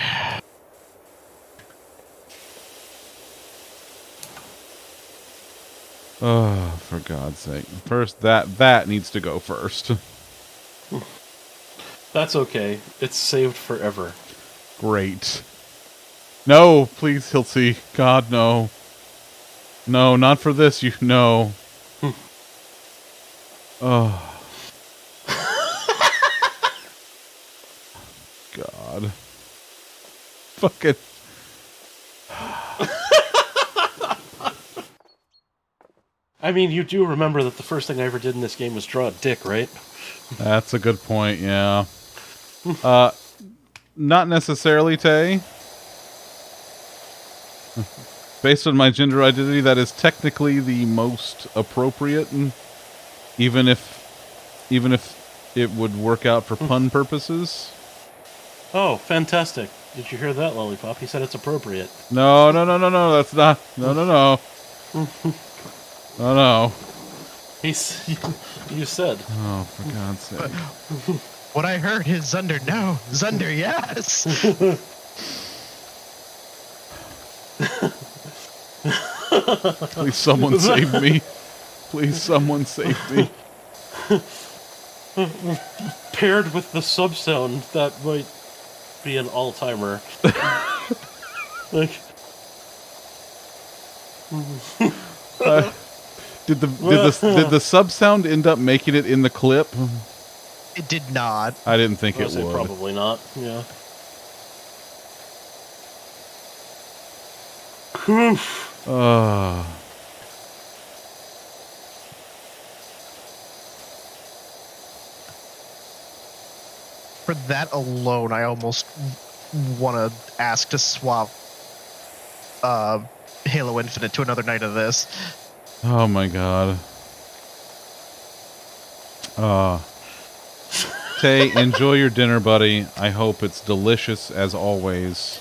Oh, for God's sake. First, that needs to go first. That's okay. It's saved forever. Great. No, please, Hiltzy. God, no. No, not for this, you know. Oh. God. Fucking. I mean, you do remember that the first thing I ever did in this game was draw a dick, right? That's a good point, yeah. Not necessarily, Tay. Based on my gender identity, that is technically the most appropriate, and even if it would work out for pun purposes. Oh, fantastic. Did you hear that, Lollipop? He said it's appropriate. No, no, no, no, no, that's not... No, no, no. Oh, no. He's... You said. Oh, for God's sake. What I heard is Zunder, no. Zunder, yes! Please, someone save me. Please, someone save me. Paired with the sub-sound, that might... be an all-timer. Like, did the sub sound end up making it in the clip? It did not. I didn't think it would. Probably not. Yeah. Oof. For that alone, I almost want to ask to swap Halo Infinite to another night of this. Oh my God. Tay, enjoy your dinner, buddy. I hope it's delicious as always.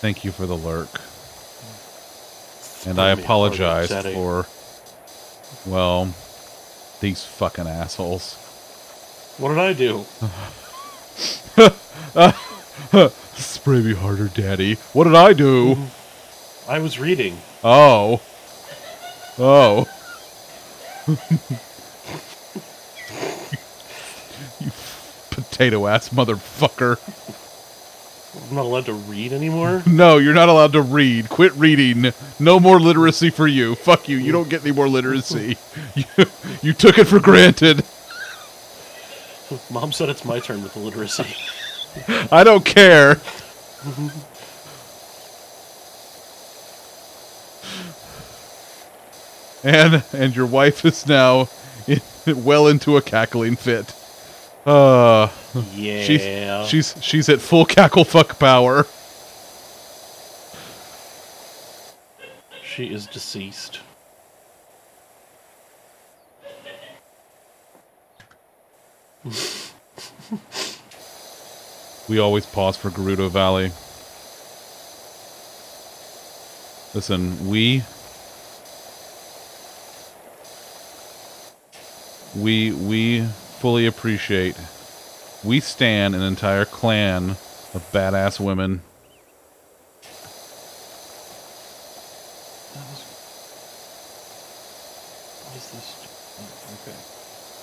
Thank you for the lurk. And I apologize for, well, these fucking assholes. What did I do? Spray me harder, Daddy. What did I do? I was reading. Oh. Oh. You potato-ass motherfucker. I'm not allowed to read anymore? No, you're not allowed to read. Quit reading. No more literacy for you. Fuck you. You don't get any more literacy. You took it for granted. Mom said it's my turn with the literacy. I don't care. And your wife is now well into a cackling fit. Yeah. She's at full cackle fuck power. She is deceased. We always pause for Gerudo Valley. Listen, we fully appreciate. We stan an entire clan of badass women. What is this? Okay.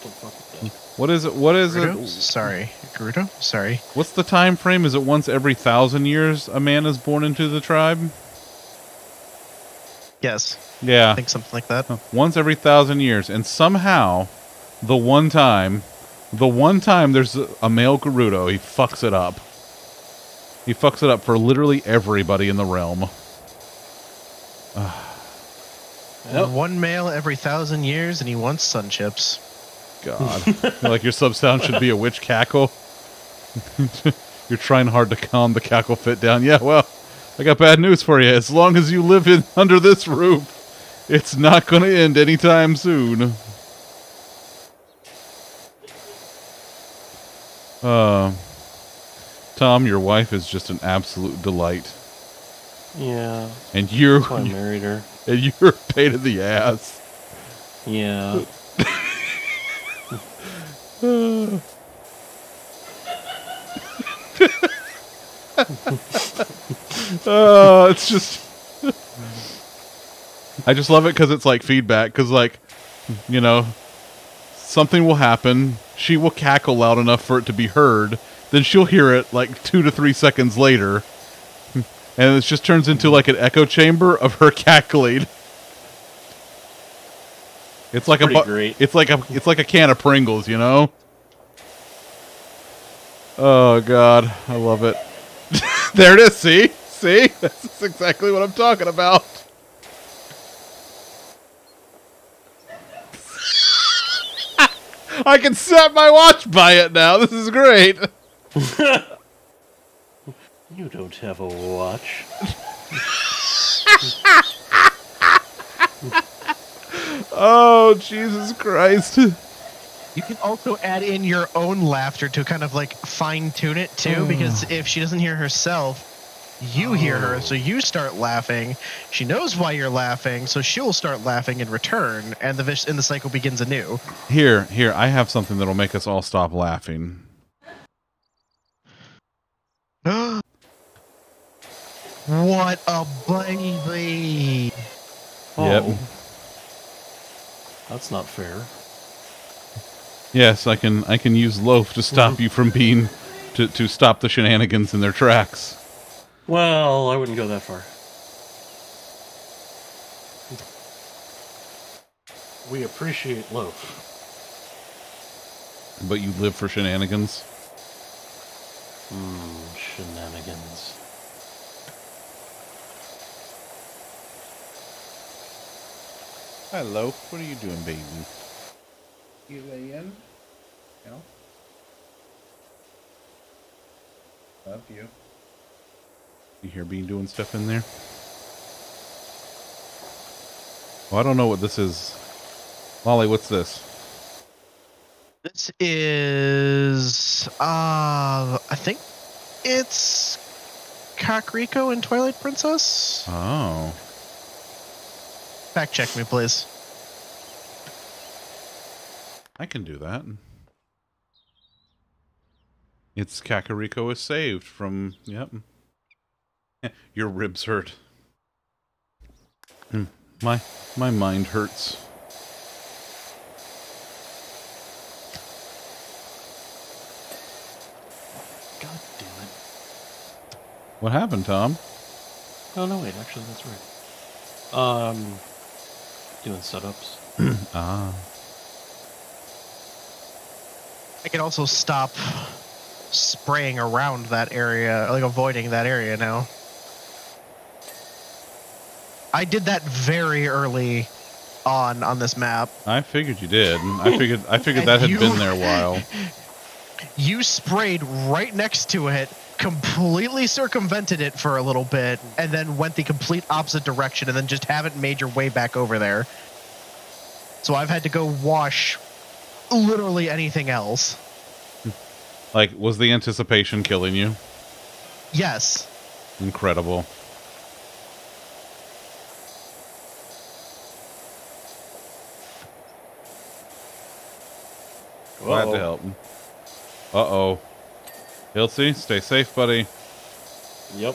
Don't fuck with that. What is it? What is Gerudo? It? Sorry, Gerudo. Sorry. What's the time frame? Is it once every 1,000 years a man is born into the tribe? Yes. Yeah. I think something like that. Once every 1,000 years, and somehow. The one time there's a male Gerudo, he fucks it up. He fucks it up for literally everybody in the realm. Yep. One male every 1,000 years, and he wants sun chips. God. Like your sub-sound should be a witch cackle. You're trying hard to calm the cackle fit down. Yeah, well, I got bad news for you. As long as you live under this roof, it's not going to end anytime soon. Tom, your wife is just an absolute delight. Yeah. And you're... That's why I married her. And you're a pain in the ass. Yeah. It's just... I just love it because it's like feedback. Because, like, you know, something will happen... She will cackle loud enough for it to be heard. Then she'll hear it like 2 to 3 seconds later. And it just turns into like an echo chamber of her cackling. It's like it's like a can of Pringles, you know? Oh God, I love it. There it is, see? See? That's exactly what I'm talking about. I can set my watch by it now. This is great. You don't have a watch. Oh, Jesus Christ. You can also add in your own laughter to kind of like fine tune it too, because if she doesn't hear herself, you hear her, so you start laughing. She knows why you're laughing, so she'll start laughing in return, and the cycle begins anew. Here, I have something that'll make us all stop laughing. What a baby! Oh. Yep. That's not fair. Yes, I can use Loaf to stop you from being to stop the shenanigans in their tracks. Well, I wouldn't go that far. We appreciate Loaf. But you live for shenanigans? Shenanigans. Hi, Loaf. What are you doing, baby? You lay in? No? Love you. You hear me doing stuff in there? Well, I don't know what this is. Molly, what's this? This is, I think it's Kakariko and Twilight Princess. Oh. Fact check me, please. I can do that. It's Kakariko is saved from, yep. Your ribs hurt. My mind hurts. God damn it. What happened, Tom? Oh, no, wait. Actually, that's right. Doing setups. Ah. I can also stop spraying around that area, like avoiding that area now. I did that very early on this map. I figured you did. I figured that had been there a while. You sprayed right next to it, completely circumvented it for a little bit, and then went the complete opposite direction, and then just haven't made your way back over there. So I've had to go wash literally anything else. Like, was the anticipation killing you? Yes. Incredible. Glad to help him. Uh-oh. Hiltzy, stay safe, buddy. Yep.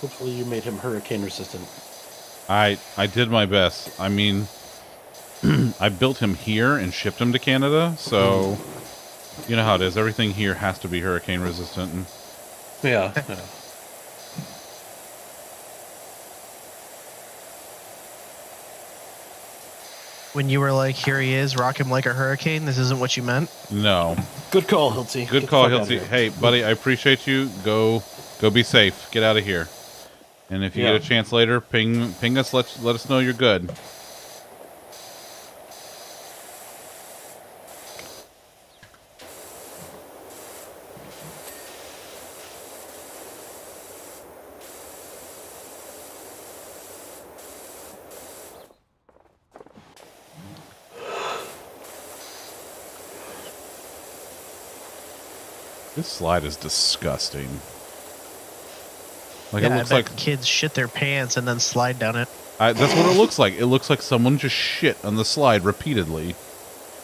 Hopefully you made him hurricane resistant. I did my best. I mean... I built him here and shipped him to Canada, so you know how it is. Everything here has to be hurricane resistant. And... yeah. When you were like, here he is, rock him like a hurricane, this isn't what you meant? No. Good call, Hiltzy. Good call, Hiltzy. Hey, buddy, I appreciate you. Go be safe. Get out of here. And if you get a chance later, ping us, let us know you're good. This slide is disgusting. Like it looks like kids shit their pants and then slide down it. That's what it looks like. It looks like someone just shit on the slide repeatedly.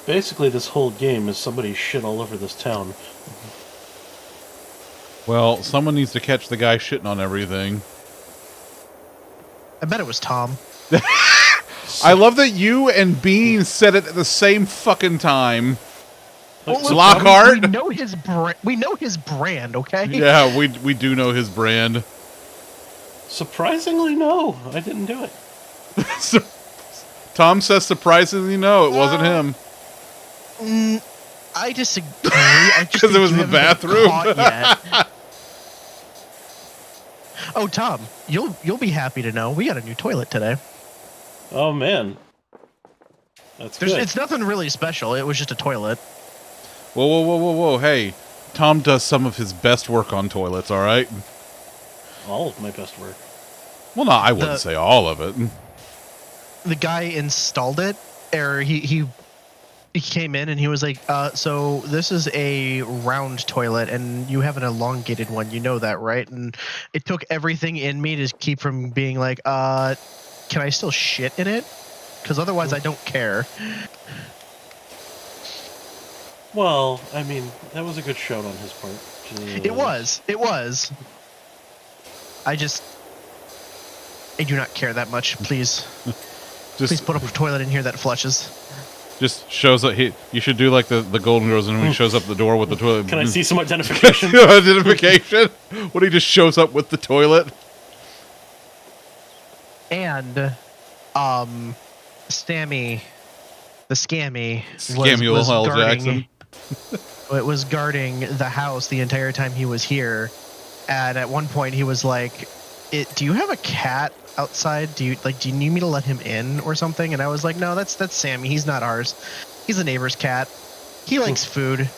Basically, this whole game is somebody shit all over this town. Well, someone needs to catch the guy shitting on everything. I bet it was Tom. I love that you and Bean said it at the same fucking time. Well, look, Lockhart. We know his brand, okay? Yeah, we do know his brand. Surprisingly, no. I didn't do it. Tom says surprisingly no. It wasn't him. I disagree. Because it was in the bathroom. Oh, Tom, you'll be happy to know we got a new toilet today. Oh, man. That's good. It's nothing really special. It was just a toilet. Whoa, whoa, whoa, whoa, whoa. Hey, Tom does some of his best work on toilets, all right? All of my best work. Well, no, I wouldn't say all of it. The guy installed it, or he came in and he was like, so this is a round toilet and you have an elongated one. You know that, right? And it took everything in me to keep from being like, can I still shit in it? Because otherwise I don't care. Well, I mean, that was a good shout on his part. It was. I do not care that much. Please. Please put up a toilet in here that flushes. Just shows up. You should do like the Golden Girls and when he shows up the door with the toilet. Can I see some identification? Identification? What, he just shows up with the toilet? And, Stammy... the scammy was guarding, it was guarding the house the entire time he was here. And at one point he was like, do you have a cat outside? Do you need me to let him in or something? And I was like, no, that's Sammy. He's not ours. He's the neighbor's cat. He likes food.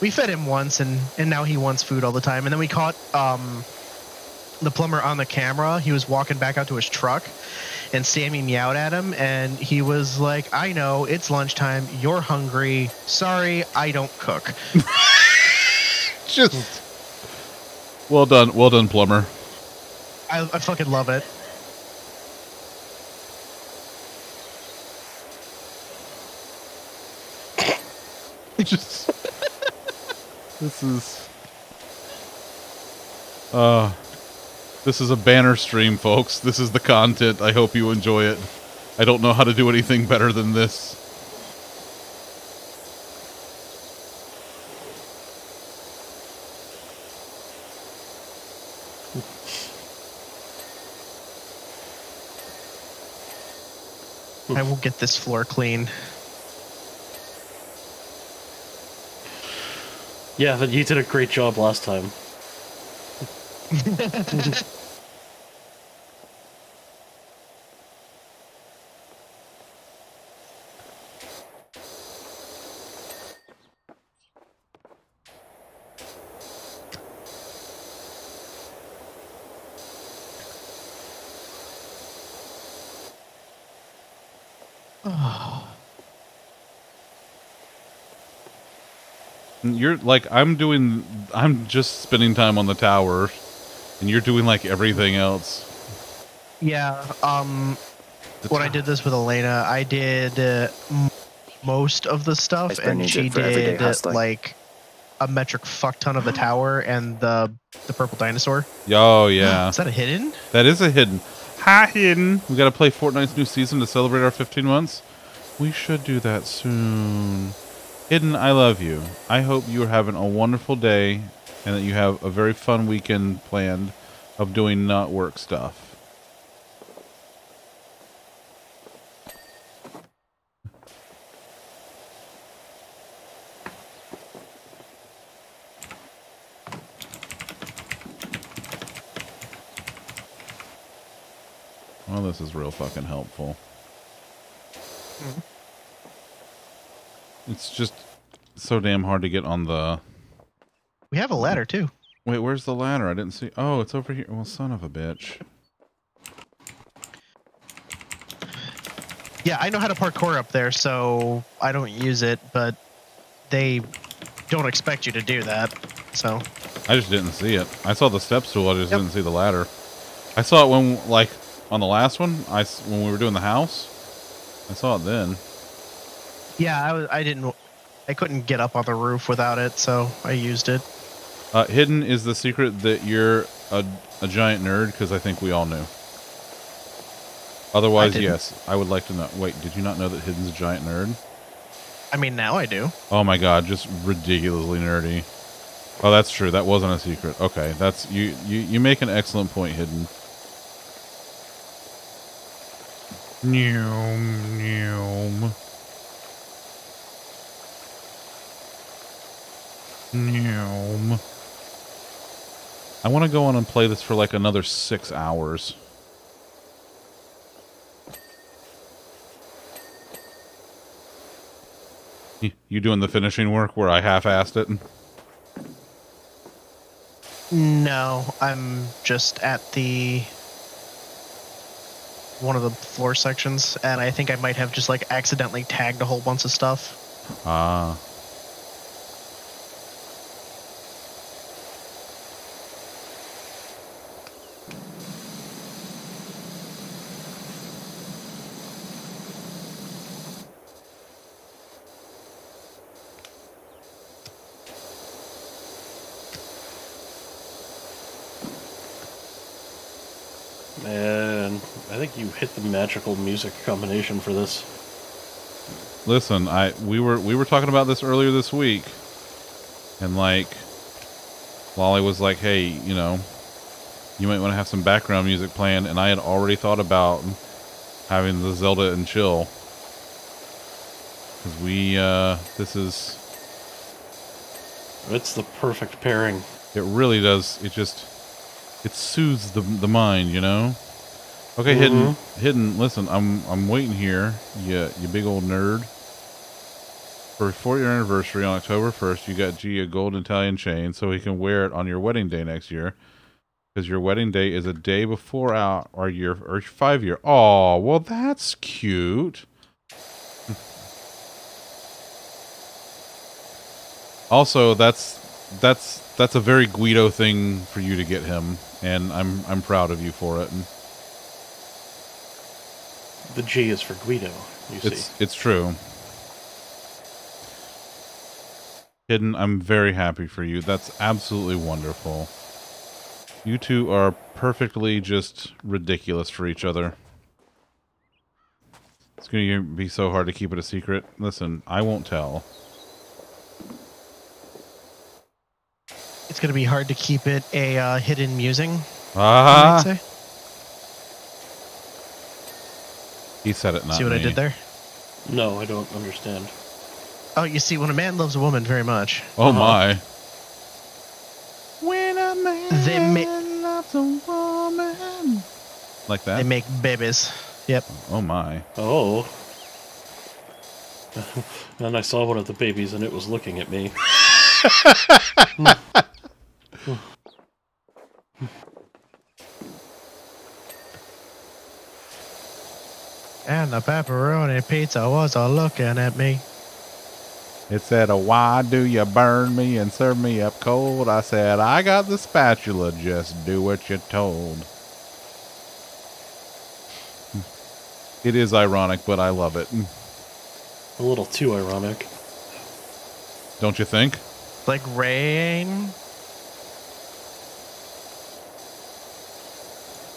We fed him once, and now he wants food all the time. And then we caught the plumber on the camera. He was walking back out to his truck, and Sammy meowed at him, and he was like, I know, it's lunchtime, you're hungry, sorry, I don't cook. Just... Well done, plumber. I fucking love it. Just... This is... This is a banner stream, folks. This is the content. I hope you enjoy it. I don't know how to do anything better than this. I will get this floor clean. Yeah, but you did a great job last time. You're like, I'm just spending time on the tower. And you're doing, like, everything else. Yeah, when I did this with Elena, I did most of the stuff, and she did, like, a metric fuck ton of the tower and the purple dinosaur. Oh, yeah. Is that a hidden? That is a hidden. Hi, hidden! We gotta play Fortnite's new season to celebrate our 15 months. We should do that soon. Hidden, I love you. I hope you're having a wonderful day, and that you have a very fun weekend planned of doing not work stuff. Well, this is real fucking helpful. It's just so damn hard to get on the... We have a ladder, too. Wait, where's the ladder? I didn't see... Oh, it's over here. Well, son of a bitch. Yeah, I know how to parkour up there, so I don't use it, but they don't expect you to do that, so... I just didn't see it. I saw the step stool, I just didn't see the ladder. I saw it when, like, on the last one, when we were doing the house. I saw it then. Yeah, I couldn't get up on the roof without it, so I used it. Hidden is the secret that you're a giant nerd, because I think we all knew. Otherwise, yes, I would like to know. Wait, did you not know that Hidden's a giant nerd? I mean, now I do. Oh my god, just ridiculously nerdy. Oh, that's true. That wasn't a secret. Okay, that's you make an excellent point, Hidden. I want to go on and play this for like another 6 hours. You doing the finishing work where I half-assed it? No, I'm just at the... one of the floor sections, and I think I might have just like accidentally tagged a whole bunch of stuff. Ah... Hit the magical music combination for this. Listen, we were talking about this earlier this week, and like Lolly was like, hey, you know, you might want to have some background music playing, and I had already thought about having the Zelda and Chill, because it's the perfect pairing. It really does. It just It soothes the mind, you know? Okay, Hidden, listen, I'm waiting here, you big old nerd. For your anniversary on October 1st, you got G a gold Italian chain so he can wear it on your wedding day next year. Because your wedding day is a day before our 5 year. Aw, well, that's cute. Also, that's a very Guido thing for you to get him, and I'm proud of you for it. And the G is for Guido, you see. It's true. Hidden, I'm very happy for you. That's absolutely wonderful. You two are perfectly just ridiculous for each other. It's going to be so hard to keep it a secret. Listen, I won't tell. It's going to be hard to keep it a hidden musing. Ah! Uh-huh. He said it, not me. See what I did there? No, I don't understand. Oh, you see, when a man loves a woman very much. Oh, my. When a man loves a woman. Like that? They make babies. Yep. Oh, my. Oh. And I saw one of the babies, and it was looking at me. And the pepperoni pizza was looking at me. It said, why do you burn me and serve me up cold? I said, I got the spatula. Just do what you're told. It is ironic, but I love it. A little too ironic. Don't you think? Like rain.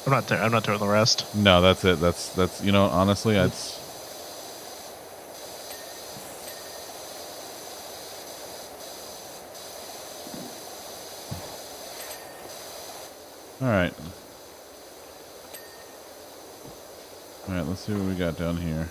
I'm not doing the rest. No, that's it. That's you know, honestly, it's. All right. All right, let's see what we got down here.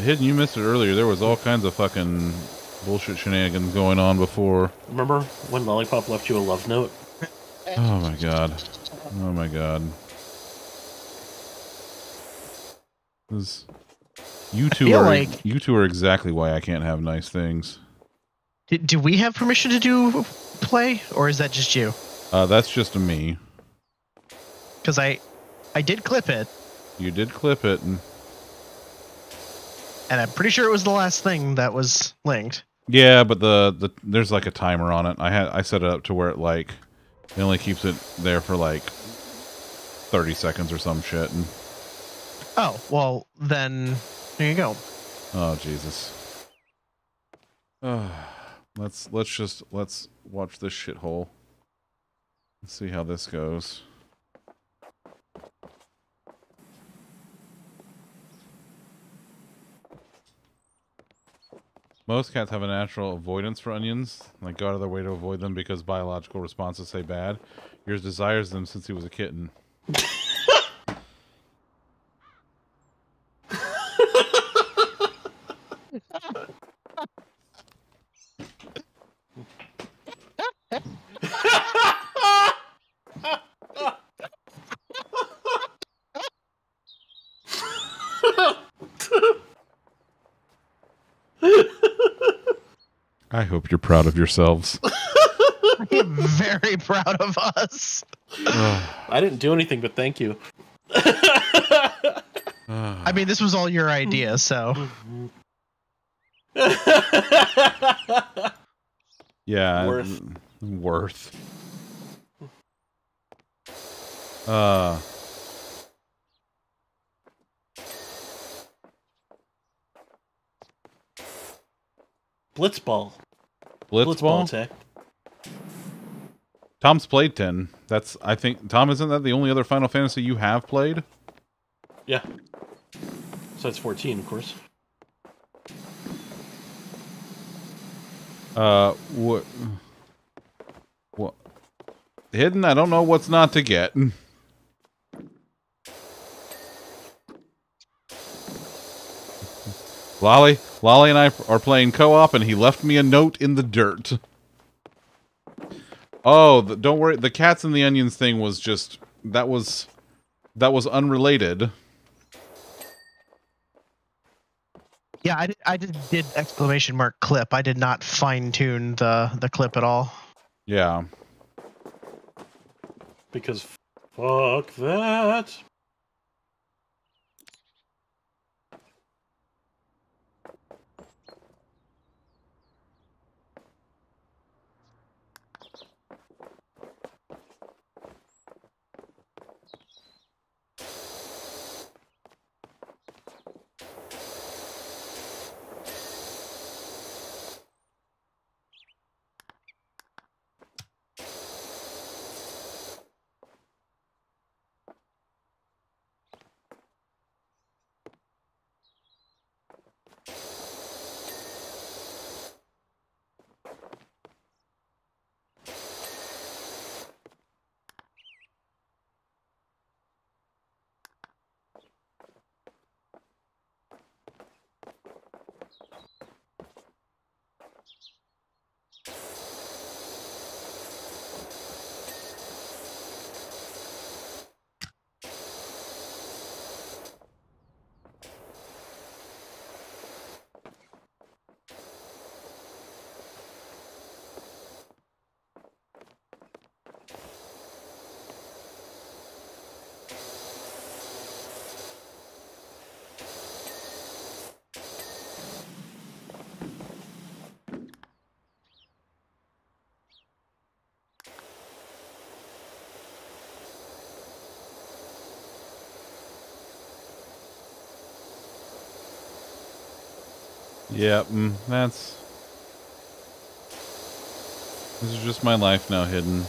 Hidden, you missed it earlier. There was all kinds of fucking bullshit shenanigans going on before. Remember when Lollipop left you a love note? Oh my god. Oh my god. This, you two are exactly why I can't have nice things. Do we have permission to do play, or is that just you? That's just me. Because I did clip it. You did clip it, and I'm pretty sure it was the last thing that was linked. Yeah, but the there's like a timer on it. I set it up to where it like it only keeps it there for like 30 seconds or some shit. And oh, well then there you go. Oh Jesus. Let's watch this shithole. Let's see how this goes. Most cats have a natural avoidance for onions, like go out of their way to avoid them because biological responses say bad. Yours desires them since he was a kitten. I hope you're proud of yourselves. I am very proud of us. I didn't do anything, but thank you. I mean, this was all your idea, so. Yeah. Worth. Blitzball. Blitzball tech. Tom's played 10. That's, I think, Tom, isn't that the only other Final Fantasy you have played? Yeah. So that's 14, of course. What? Hidden? I don't know what's not to get. Lolly and I are playing co-op, and he left me a note in the dirt. Oh, don't worry. The cats and the onions thing was just... That was unrelated. Yeah, I just did exclamation mark clip. I did not fine-tune the clip at all. Yeah. Because fuck that. Yep, yeah, that's... This is just my life now hidden.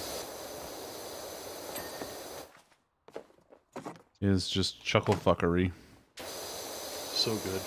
It is just chucklefuckery. So good.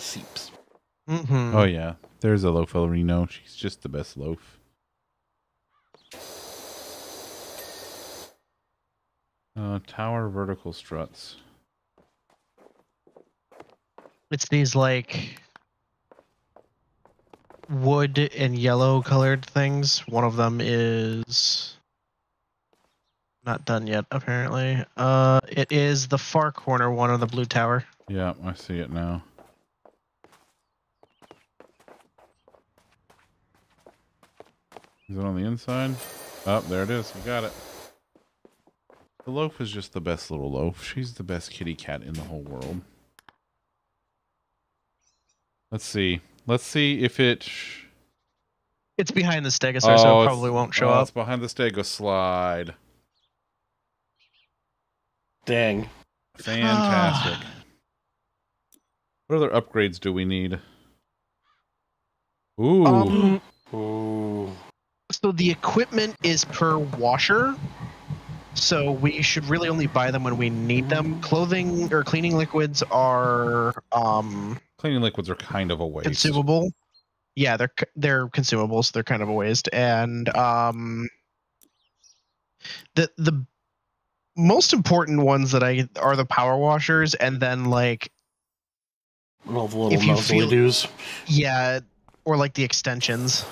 Seeps. Mm-hmm. Oh yeah, there's a loafarino. She's just the best loaf. Tower vertical struts. It's these like wood and yellow colored things. One of them is not done yet, apparently. It is the far corner one on the blue tower. Yeah, I see it now. Is it on the inside? Oh, there it is. You got it. The loaf is just the best little loaf. She's the best kitty cat in the whole world. Let's see. Let's see if it... It's behind the stegosaur, so it probably won't show up. It's behind the stegoslide. Dang. Fantastic. What other upgrades do we need? Ooh. Ooh. So the equipment is per washer, so we should really only buy them when we need them. Clothing or cleaning liquids are kind of a waste. Consumable, yeah, they're consumables. So they're kind of a waste, and the most important ones that I are the power washers, and then like all the little nozzle-doos. Yeah, or like the extensions.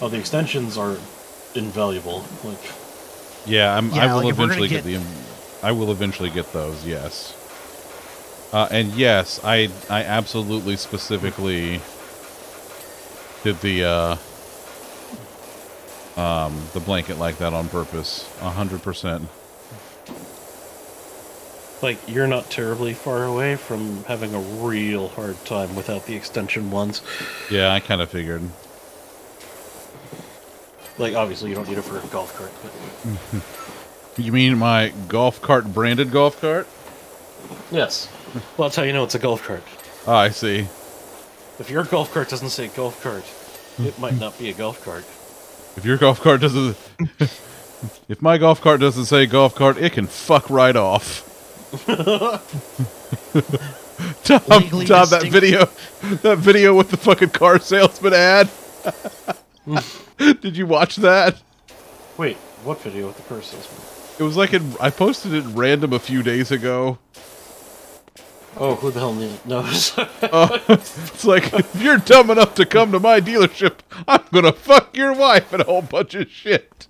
Oh, the extensions are invaluable. Like, yeah, I will eventually get those. Yes, and yes, I absolutely specifically did the blanket like that on purpose, 100%. Like, you're not terribly far away from having a real hard time without the extension ones. Yeah, I kind of figured. Like, obviously, you don't need it for a golf cart. But... You mean my golf cart branded golf cart? Yes. Well, that's how you know it's a golf cart. Oh, I see. If your golf cart doesn't say golf cart, it might not be a golf cart. If your golf cart doesn't... If my golf cart doesn't say golf cart, it can fuck right off. Tom, that video with the fucking car salesman ad. Did you watch that? Wait, what video with the car salesman? It was like I posted it random a few days ago. Oh, who the hell knows? It's like, if you're dumb enough to come to my dealership, I'm gonna fuck your wife and a whole bunch of shit.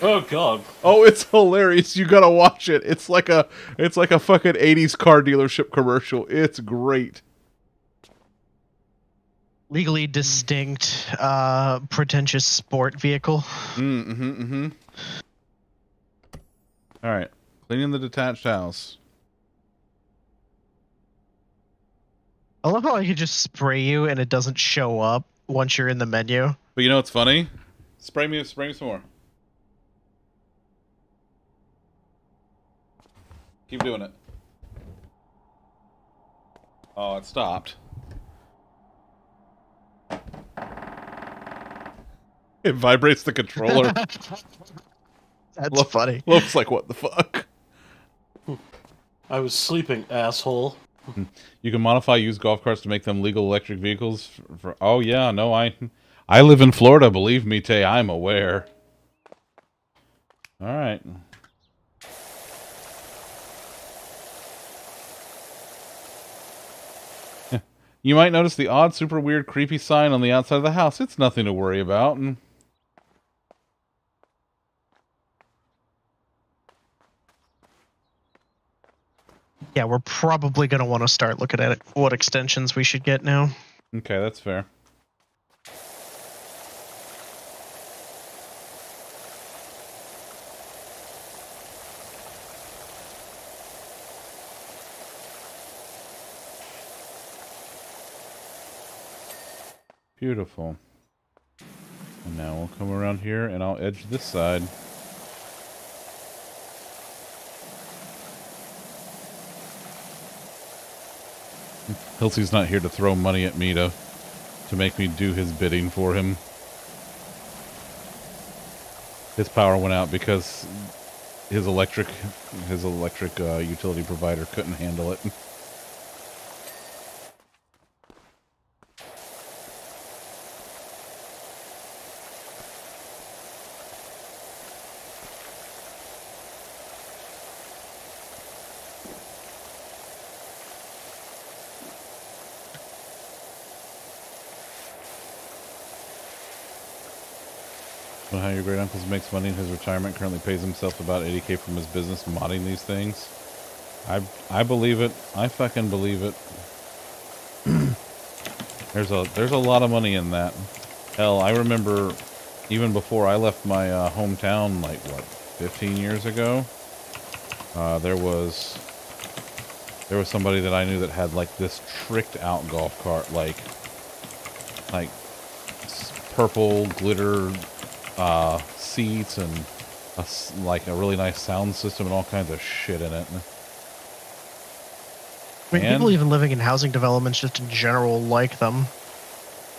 Oh god! Oh, it's hilarious. You gotta watch it. It's like a fucking 80s car dealership commercial. It's great. Legally distinct, pretentious sport vehicle. Mm-hmm. All right, cleaning the detached house. I love how I could just spray you and it doesn't show up once you're in the menu. But you know what's funny? Spray me some more. Keep doing it. Oh, it stopped. It vibrates the controller. That's funny. Looks like, what the fuck? I was sleeping, asshole. You can modify used golf carts to make them legal electric vehicles. Oh yeah, no, I live in Florida. Believe me, Tay, I'm aware. All right. You might notice the odd, super weird, creepy sign on the outside of the house. It's nothing to worry about. And... yeah, we're probably going to want to start looking at it, what extensions we should get now. Okay, that's fair. Beautiful. And now we'll come around here and I'll edge this side. Hilsey's not here to throw money at me to make me do his bidding for him. His power went out because his electric utility provider couldn't handle it. How your great uncle makes money in his retirement, currently pays himself about $80K from his business modding these things. I believe it. I fucking believe it. There's a lot of money in that. Hell, I remember even before I left my hometown, like what, 15 years ago, there was somebody that I knew that had like this tricked out golf cart, like purple glitter. Seats and like a really nice sound system and all kinds of shit in it. I mean, people even living in housing developments just in general like them.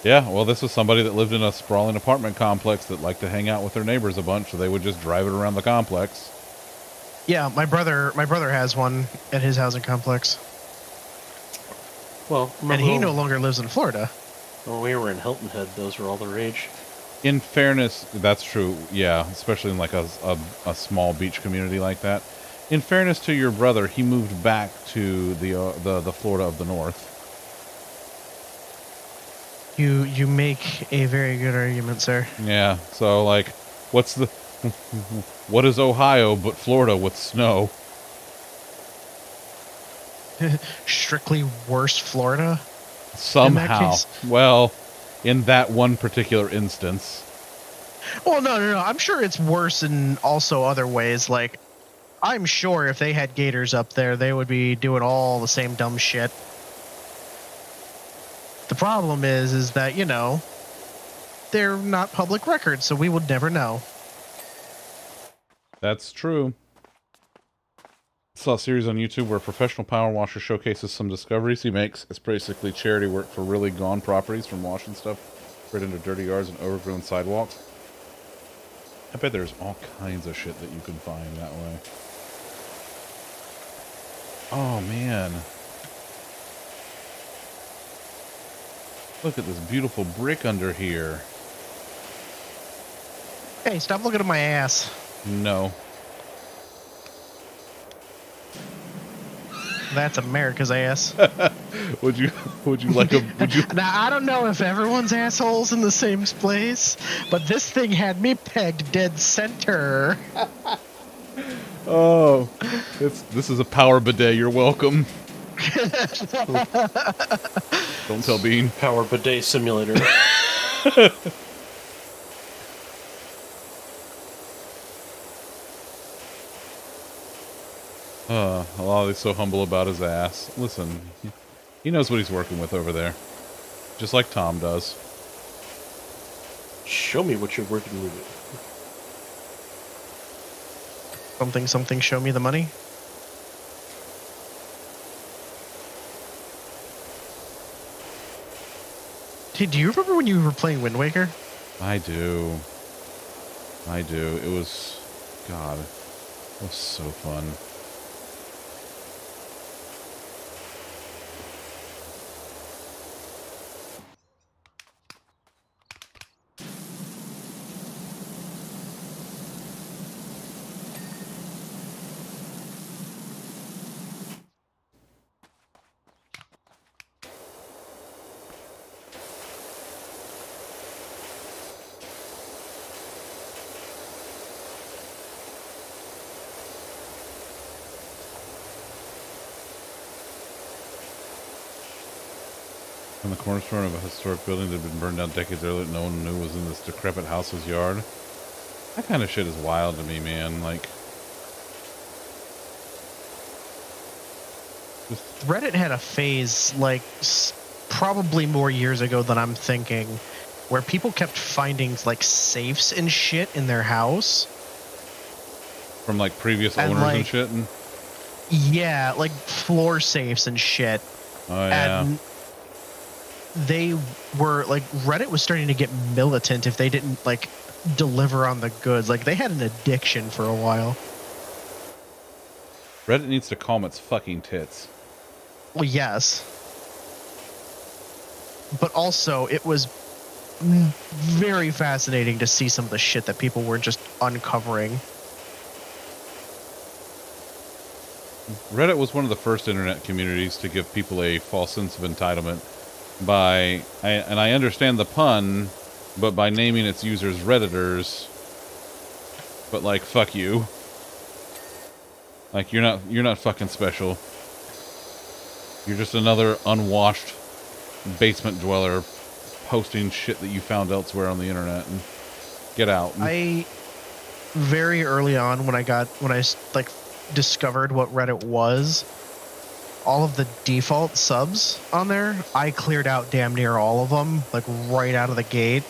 Yeah, well, this was somebody that lived in a sprawling apartment complex that liked to hang out with their neighbors a bunch, so they would just drive it around the complex. Yeah, my brother has one at his housing complex. Well, and he no longer lives in Florida. When we were in Hilton Head, those were all the rage. In fairness, that's true, yeah, especially in like a small beach community like that. In fairness to your brother, he moved back to the Florida of the North. You make a very good argument, sir. Yeah, so like, what is Ohio but Florida with snow? Strictly worse Florida? Somehow. Well... in that one particular instance. Well, no. I'm sure it's worse in also other ways. Like, I'm sure if they had gators up there, they would be doing all the same dumb shit. The problem is that, you know, they're not public records, so we would never know. That's true. I saw a series on YouTube where a professional power washer showcases some discoveries he makes. It's basically charity work for really gone properties, from washing stuff right into dirty yards and overgrown sidewalks. I bet there's all kinds of shit that you can find that way. Oh, man. Look at this beautiful brick under here. Hey, stop looking at my ass. No. That's America's ass. Would you like a... Would you... Now, I don't know if everyone's asshole's in the same place, but this thing had me pegged dead center. Oh, this is a power bidet. You're welcome. Don't tell Bean. Power bidet simulator. He's so humble about his ass. Listen, he knows what he's working with over there. Just like Tom does. Show me what you're working with. Something, something, show me the money. Hey, do you remember when you were playing Wind Waker? I do. It was... God. It was so fun. Cornerstone of a historic building that had been burned down decades earlier that no one knew was in this decrepit house's yard. That kind of shit is wild to me, man. Like, Reddit had a phase, like, probably more years ago than I'm thinking, where people kept finding, like, safes and shit in their house. From, like, previous owners and shit? And... Yeah, like, floor safes and shit. Oh, yeah. And they were like, Reddit was starting to get militant if they didn't like deliver on the goods. Like, they had an addiction for a while. Reddit needs to calm its fucking tits. Well, yes, but also it was very fascinating to see some of the shit that people were just uncovering. Reddit was one of the first internet communities to give people a false sense of entitlement by, and I understand the pun, but by naming its users Redditors. But like, fuck you. Like, you're not fucking special. You're just another unwashed basement dweller posting shit that you found elsewhere on the internet, and get out. I very early on when I like discovered what Reddit was, all of the default subs on there, I cleared out damn near all of them, like right out of the gate,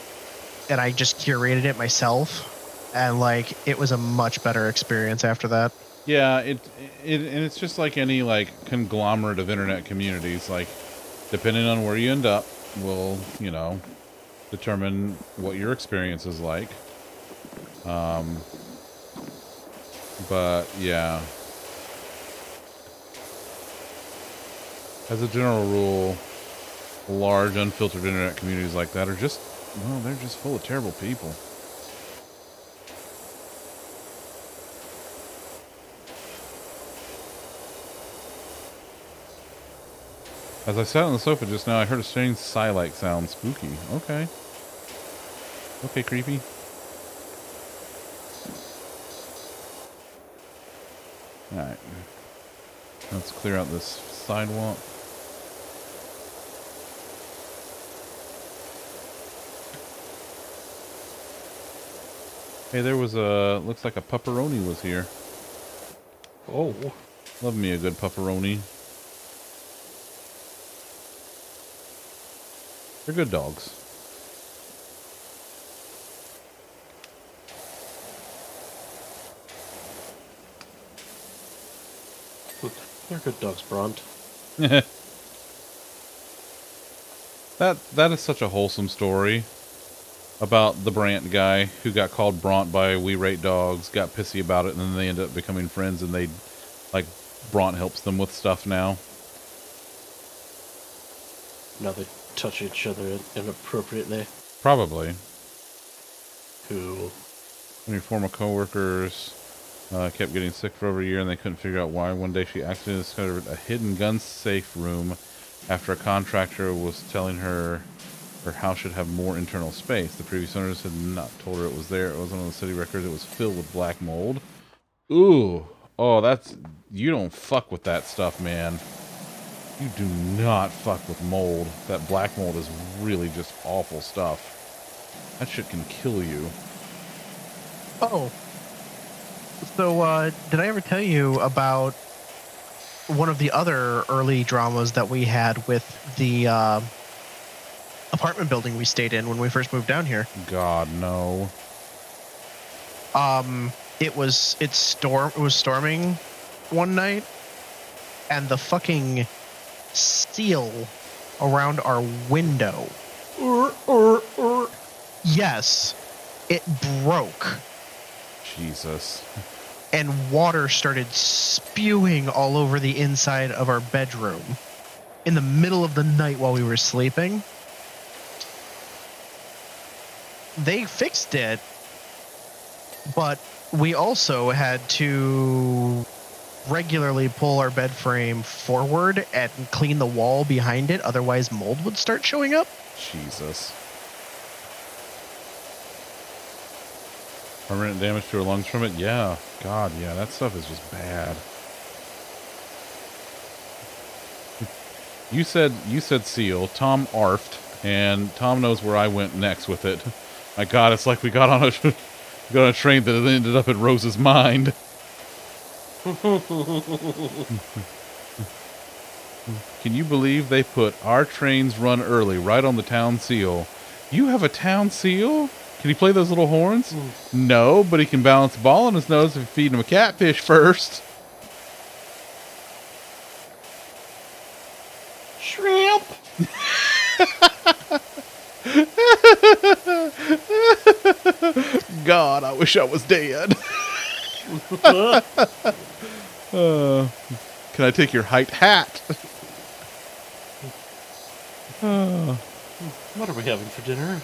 and I just curated it myself, and like it was a much better experience after that. Yeah, and it's just like any like conglomerate of internet communities. Like, depending on where you end up will, you know, determine what your experience is like. But yeah. As a general rule, large, unfiltered internet communities like that are just, well, they're just full of terrible people. As I sat on the sofa just now, I heard a strange sigh-like sound. Spooky. Okay. Okay, creepy. Alright. Let's clear out this sidewalk. Hey, there was a... Looks like a pepperoni was here. Oh. Love me a good pepperoni. They're good dogs. They're good dogs, Bront. That is such a wholesome story about the Brant guy who got called Bront by We Rate Dogs, got pissy about it, and then they end up becoming friends, and they, like, Bront helps them with stuff now. Now they touch each other inappropriately. Probably. Cool. When your former co-workers kept getting sick for over a year and they couldn't figure out why, one day she accidentally discovered a hidden gun safe room after a contractor was telling her her house should have more internal space. The previous owners had not told her it was there. It wasn't on the city records. It was filled with black mold. Ooh. Oh, that's... You don't fuck with that stuff, man. You do not fuck with mold. That black mold is really just awful stuff. That shit can kill you. Oh. So, did I ever tell you about one of the other early dramas that we had with the apartment building we stayed in when we first moved down here? God, no. It was storming one night, and the fucking seal around our window. Yes, it broke. Jesus. And water started spewing all over the inside of our bedroom in the middle of the night while we were sleeping. They fixed it, but we also had to regularly pull our bed frame forward and clean the wall behind it, otherwise mold would start showing up. Jesus. Permanent damage to her lungs from it? Yeah. God, yeah, that stuff is just bad. You said seal. Tom arfed, and Tom knows where I went next with it. My God, it's like we got on a train that ended up at Rose's mind. Can you believe they put our trains run early right on the town seal? You have a town seal? Can he play those little horns? No, but he can balance a ball on his nose if you feed him a catfish first. Shrimp! God, I wish I was dead. Can I take your height hat? What are we having for dinner?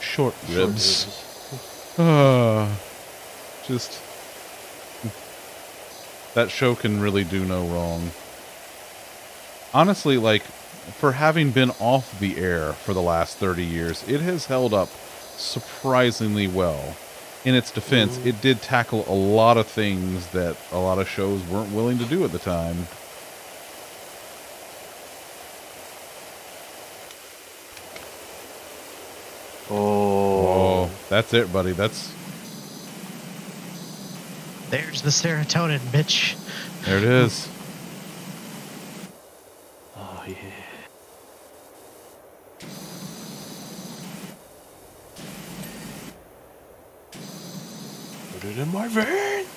Short ribs. Just that show can really do no wrong. Honestly, like, for having been off the air for the last 30 years, it has held up surprisingly well. In its defense, it did tackle a lot of things that a lot of shows weren't willing to do at the time. Oh, that's it, buddy. There's the serotonin, bitch. There it is. Oh, yeah. Put it in my veins.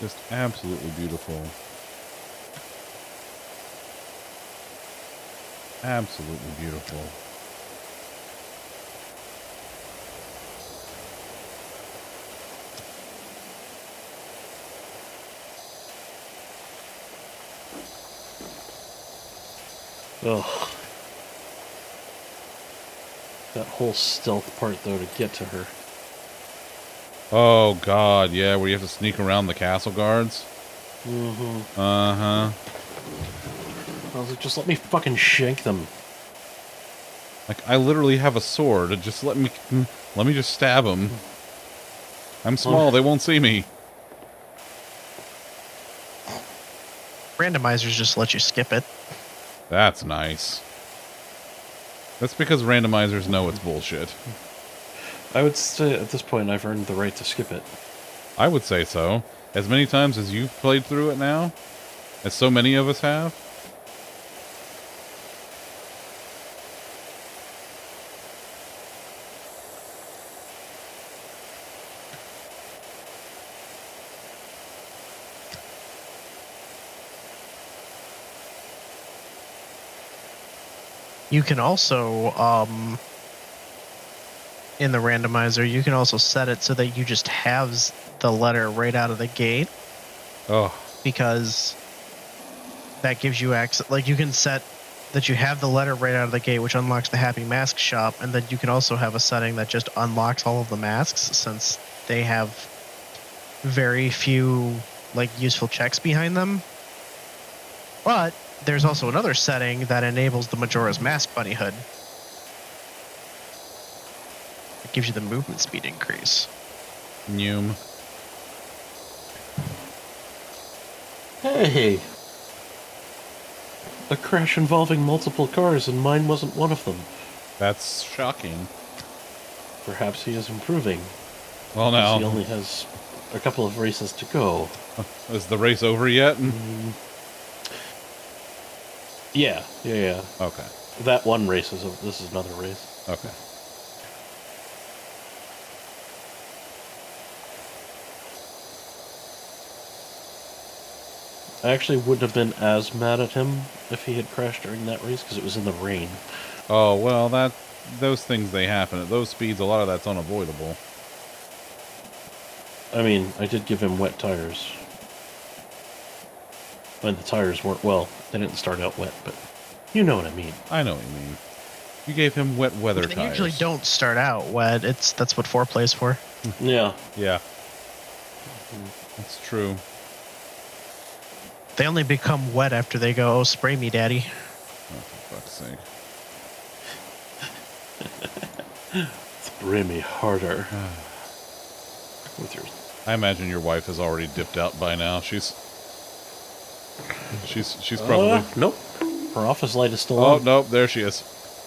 Just absolutely beautiful. Absolutely beautiful. Oh. That whole stealth part, though, to get to her. Oh, God, yeah, where you have to sneak around the castle guards? Mm-hmm. Uh-huh. I was like, just let me fucking shank them. Like, I literally have a sword. Just let me just stab them. I'm small, they won't see me. Randomizers just let you skip it. That's nice. That's because randomizers know it's bullshit. I would say at this point I've earned the right to skip it. I would say so. As many times as you've played through it now, as so many of us have. You can also, in the randomizer, you can also set it so that you just have the letter right out of the gate. Oh. Because that gives you access. Like, you can set that you have the letter right out of the gate, which unlocks the Happy Mask Shop, and then you can also have a setting that just unlocks all of the masks, since they have very few, like, useful checks behind them. But there's also another setting that enables the Majora's Mask bunny hood. It gives you the movement speed increase. Noom. Hey! A crash involving multiple cars, and mine wasn't one of them. That's shocking. Perhaps he is improving. Well, now he only has a couple of races to go. Is the race over yet? Yeah. Okay. That one race is this is another race. Okay. I actually wouldn't have been as mad at him if he had crashed during that race because it was in the rain. Oh well, those things they happen at those speeds. A lot of that's unavoidable. I mean, I did give him wet tires. When the tires weren't well. They didn't start out wet, but you know what I mean. I know what you mean. You gave him wet weather tires. They usually don't start out wet. That's what foreplay is for. Yeah. Yeah. That's true. They only become wet after they go, oh, spray me, daddy. Oh, for fuck's sake. Spray me harder. I imagine your wife has already dipped out by now. She's probably... nope. Her office light is still on. Oh, nope. There she is.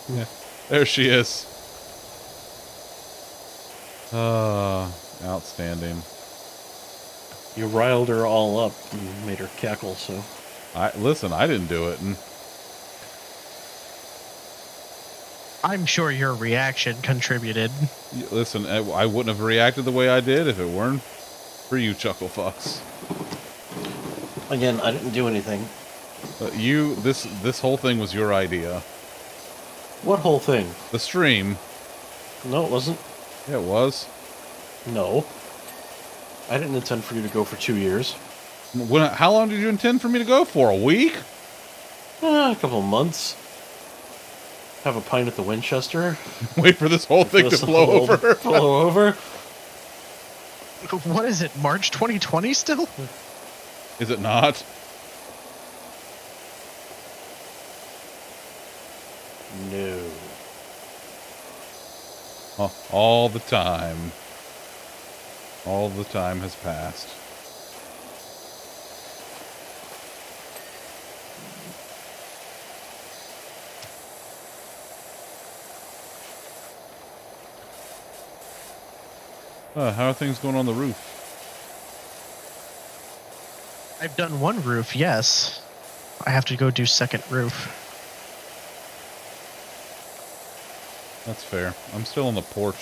Yeah. There she is. Outstanding. You riled her all up and made her cackle, so... Listen, I didn't do it. And... I'm sure your reaction contributed. Listen, I wouldn't have reacted the way I did if it weren't for you chuckle fucks. Again, I didn't do anything. This whole thing was your idea. What whole thing? The stream. No, it wasn't. Yeah, it was. No. I didn't intend for you to go for 2 years. How long did you intend for me to go for? A week? A couple of months. Have a pint at the Winchester. Wait for this whole thing to blow over. Blow over. What is it, March 2020 still? Is it not? No. Oh, all the time. All the time has passed. How are things going on the roof? I've done one roof, yes. I have to go do second roof. That's fair. I'm still on the porch.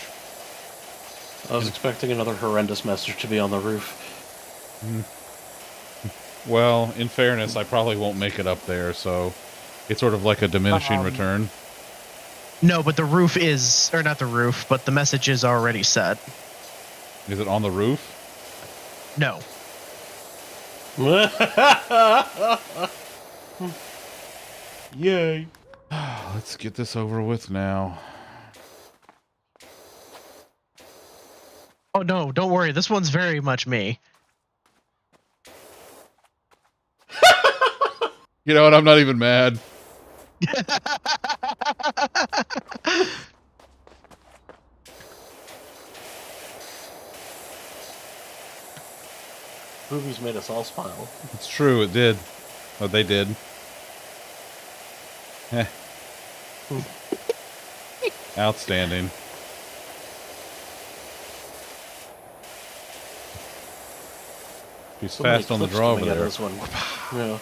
I was expecting another horrendous message to be on the roof. Well, in fairness, I probably won't make it up there, so it's sort of like a diminishing return. No, but the roof is... Or not the roof, but the message is already set. Is it on the roof? No. Yay. Let's get this over with now. Oh no, don't worry. This one's very much me. You know what? I'm not even mad. Movies made us all smile. It's true, it did. Oh, they did. Outstanding. He's so fast on the draw over there. This one. Yeah.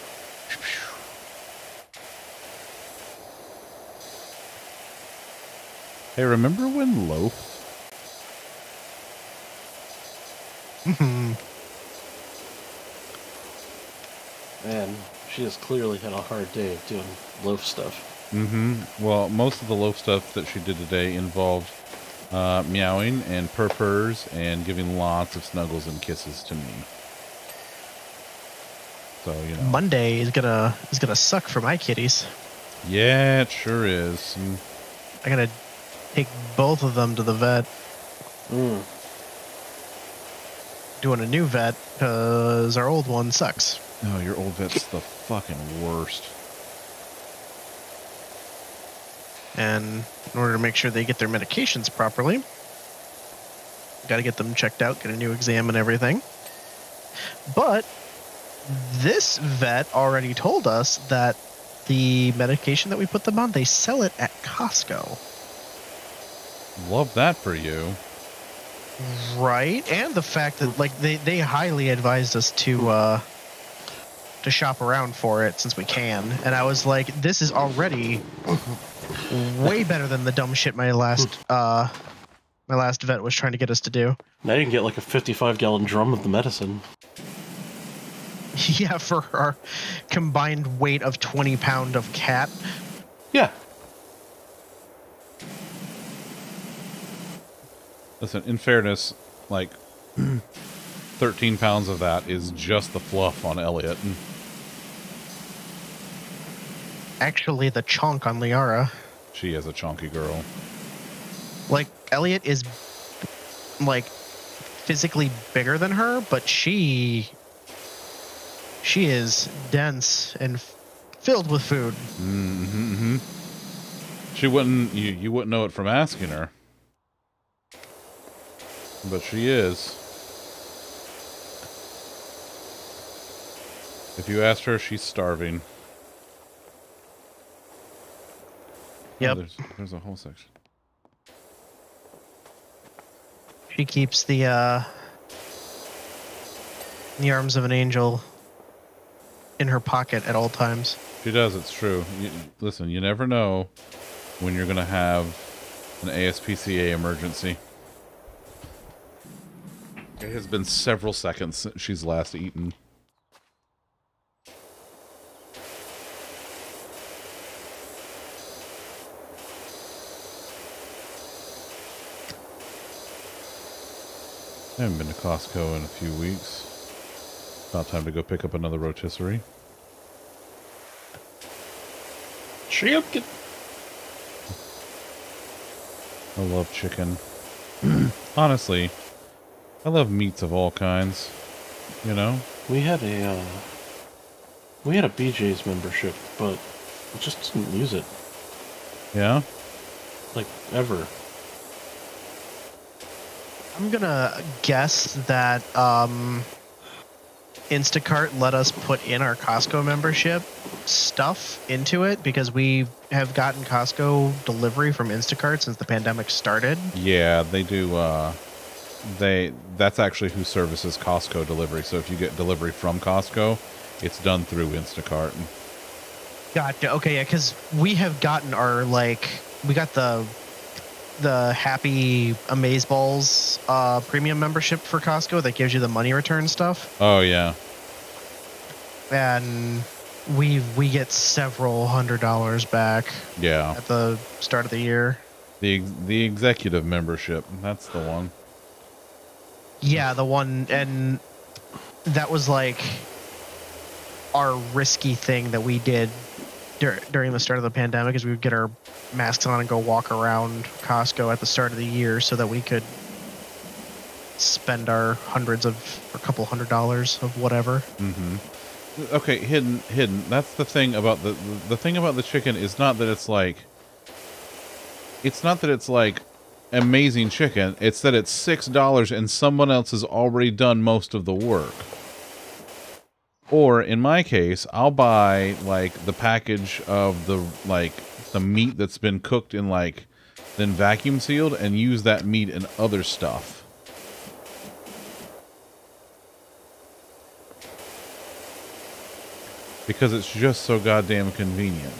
Hey, remember when Loaf? Man, she has clearly had a hard day of doing Loaf stuff. Mm-hmm. Well, most of the Loaf stuff that she did today involved meowing and purrs and giving lots of snuggles and kisses to me. So, you know. Monday is gonna suck for my kitties. Yeah, it sure is. I gotta take both of them to the vet. Mm. Doing a new vet because our old one sucks. No, your old vet's the fucking worst. And in order to make sure they get their medications properly, gotta get them checked out, get a new exam and everything. But this vet already told us that the medication that we put them on, they sell it at Costco. Love that for you. Right. And the fact that like they highly advised us to shop around for it since we can. And I was like, this is already way better than the dumb shit my last vet was trying to get us to do. Now you can get like a 55-gallon drum of the medicine. Yeah, for our combined weight of 20 pounds of cat. Yeah. Listen, in fairness, like 13 pounds of that is just the fluff on Elliot. Actually, the chonk on Liara. She is a chonky girl. Like, Elliot is, like, physically bigger than her, but she is dense and filled with food. Mm-hmm. She wouldn't, you wouldn't know it from asking her. But she is. If you asked her, she's starving. Yep. Oh, there's a whole section. She keeps the arms of an angel in her pocket at all times. She does, it's true. Listen, you never know when you're going to have an ASPCA emergency. It has been several seconds since she's last eaten. I haven't been to Costco in a few weeks. About time to go pick up another rotisserie. Chicken. I love chicken. Honestly, I love meats of all kinds. You know, we had a BJ's membership, but I just didn't use it. Yeah, like ever. I'm gonna guess that Instacart let us put in our Costco membership stuff into it because we have gotten Costco delivery from Instacart since the pandemic started. Yeah, they do. That's actually who services Costco delivery. So if you get delivery from Costco, it's done through Instacart. Gotcha. Okay, yeah, because we have gotten our we got the Happy Amazeballs premium membership for Costco that gives you the money return stuff. Oh yeah. And we get several $100 back. Yeah. At the start of the year. The executive membership. That's the one. Yeah, the one, and that was like our risky thing that we did during the start of the pandemic is we would get our masks on and go walk around Costco at the start of the year so that we could spend our $200 of whatever. Mm-hmm. Okay, hidden. That's the thing about the thing about the chicken is not that it's like amazing chicken. It's that it's $6 and someone else has already done most of the work. Or in my case, I'll buy like the package of the meat that's been cooked in then vacuum sealed and use that meat and other stuff. Because it's just so goddamn convenient.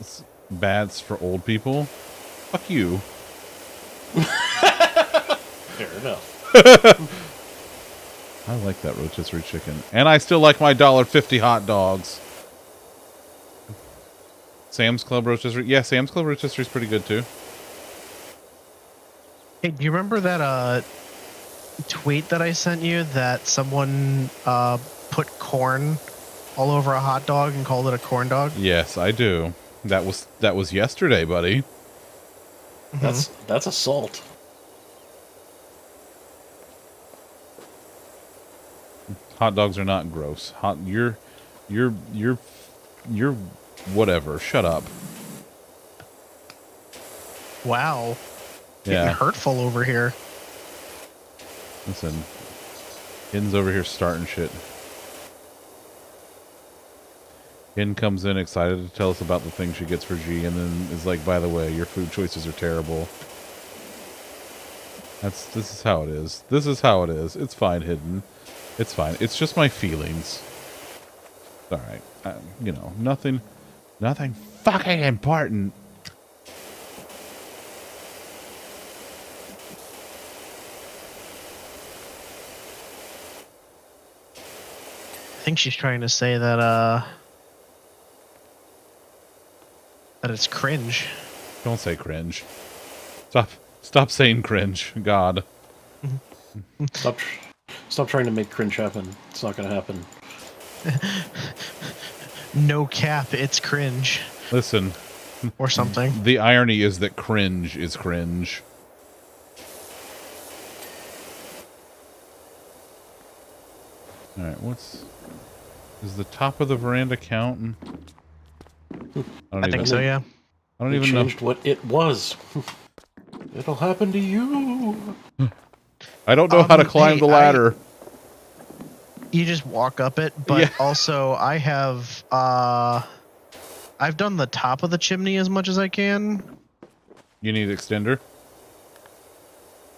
It's bats for old people? Fuck you. Fair enough. I like that rotisserie chicken. And I still like my $1.50 hot dogs. Sam's Club rotisserie. Yeah, Sam's Club rotisserie is pretty good too. Hey, do you remember that tweet that I sent you that someone put corn all over a hot dog and called it a corn dog? Yes, I do. That was yesterday, buddy. Mm-hmm. That's assault. Hot dogs are not gross. You're whatever. Shut up. Wow. Getting hurtful over here. Listen, Ken's over here starting shit. Ken comes in excited to tell us about the thing she gets for G, and then is like, "By the way, your food choices are terrible." This is how it is. This is how it is. It's fine, Hidden. It's fine. It's just my feelings. It's all right. You know, nothing fucking important. I think she's trying to say that that it's cringe. Don't say cringe. Stop saying cringe. God. Stop trying to make cringe happen. It's not going to happen. No cap, it's cringe. Listen. Or something. The irony is that cringe is cringe. All right, is the top of the veranda count? I think so, yeah. I don't even know what it was. It'll happen to you. I don't know how to climb the ladder. You just walk up it, but also I have I've done the top of the chimney as much as I can. You need extender?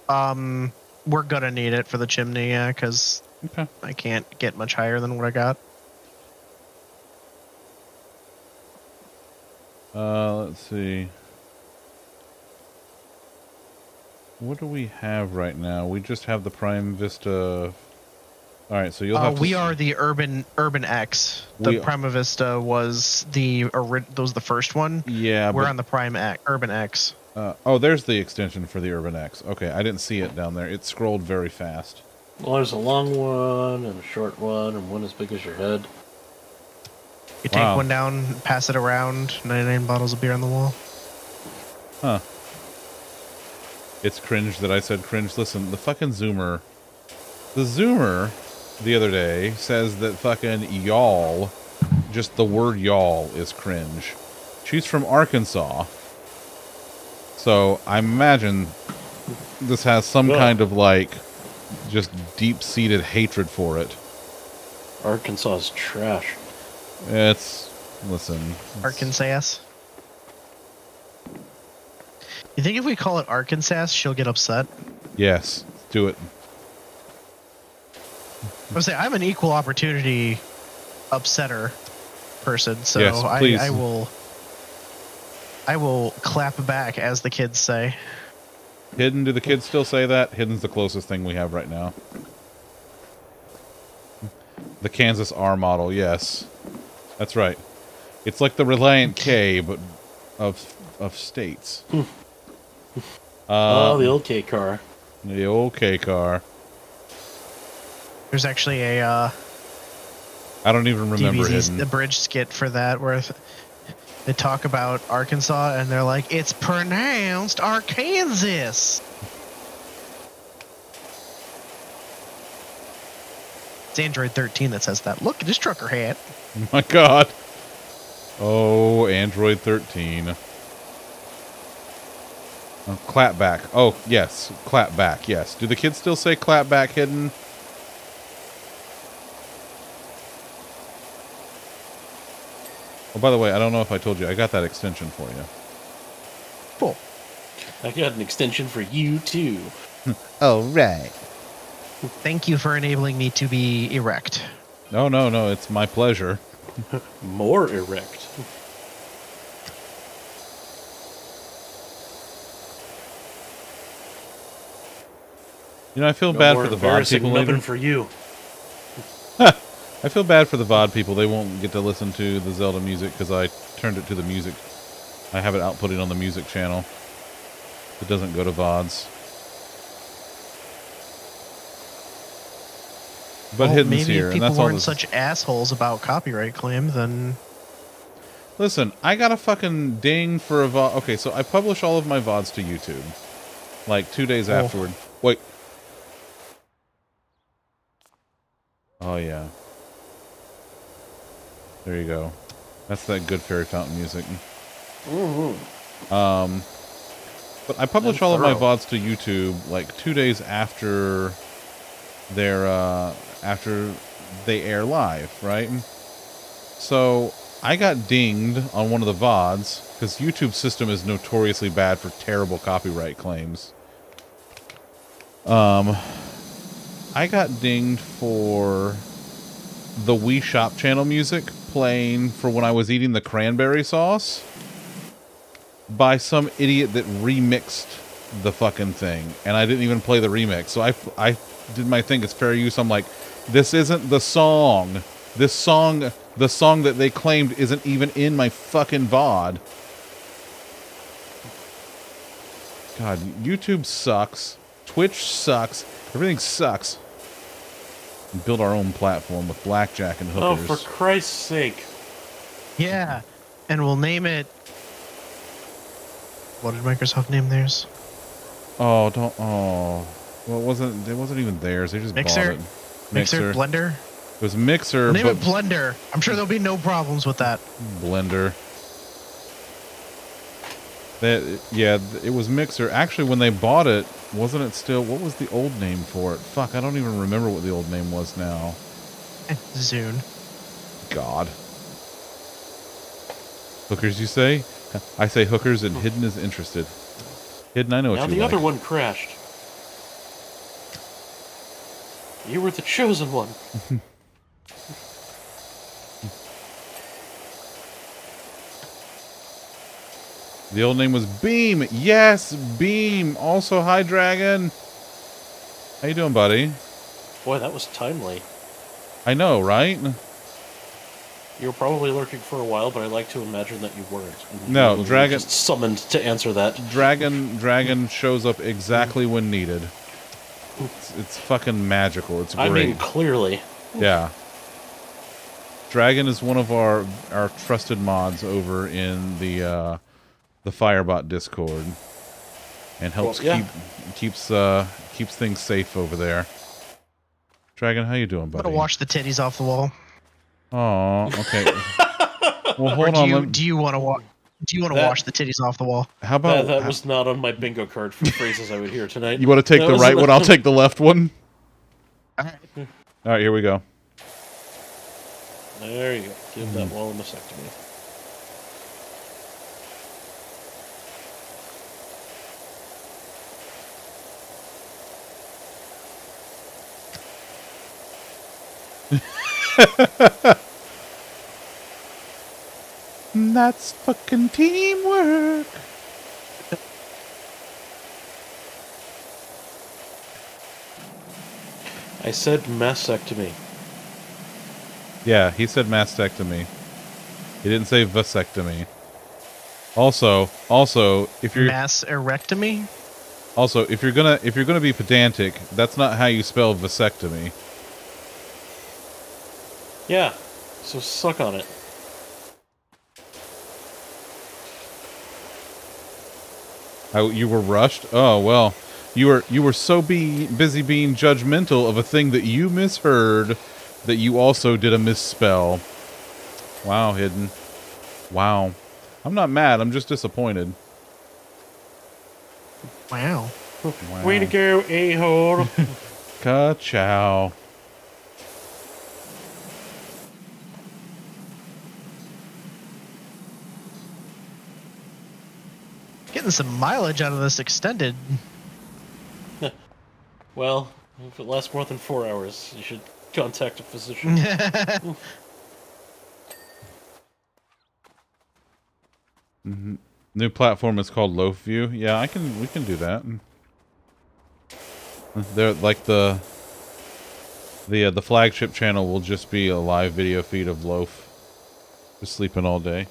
We're gonna need it for the chimney, yeah, because okay. I can't get much higher than what I got. Let's see. What do we have right now? We just have the Prime Vista. All right, so you'll have to... We are the Urban X. The Prime Vista was the first one. Yeah, we're on the Urban X. Oh, there's the extension for the Urban X. Okay, I didn't see it down there. It scrolled very fast. Well, there's a long one, and a short one, and one as big as your head. You take one down, pass it around, 99 bottles of beer on the wall. Huh. It's cringe that I said cringe. Listen, the fucking Zoomer... The Zoomer, the other day, says that fucking y'all, just the word y'all, is cringe. She's from Arkansas. So, I imagine this has some kind of, just deep-seated hatred for it. Arkansas is trash. It's Arkansas. You think if we call it Arkansas, she'll get upset? Yes, do it. I would say I'm an equal opportunity upsetter person, so yes, I will clap back, as the kids say. Hidden, do the kids still say that? Hidden's the closest thing we have right now. The Kansas R model, yes. That's right. It's like the Reliant K, but of states. The old K car. The old K car. There's actually a... I don't even remember DVD's Hidden. The bridge skit for that, where... They talk about Arkansas, and they're like, it's pronounced Arkansas. It's Android 13 that says that. Look at his trucker hat. Oh, my God. Oh, Android 13. Oh, clap back. Oh, yes. Clap back. Yes. Do the kids still say clap back hidden? Oh, by the way, I don't know if I told you. I got that extension for you. Cool. I got an extension for you, too. All right. Thank you for enabling me to be erect. No, no, no. It's my pleasure. More erect. You know, I feel bad for the VOD people. Nothing for you. I feel bad for the VOD people. They won't get to listen to the Zelda music because I turned it to the music. I have it outputted on the music channel. It doesn't go to VODs. But well, Hidden's maybe here, if and that's all. People weren't such assholes about copyright claim, then. Listen, I got a fucking ding for a VOD. Okay, so I publish all of my VODs to YouTube, like 2 days afterward. Wait. Oh, yeah. There you go. That's that good fairy fountain music. Mm-hmm. But I publish all of my VODs to YouTube like 2 days after they're, after they air live, right? So I got dinged on one of the VODs because YouTube's system is notoriously bad for terrible copyright claims. I got dinged for the Wii Shop channel music playing for when I was eating the cranberry sauce by some idiot that remixed the fucking thing, and I didn't even play the remix. So I did my thing. It's fair use. I'm like, this isn't the song. This song, the song that they claimed, isn't even in my fucking VOD. God, YouTube sucks. Twitch sucks. Everything sucks. We build our own platform with blackjack and hookers. Oh, for Christ's sake. Yeah, and we'll name it... What did Microsoft name theirs? Oh, don't... Oh. Well, it wasn't even theirs. They just bought it. Mixer? Blender? It was Mixer, we'll name it Blender. I'm sure there'll be no problems with that. Blender. That, yeah, it was Mixer. Actually, when they bought it, wasn't it still... What was the old name for it? Fuck, I don't even remember what the old name was now. Zune. God. Hookers, you say? I say hookers and Hidden is interested. Hidden, I know what you like. Now the other one crashed. You were the chosen one. The old name was Beam. Yes, Beam. Also, hi, Dragon. How you doing, buddy? Boy, that was timely. I know, right? You were probably lurking for a while, but I like to imagine that you weren't. No, Dragon... Just summoned to answer that. Dragon shows up exactly when needed. It's fucking magical. It's great. I mean, clearly. Yeah. Dragon is one of our trusted mods over in the Firebot Discord, and helps keeps things safe over there. Dragon, how you doing, buddy? I'm gonna wash the titties off the wall. Oh, okay. Well, hold on. Do you want to wash the titties off the wall? How about that was not on my bingo card for phrases I would hear tonight. You want to take the right one? I'll take the left one. All right. All right, here we go. There you go. Give that wall a mastectomy. That's fucking teamwork. I said mastectomy. Yeah, he said mastectomy. He didn't say vasectomy. Also, if you're mass erectomy. Also, if you're gonna be pedantic, that's not how you spell vasectomy. Yeah, so suck on it. You were rushed? Oh, well, you were so busy being judgmental of a thing that you misheard that you also did a misspell. Wow, Hidden. Wow. I'm not mad, I'm just disappointed. Wow. Wow. Way to go, a-hole. Ka-chow. Getting some mileage out of this extended. Well, if it lasts more than 4 hours, you should contact a physician. Mm-hmm. New platform is called Loaf View. Yeah, we can do that. They're like the flagship channel will just be a live video feed of Loaf. Just sleeping all day.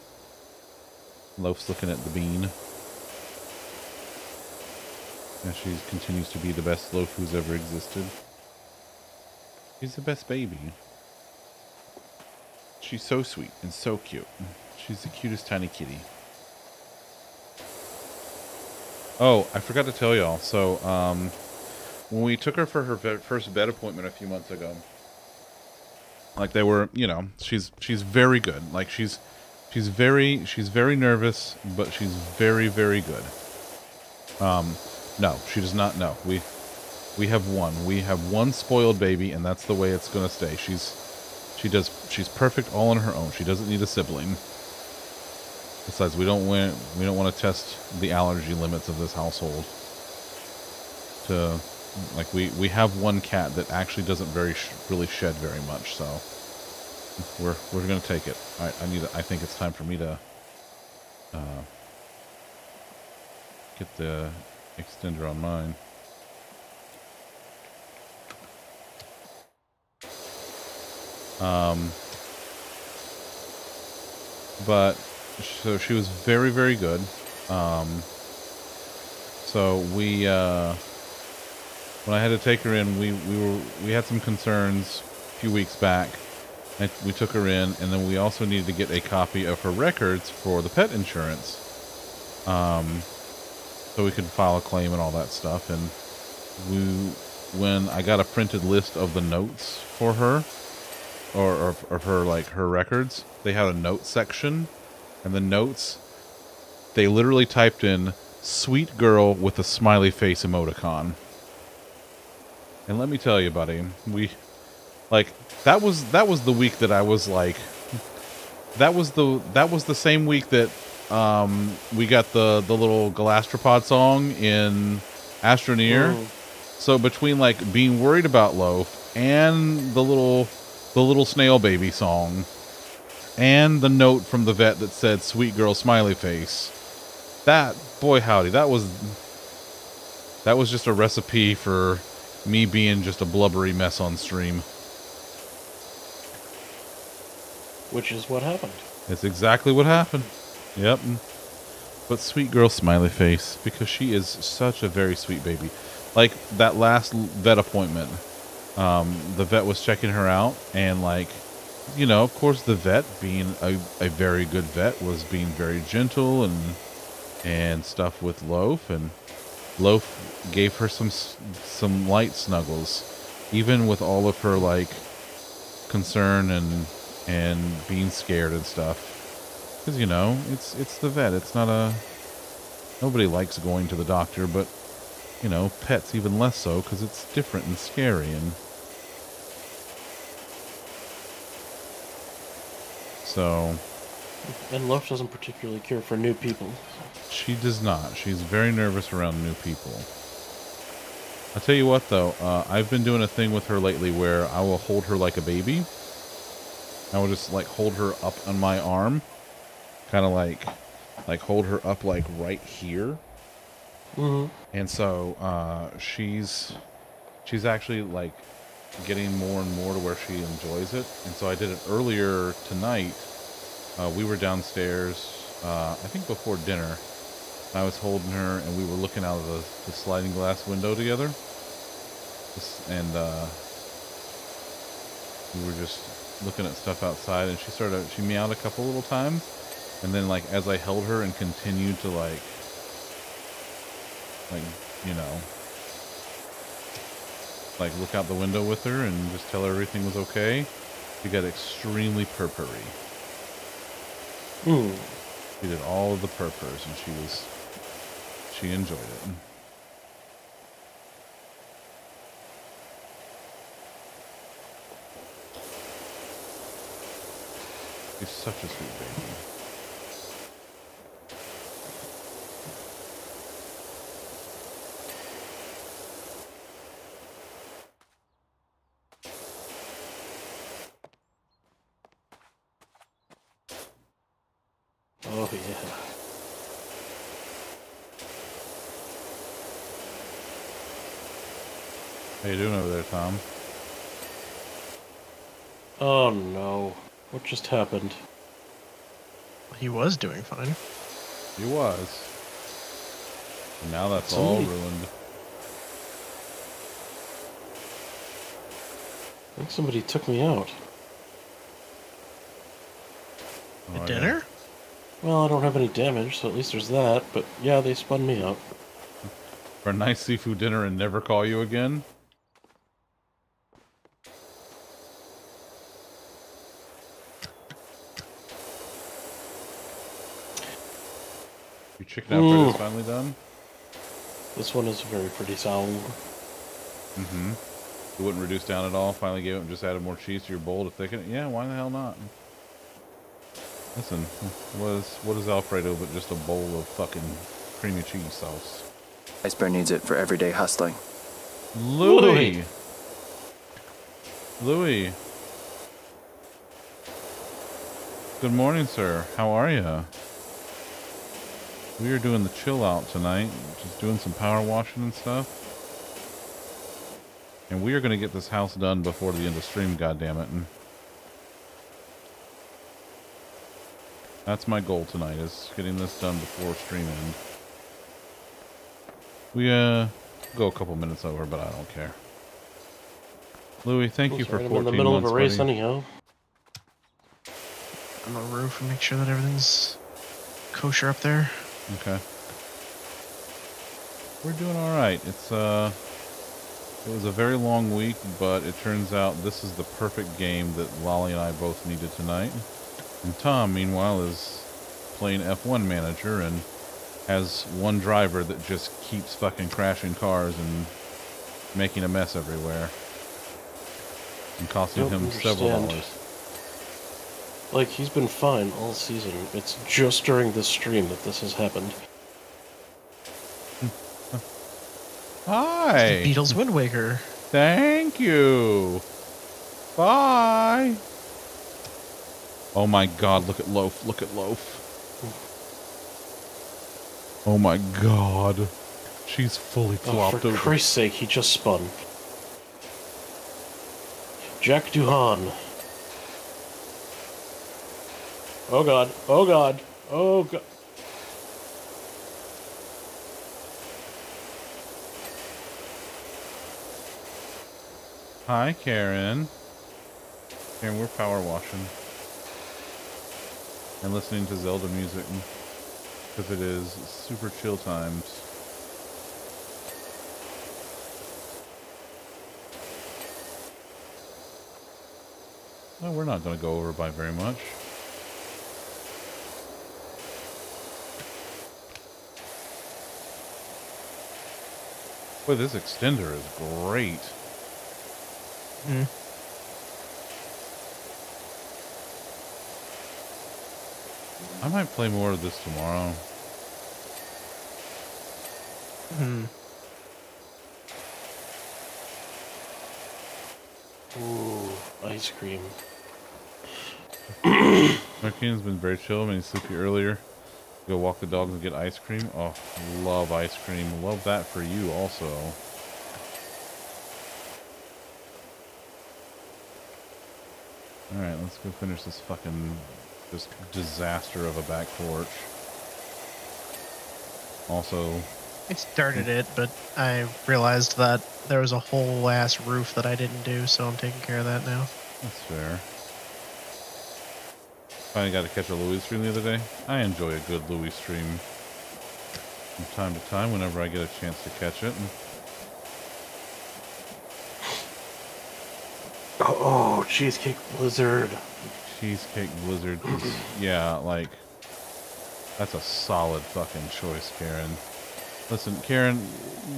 Loaf's looking at the bean. And she continues to be the best Loaf who's ever existed. She's the best baby. She's so sweet and so cute. She's the cutest tiny kitty. Oh, I forgot to tell y'all. So, when we took her for her first vet appointment a few months ago, like they were, you know, she's very good. Like she's very nervous, but she's very, very good. No, she does not know. We have one spoiled baby, and that's the way it's gonna stay. She's perfect all on her own. She doesn't need a sibling. Besides, we don't want to test the allergy limits of this household. Like we have one cat that actually doesn't really shed very much, so we're gonna take it. All right, I think it's time for me to get the extender on mine. But so she was very, very good. So we when I had to take her in, we had some concerns a few weeks back, and we took her in, and then we also needed to get a copy of her records for the pet insurance, so we could file a claim and all that stuff. And when I got a printed list of the notes for her, or her, like, her records, they had a note section, and the notes, they literally typed in "sweet girl" with a smiley face emoticon. And let me tell you, buddy, that was the week that I was like, that was the same week that we got the little Galastropod song in Astroneer. Ooh. So between, like, being worried about Loaf and the little snail baby song, and the note from the vet that said "sweet girl smiley face," that, boy howdy, that was just a recipe for me being just a blubbery mess on stream. Which is what happened. It's exactly what happened. Yep. But sweet girl smiley face, because she is such a very sweet baby. Like, that last vet appointment, the vet was checking her out, and, like, you know, of course, the vet, being a very good vet, was being very gentle and stuff with Loaf, and Loaf gave her some light snuggles, even with all of her, like, concern and being scared and stuff. Because, you know, it's the vet. It's not a... Nobody likes going to the doctor, but, you know, pets even less so, because it's different and scary and... So, and Loaf doesn't particularly care for new people. She does not. She's very nervous around new people. I'll tell you what, though. I've been doing a thing with her lately where I will hold her like a baby. I will just, like, hold her up on my arm. Kind of like hold her up, like, right here. Mm-hmm. And so she's actually, like, getting more and more to where she enjoys it. And so I did it earlier tonight. We were downstairs, I think before dinner. I was holding her, and we were looking out of the sliding glass window together. And we were just looking at stuff outside, and she meowed a couple little times. And then, like, as I held her and continued to, like, you know, like, look out the window with her and just tell her everything was okay, she got extremely purr-purry. Ooh. She did all of the purr-purs, and she enjoyed it. He's such a sweet baby. Oh, yeah. How you doing over there, Tom? Oh, no. What just happened? He was doing fine. He was. And now that's all ruined. I think somebody took me out. At dinner? Yeah. Well, I don't have any damage, so at least there's that. But yeah, they spun me out. For a nice seafood dinner and never call you again? Chicken outfit is finally done. This one is very pretty solid. Mm-hmm. It wouldn't reduce down at all. Finally gave up and just added more cheese to your bowl to thicken it. Yeah, why the hell not? Listen, what is Alfredo but just a bowl of fucking creamy cheese sauce? Ice Bear needs it for everyday hustling. Louis! Good morning, sir. How are you? We are doing the chill out tonight, just doing some power washing and stuff. And we are going to get this house done before the end of stream, goddammit. And that's my goal tonight, is getting this done before stream end. We go a couple minutes over, but I don't care. Louis, thank you for 14 months, buddy. I'm in the middle of a race anyhow. I'm on the roof and make sure that everything's kosher up there. Okay. We're doing alright. It was a very long week, but it turns out this is the perfect game that Lolly and I both needed tonight. And Tom, meanwhile, is playing F1 Manager and has one driver that just keeps fucking crashing cars and making a mess everywhere. And costing him several dollars. Like, he's been fine all season. It's just during this stream that this has happened. Hi! The Beatles Wind Waker. Thank you! Bye! Oh my god, look at Loaf, look at Loaf. Oh my god. She's fully flopped over. For Christ's sake, he just spun. Jack Duhan. Oh god, oh god, oh god. Hi, Karen. Karen, we're power washing. And listening to Zelda music. Because it is super chill times. No, we're not going to go over by very much. Boy, this extender is great. Mm. I might play more of this tomorrow. Hmm. Ooh, ice cream. Marquinhos been very chill. I mean, he's sleepy earlier. Go walk the dogs and get ice cream. Oh, love ice cream. Love that for you also. Alright, let's go finish this fucking disaster of a back porch. Also, I started it, but I realized that there was a whole ass roof that I didn't do, so I'm taking care of that now. That's fair. Finally got to catch a Louis stream the other day. I enjoy a good Louis stream from time to time whenever I get a chance to catch it. Oh, Cheesecake Blizzard. Cheesecake Blizzard. Yeah, like, that's a solid fucking choice, Karen. Listen, Karen,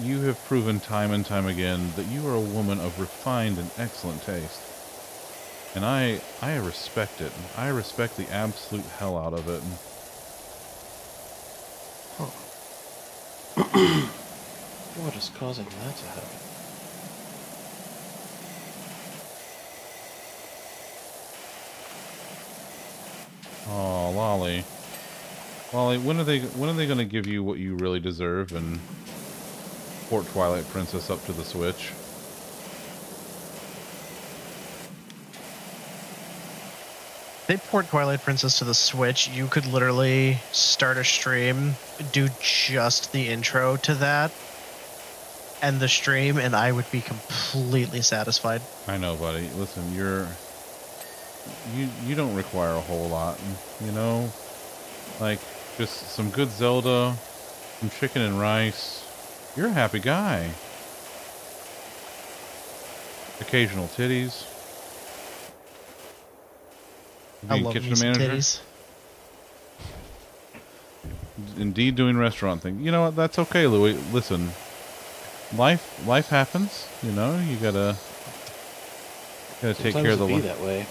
you have proven time and time again that you are a woman of refined and excellent taste. And I respect it. I respect the absolute hell out of it. Huh. What is causing that to happen? Oh, Lolly. Lolly, when are they gonna give you what you really deserve and port Twilight Princess up to the Switch? They port Twilight Princess to the Switch, you could literally start a stream, do just the intro to that, end the stream, and I would be completely satisfied. I know, buddy. Listen, you don't require a whole lot, you know? Like, just some good Zelda, some chicken and rice. You're a happy guy. Occasional titties. I love kitchen manager. Indeed, doing restaurant thing. You know what? That's okay, Louis. Listen, life happens. You know, you gotta take care of the life. Sometimes it be that way.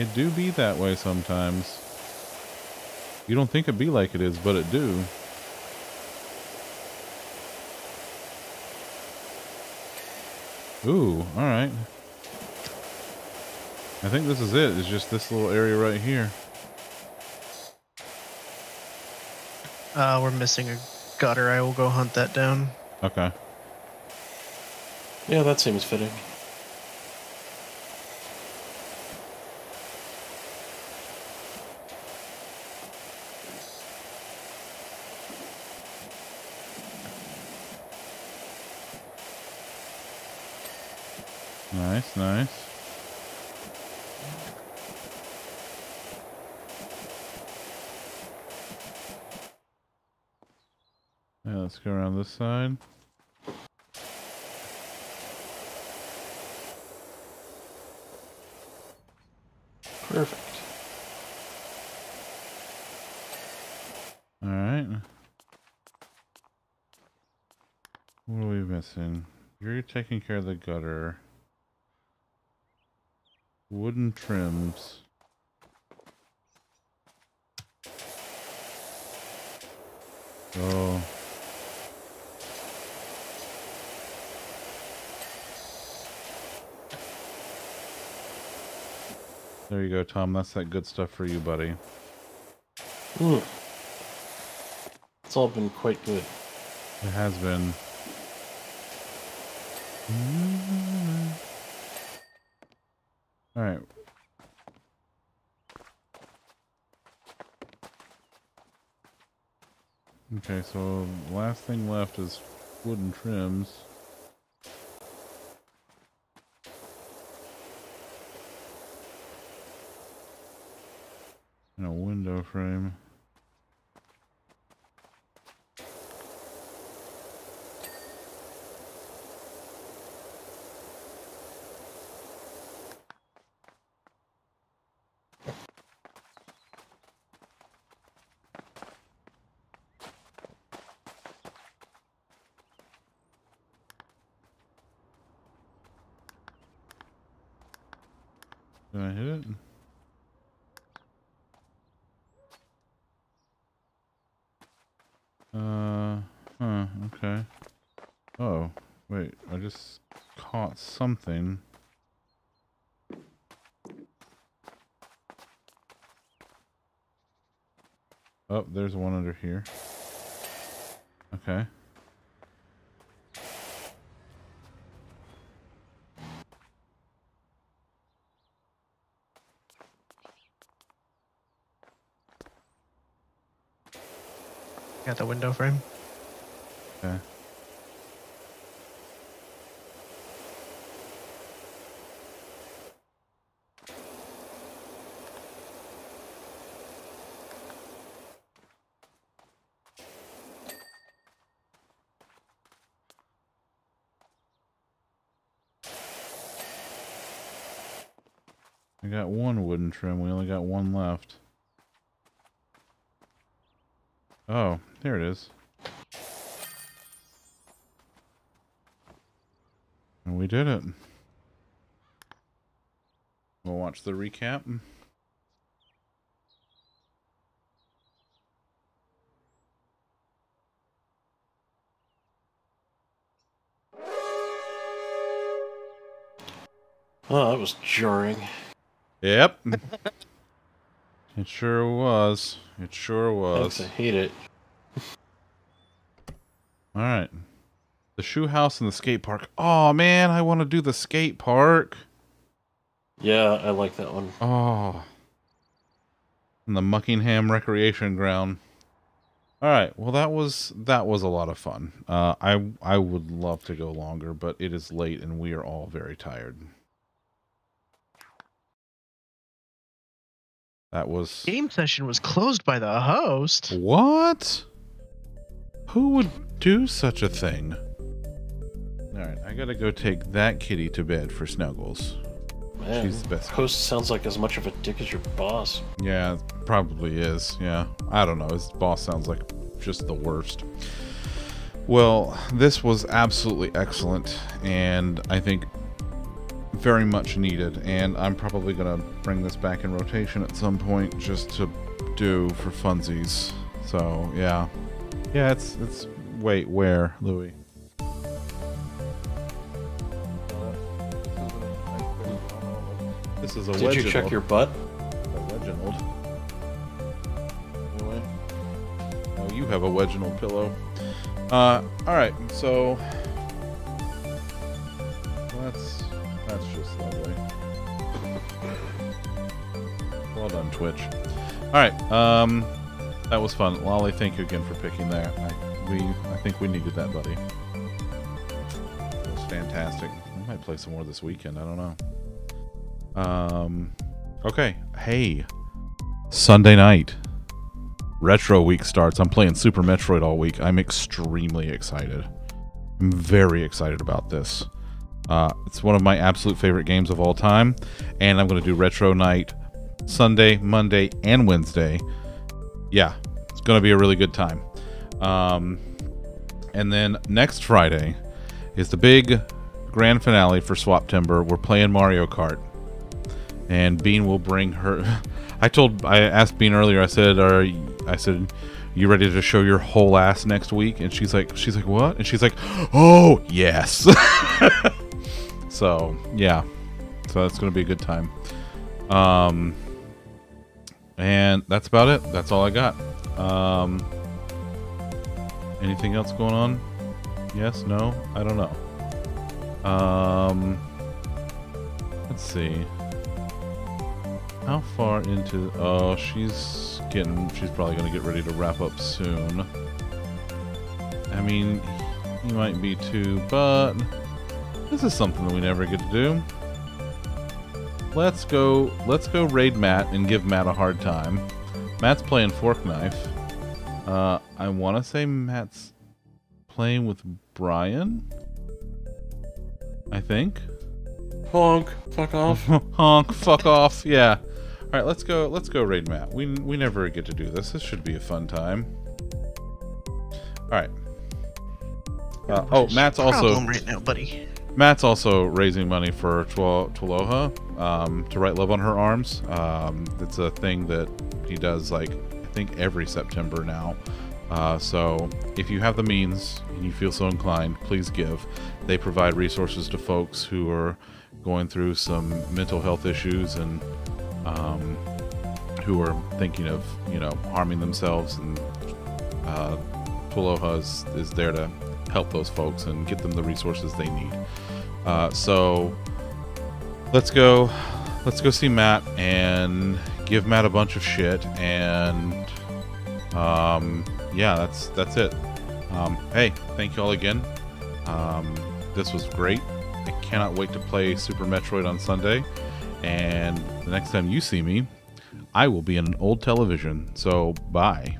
It do be that way sometimes. You don't think it be like it is, but it do. Ooh, all right. I think this is it. It's just this little area right here. We're missing a gutter. I will go hunt that down. Okay. Yeah, that seems fitting. Nice, nice. Yeah, let's go around this side. Perfect. All right. What are we missing? You're taking care of the gutter. Wooden trims. Oh. There you go, Tom. That's that good stuff for you, buddy. Mm. It's all been quite good. It has been. All right. Okay, so the last thing left is wooden trims. A window frame. Did I hit it? Okay. Oh, wait, I just caught something. Oh, there's one under here. Okay. Got the window frame. Okay. I got one wooden trim. We only got one left. Oh, there it is. And we did it. We'll watch the recap. Oh, that was jarring. Yep. It sure was. It sure was. I hate it. Alright. The shoe house and the skate park. Oh man, I want to do the skate park. Yeah, I like that one. Oh. And the Muckingham Recreation Ground. Alright, well that was a lot of fun. I would love to go longer, but it is late and we are all very tired. That was... Game session was closed by the host. What? Who would do such a thing? Alright, I gotta go take that kitty to bed for Snuggles. Man, she's the best. Host sounds like as much of a dick as your boss. Yeah, it probably is. Yeah. I don't know. His boss sounds like just the worst. Well, this was absolutely excellent, and I think very much needed, and I'm probably gonna bring this back in rotation at some point just to do for funsies. So yeah, it's wait, where Louis? This is a legend. Did you check your butt? A legend. Anyway. Oh, you have a Weginal pillow. All right, so let's. That's just lovely. Well done, Twitch. Alright, that was fun. Lolly, thank you again for picking that. I think we needed that, buddy. That was fantastic. We might play some more this weekend. I don't know. Okay. Hey. Sunday night. Retro week starts. I'm playing Super Metroid all week. I'm extremely excited. I'm very excited about this. It's one of my absolute favorite games of all time, and I'm going to do retro night Sunday, Monday, and Wednesday. Yeah, it's going to be a really good time. And then next Friday is the big grand finale for Swaptember. We're playing Mario Kart, and Bean will bring her. I asked Bean earlier. I said, you ready to show your whole ass next week? And she's like, what? And she's like, oh yes. So, yeah. So that's going to be a good time. And that's about it. That's all I got. Anything else going on? Yes? No? I don't know. Let's see. How far into... Oh, she's probably going to get ready to wrap up soon. I mean, you might be too, but... This is something that we never get to do. Let's go raid Matt and give Matt a hard time. Matt's playing Fork Knife. I want to say Matt's playing with Brian. I think. Honk, fuck off. Honk, fuck off. Yeah. All right, let's go raid Matt. We never get to do this. This should be a fun time. All right. Matt's also right now, buddy. Matt's also raising money for Tuloha to write love on her arms. It's a thing that he does, like, I think every September now. So if you have the means and you feel so inclined, please give. They provide resources to folks who are going through some mental health issues and who are thinking of, you know, harming themselves. And Tuloha is there to help those folks and get them the resources they need. So let's go see Matt and give Matt a bunch of shit. And yeah, that's it. Hey, thank you all again. This was great. I cannot wait to play Super Metroid on Sunday. And the next time you see me, I will be in an old television. So bye.